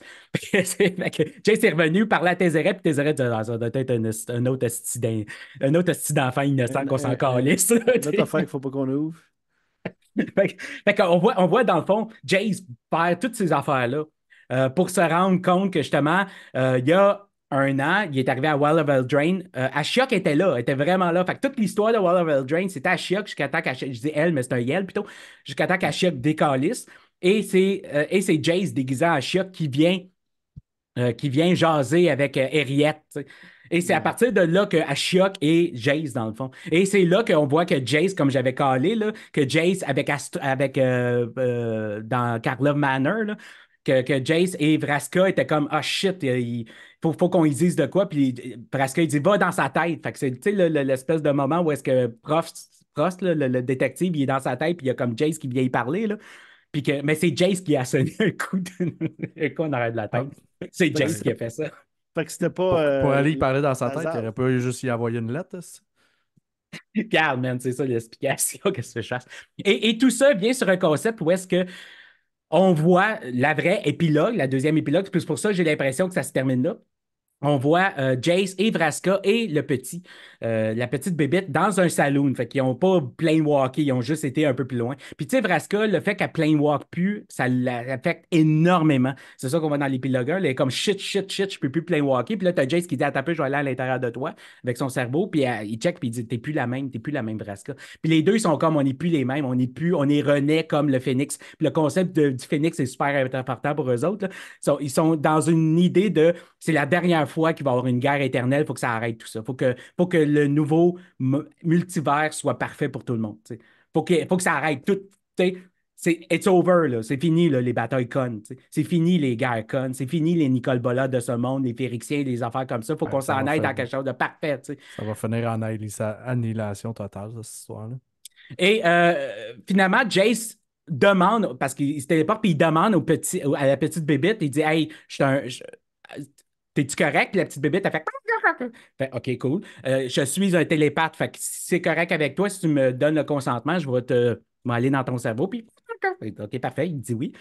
Jace est revenu, parlait à Tézérette, puis Tézérette ah, ça doit être un, un autre style d'enfant innocent qu'on s'en calisse. Notre affaire qu'il ne faut pas qu'on ouvre. fait, fait on, voit, on voit, dans le fond, Jace perd toutes ces affaires-là euh, pour se rendre compte que, justement, euh, il y a un an, il est arrivé à Wild of Eldraine. Euh, Ashiok était là, était vraiment là. Fait que toute l'histoire de Wild of Eldraine, c'était Ashiok jusqu'à temps qu'Ashiok, je dis elle, mais c'est un yel plutôt, jusqu'à temps qu'Ashiok décalisse. Et c'est euh, Jace déguisé à Ashiok qui vient, euh, qui vient jaser avec euh, Eriette. T'sais. Et c'est ouais. à partir de là que Ashiok et Jace, dans le fond. Et c'est là qu'on voit que Jace, comme j'avais calé, là, que Jace avec, Ast avec euh, euh, dans Karlov Manor, là, Que, que Jace et Vraska étaient comme « Ah, oh, shit, il faut, faut qu'on y dise de quoi. » Puis Vraska, il dit « Va dans sa tête. » Fait que c'est l'espèce de moment où est-ce que Prost, le, le détective, il est dans sa tête puis il y a comme Jace qui vient y parler. Là. Puis que, mais c'est Jace qui a sonné un coup, de, un coup en arrière de la tête. C'est Jace qui a fait ça. Fait que c'était pas... Pour, euh, pour aller y parler dans sa tête, il aurait pas juste y envoyer une lettre. Regarde, man, c'est ça l'explication. Qu'est-ce que je cherche? Et, et tout ça vient sur un concept où est-ce que on voit la vraie épilogue, la deuxième épilogue, c'est pour ça que j'ai l'impression que ça se termine là. On voit euh, Jace et Vraska et le petit, euh, la petite bébête dans un saloon. Fait qu'ils n'ont pas plainwalké, ils ont juste été un peu plus loin. Puis tu sais, Vraska, le fait qu'elle plainwalk plus, ça l'affecte énormément. C'est ça qu'on voit dans l'épilogue un. Elle est comme shit, shit, shit, je peux plus plainwalker. Puis là, t'as Jace qui dit, attends un peu, je vais aller à l'intérieur de toi avec son cerveau. Puis elle, il check, puis il dit, t'es plus la même, t'es plus la même Vraska. Puis les deux, ils sont comme, on n'est plus les mêmes, on est plus, on est renaît comme le phénix. Puis le concept de, du phénix est super important pour eux autres. Là. Ils sont, ils sont dans une idée de, c'est la dernière fois qu'il va y avoir une guerre éternelle, il faut que ça arrête tout ça. Il faut que, faut que le nouveau multivers soit parfait pour tout le monde. Il faut que, faut que ça arrête tout. C'est it's over. C'est fini là, les batailles connes. C'est fini les guerres connes. C'est fini les Nicole Bolas de ce monde, les Férixiens, les affaires comme ça. Il faut ouais, qu'on s'en aille dans quelque chose de parfait. T'sais. Ça va finir en annihilation totale, ça, cette histoire-là. Et euh, finalement, Jace demande, parce qu'il se téléporte, puis il demande au petit, à la petite bébite, il dit « Hey, je suis un... J'suis... » T'es-tu correct? Puis la petite bébête, elle fait... fait OK, cool. Euh, je suis un télépathe. Fait que si c'est correct avec toi, si tu me donnes le consentement, je vais te je vais aller dans ton cerveau. Puis OK, parfait. Il dit oui.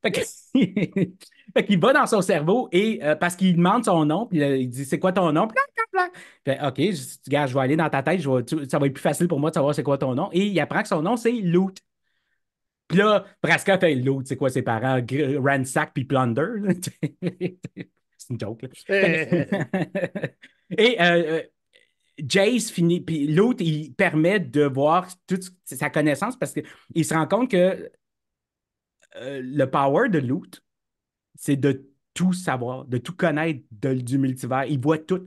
Fait que... fait qu'il va dans son cerveau et euh, parce qu'il demande son nom. Puis là, il dit, c'est quoi ton nom? Fait OK, je, regarde, je vais aller dans ta tête. Je vais, ça va être plus facile pour moi de savoir c'est quoi ton nom. Et il apprend que son nom, c'est Loot. Puis là, Vraska fait Loot. C'est quoi ses parents? Ransack puis Plunder. C'est une joke. Là. Et euh, Jace finit, puis l'autre, il permet de voir toute sa connaissance parce qu'il se rend compte que euh, le power de l'autre, c'est de tout savoir, de tout connaître de, du multivers. Il voit tout.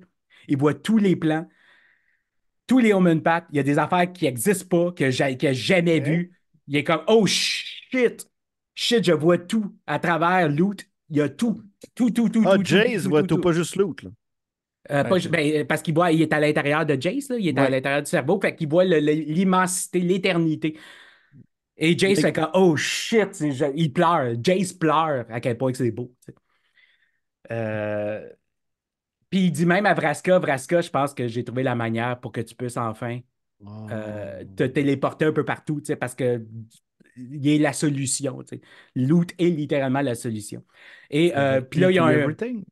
Il voit tous les plans, tous les Omen Path. Il y a des affaires qui n'existent pas, que j'ai, que j'ai jamais ouais. vues. Il est comme, oh shit, shit, je vois tout à travers l'autre. Il y a tout, tout, tout, tout. Ah, tout, Jace tout, voit tout, tout, tout, pas juste l'autre, là. Euh, pas, ben, parce qu'il voit, il est à l'intérieur de Jace, là, il est ouais. à l'intérieur du cerveau, fait qu'il voit le, le, l'immensité, l'éternité. Et Jace fait comme oh shit, je, il pleure. Jace pleure à quel point que c'est beau. Euh... Puis il dit même à Vraska, Vraska, je pense que j'ai trouvé la manière pour que tu puisses enfin oh. euh, te téléporter un peu partout, parce que il est la solution. T'sais. Loot est littéralement la solution. Et euh, puis là, il y a un. Everything.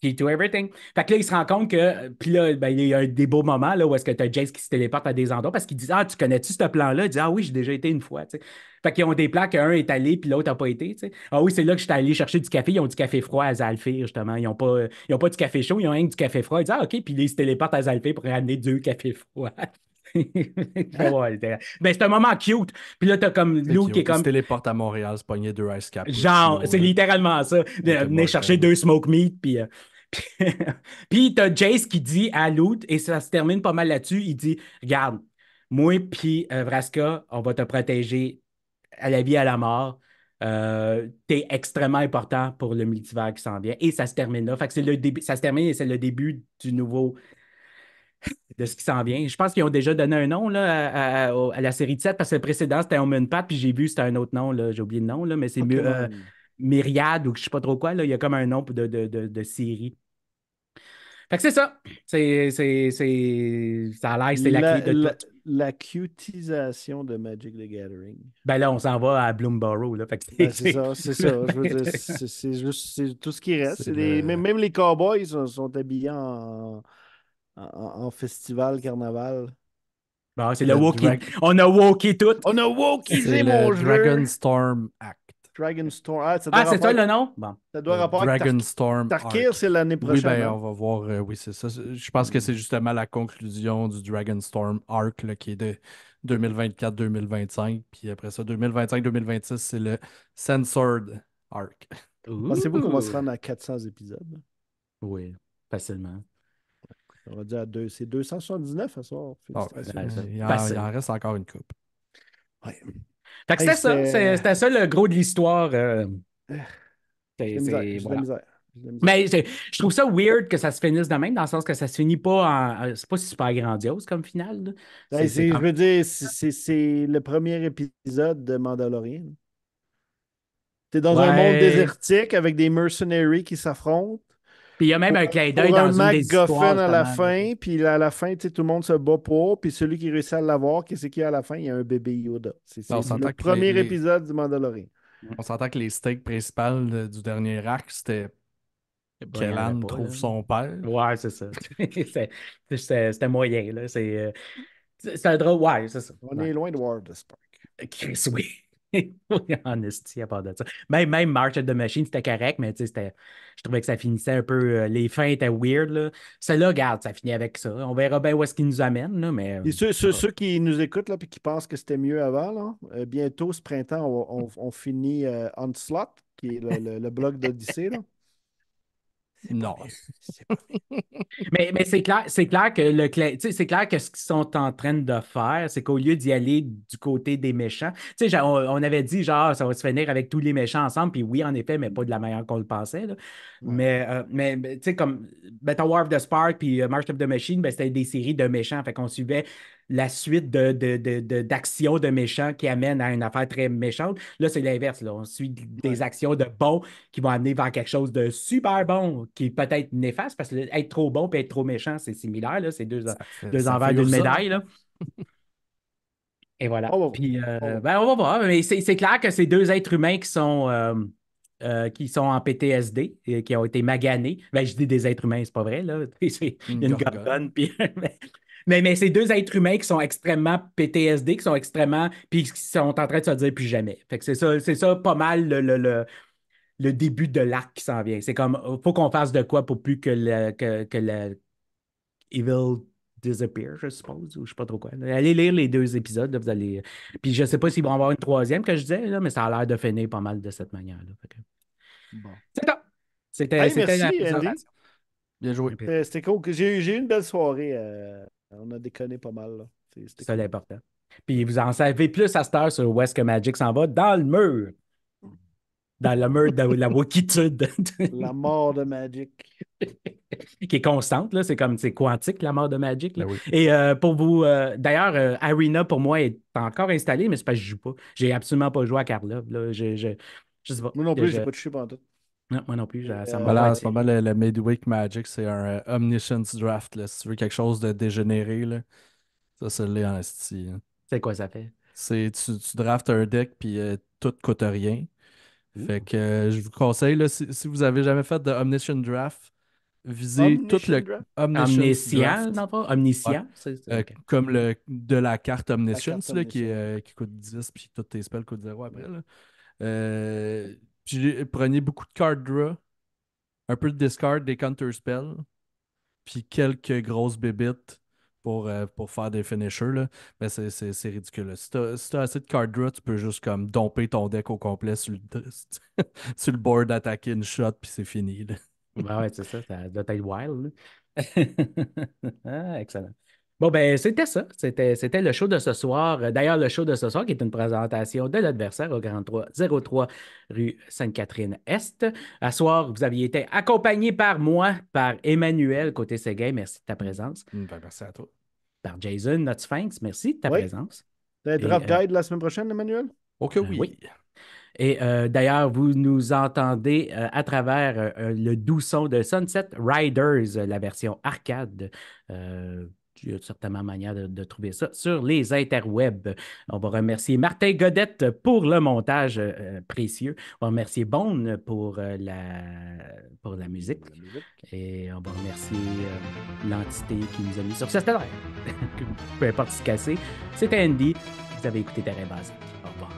Key to everything. Fait que là, il se rend compte que. Puis là, ben, il y a des beaux moments là, où est-ce que tu as Jace qui se téléporte à des endroits parce qu'il dit ah, tu connais-tu ce plan-là? Il dit ah oui, j'ai déjà été une fois. T'sais. Fait qu'ils ont des plans qu'un est allé puis l'autre n'a pas été. T'sais. Ah oui, c'est là que je suis allé chercher du café. Ils ont du café froid à Zalfir, justement. Ils n'ont pas, pas du café chaud, ils ont rien que du café froid. Ils disent ah, OK, puis ils se téléportent à Zalfir pour ramener deux cafés froids. ben, c'est un moment cute. Puis là, t'as comme Lou qui est comme. Tu téléportes à Montréal, se pogner deux ice caps. Genre, c'est littéralement ça. Venez chercher deux smoke meat. Puis, euh... puis t'as Jace qui dit à Lou, et ça se termine pas mal là-dessus. Il dit regarde, moi, puis euh, Vraska, on va te protéger à la vie, à la mort. Euh, t'es extrêmement important pour le multivers qui s'en vient. Et ça se termine là. Fait que c'est le début. Ça se termine et c'est le début du nouveau. De ce qui s'en vient. Je pense qu'ils ont déjà donné un nom là, à, à, à la série de sept parce que le précédent, c'était Omen Path, puis j'ai vu, c'était un autre nom, là, j'ai oublié le nom, là, mais c'est okay. euh, Myriade ou je sais pas trop quoi. Là. Il y a comme un nom de, de, de, de série. Fait que c'est ça. C'est, c'est, c'est... Ça a l'air, c'est la, la clé de la, tout. La cutisation de Magic The Gathering. Ben là, on s'en va à Bloomborough. Là, fait que c'est, ben, c'est ça, c'est ça. Je veux dire, c'est, c'est juste c'est tout ce qui reste. C'est c'est les... le... Même les cowboys sont, sont habillés en... En, en festival, carnaval. Bon, c'est le, le Wookiee. Drag... On a Wookiee tout. On a Wookiee, c'est, c'est mon jeu. Dragonstorm Act. Dragonstorm ah, ah, rapport... c'est ça le nom? Bon. Ça doit rapport avec Dragonstorm Tar... Tarkir, c'est l'année prochaine. Oui, ben, on va voir. Euh, oui, c'est ça. Je pense que c'est justement la conclusion du Dragonstorm Arc là, qui est de deux mille vingt-quatre deux mille vingt-cinq. Puis après ça, deux mille vingt-cinq deux mille vingt-six, c'est le Censored Arc. Pensez-vous qu'on va se rendre à quatre cents épisodes? Oui, facilement. On va dire à deux, c'est deux cent soixante-dix-neuf à soir. Oh, il, en, il en reste encore une coupe. Ouais. Fait que hey, c'était, c'était... Ça, c'est, c'était ça le gros de l'histoire. Euh... C'est, c'est, c'est... Voilà. Mais c'est, je trouve ça weird que ça se finisse de même, dans le sens que ça se finit pas en. C'est pas super grandiose comme finale. C'est, c'est, c'est, je veux dire, c'est, c'est, c'est le premier épisode de Mandalorian. T'es dans ouais. un monde désertique avec des mercenaries qui s'affrontent. Puis il y a même pour, un clin d'œil dans un une Mac des Goffin histoires. À la fin, puis à la fin, tout le monde se bat pour, puis celui qui réussit à l'avoir, qu'est-ce qu'il y a à la fin? Il y a un bébé Yoda. C'est, c'est le premier les... épisode du Mandalorian. On s'entend que les stakes principales du dernier arc, c'était Kellan ouais, trouve son père. Ouais, c'est ça. c'est, c'est, c'était moyen, là. C'est, c'est, c'est un drôle. Ouais, c'est ça. On ouais. est loin de War of the Spark. Chris, oui. en esti à part de ça. Même, même March of the Machine, c'était correct, mais c'était, je trouvais que ça finissait un peu... Euh, les fins étaient weird. Là. Celle-là, regarde, ça finit avec ça. On verra bien où est-ce qu'ils nous amènent. Là, mais, et ceux, ceux, ceux qui nous écoutent et qui pensent que c'était mieux avant, là, euh, bientôt, ce printemps, on, on, on finit euh, Onslaught, qui est le, le, le bloc d'Odyssée. Là. Non. mais mais c'est, clair, c'est clair que le c'est clair que ce qu'ils sont en train de faire, c'est qu'au lieu d'y aller du côté des méchants, tu sais, on, on avait dit genre ça va se finir avec tous les méchants ensemble, puis oui, en effet, mais pas de la manière qu'on le pensait. Là. Ouais. Mais, euh, mais tu sais, comme Battle War of the Spark puis uh, March of the Machine, ben, c'était des séries de méchants. Fait qu'on suivait la suite de, de, de, de, d'actions de méchants qui amènent à une affaire très méchante. Là, c'est l'inverse. Là. On suit des ouais. actions de bons qui vont amener vers quelque chose de super bon, qui est peut-être néfaste, parce que être trop bon et être trop méchant, c'est similaire. Là. C'est deux, ça, deux ça envers d'une médaille. Là. Et voilà. Oh, puis, euh, oh. ben, on va voir. Mais c'est, c'est clair que ces deux êtres humains qui sont... Euh, Euh, qui sont en P T S D, et qui ont été maganés. Ben, je dis des êtres humains, c'est pas vrai, là. Il y a une gorgone. Puis... mais, mais c'est deux êtres humains qui sont extrêmement P T S D, qui sont extrêmement... puis qui sont en train de se dire plus jamais. Fait que c'est ça, c'est ça pas mal le, le, le, le début de l'arc qui s'en vient. C'est comme, faut qu'on fasse de quoi pour plus que le, que, que le Evil Disappear, je suppose, ou je sais pas trop quoi. Allez lire les deux épisodes, là, vous allez... Puis je sais pas s'ils vont avoir une troisième, que je disais, là, mais ça a l'air de finir pas mal de cette manière-là. Que... Bon. C'est top! C'était hey, merci, bien joué. Euh, C'était cool. J'ai eu une belle soirée. Euh... On a déconné pas mal. C'est cool. L'important. Puis vous en savez plus à cette heure sur où est-ce que Magic s'en va, dans le mur. Dans le mur de la wokitude. La mort de Magic. Qui est constante, là. C'est comme, c'est quantique, la mort de Magic. Là. Ben oui. Et euh, pour vous, euh, d'ailleurs, euh, Arena, pour moi, est encore installée, mais c'est parce que je joue pas. J'ai absolument pas joué à Karlov. Je, je, je sais pas. Moi non plus, j'ai je... pas touché pendant tout. Non, moi non plus. Ça euh, voilà, en ce moment, le, le Midweek Magic, c'est un euh, Omniscience Draft. Là. Si tu veux quelque chose de dégénéré, là. Ça, c'est l'est en esti. Hein. C'est quoi ça fait? C'est tu, tu draftes un deck, puis euh, tout coûte rien. Ouh. Fait que euh, je vous conseille, là, si, si vous avez jamais fait de Omniscient Draft, visez Omniscient tout le... Draft? Omniscient, non pas? Omniscient? Ouais. C'est, euh, okay. Comme le de la carte Omniscience, la carte là, Omniscient. Qui, euh, qui coûte dix, puis toutes tes spells coûtent zéro après. Là. Euh... Puis prenez beaucoup de card draw, un peu de discard, des counter spells, puis quelques grosses bébites pour, euh, pour faire des finishers. Là. Mais c'est, c'est, c'est ridicule. Si t'as, si t'as assez de card draw, tu peux juste comme domper ton deck au complet sur le, sur le board, attaquer une shot, puis c'est fini. Là. Ben ouais, c'est ça. Ça doit être wild. Ah, excellent. Bon, ben, c'était ça. C'était, c'était le show de ce soir. D'ailleurs, le show de ce soir qui est une présentation de l'adversaire au Grand trois zéro trois rue Sainte-Catherine-Est. À soir, vous aviez été accompagné par moi, par Emmanuel Côté-Séguin. Merci de ta présence. Mmh, ben, merci à toi. Par Jason, notre sphinx. Merci de ta oui. présence. Le draft guide euh... la semaine prochaine, Emmanuel? OK, oui. Euh, oui. Et euh, d'ailleurs, vous nous entendez euh, à travers euh, le doux son de Sunset Riders, la version arcade. Euh... Il y a certainement manière de, de trouver ça sur les interwebs. On va remercier Martin Godette pour le montage euh, précieux. On va remercier Bone pour, euh, la, pour la musique. La musique. Et on va remercier euh, l'entité qui nous a mis sur ce stellaire. Peu importe ce qu'il s'est cassé. C'était Andy. Vous avez écouté Terrain Basique. Au revoir.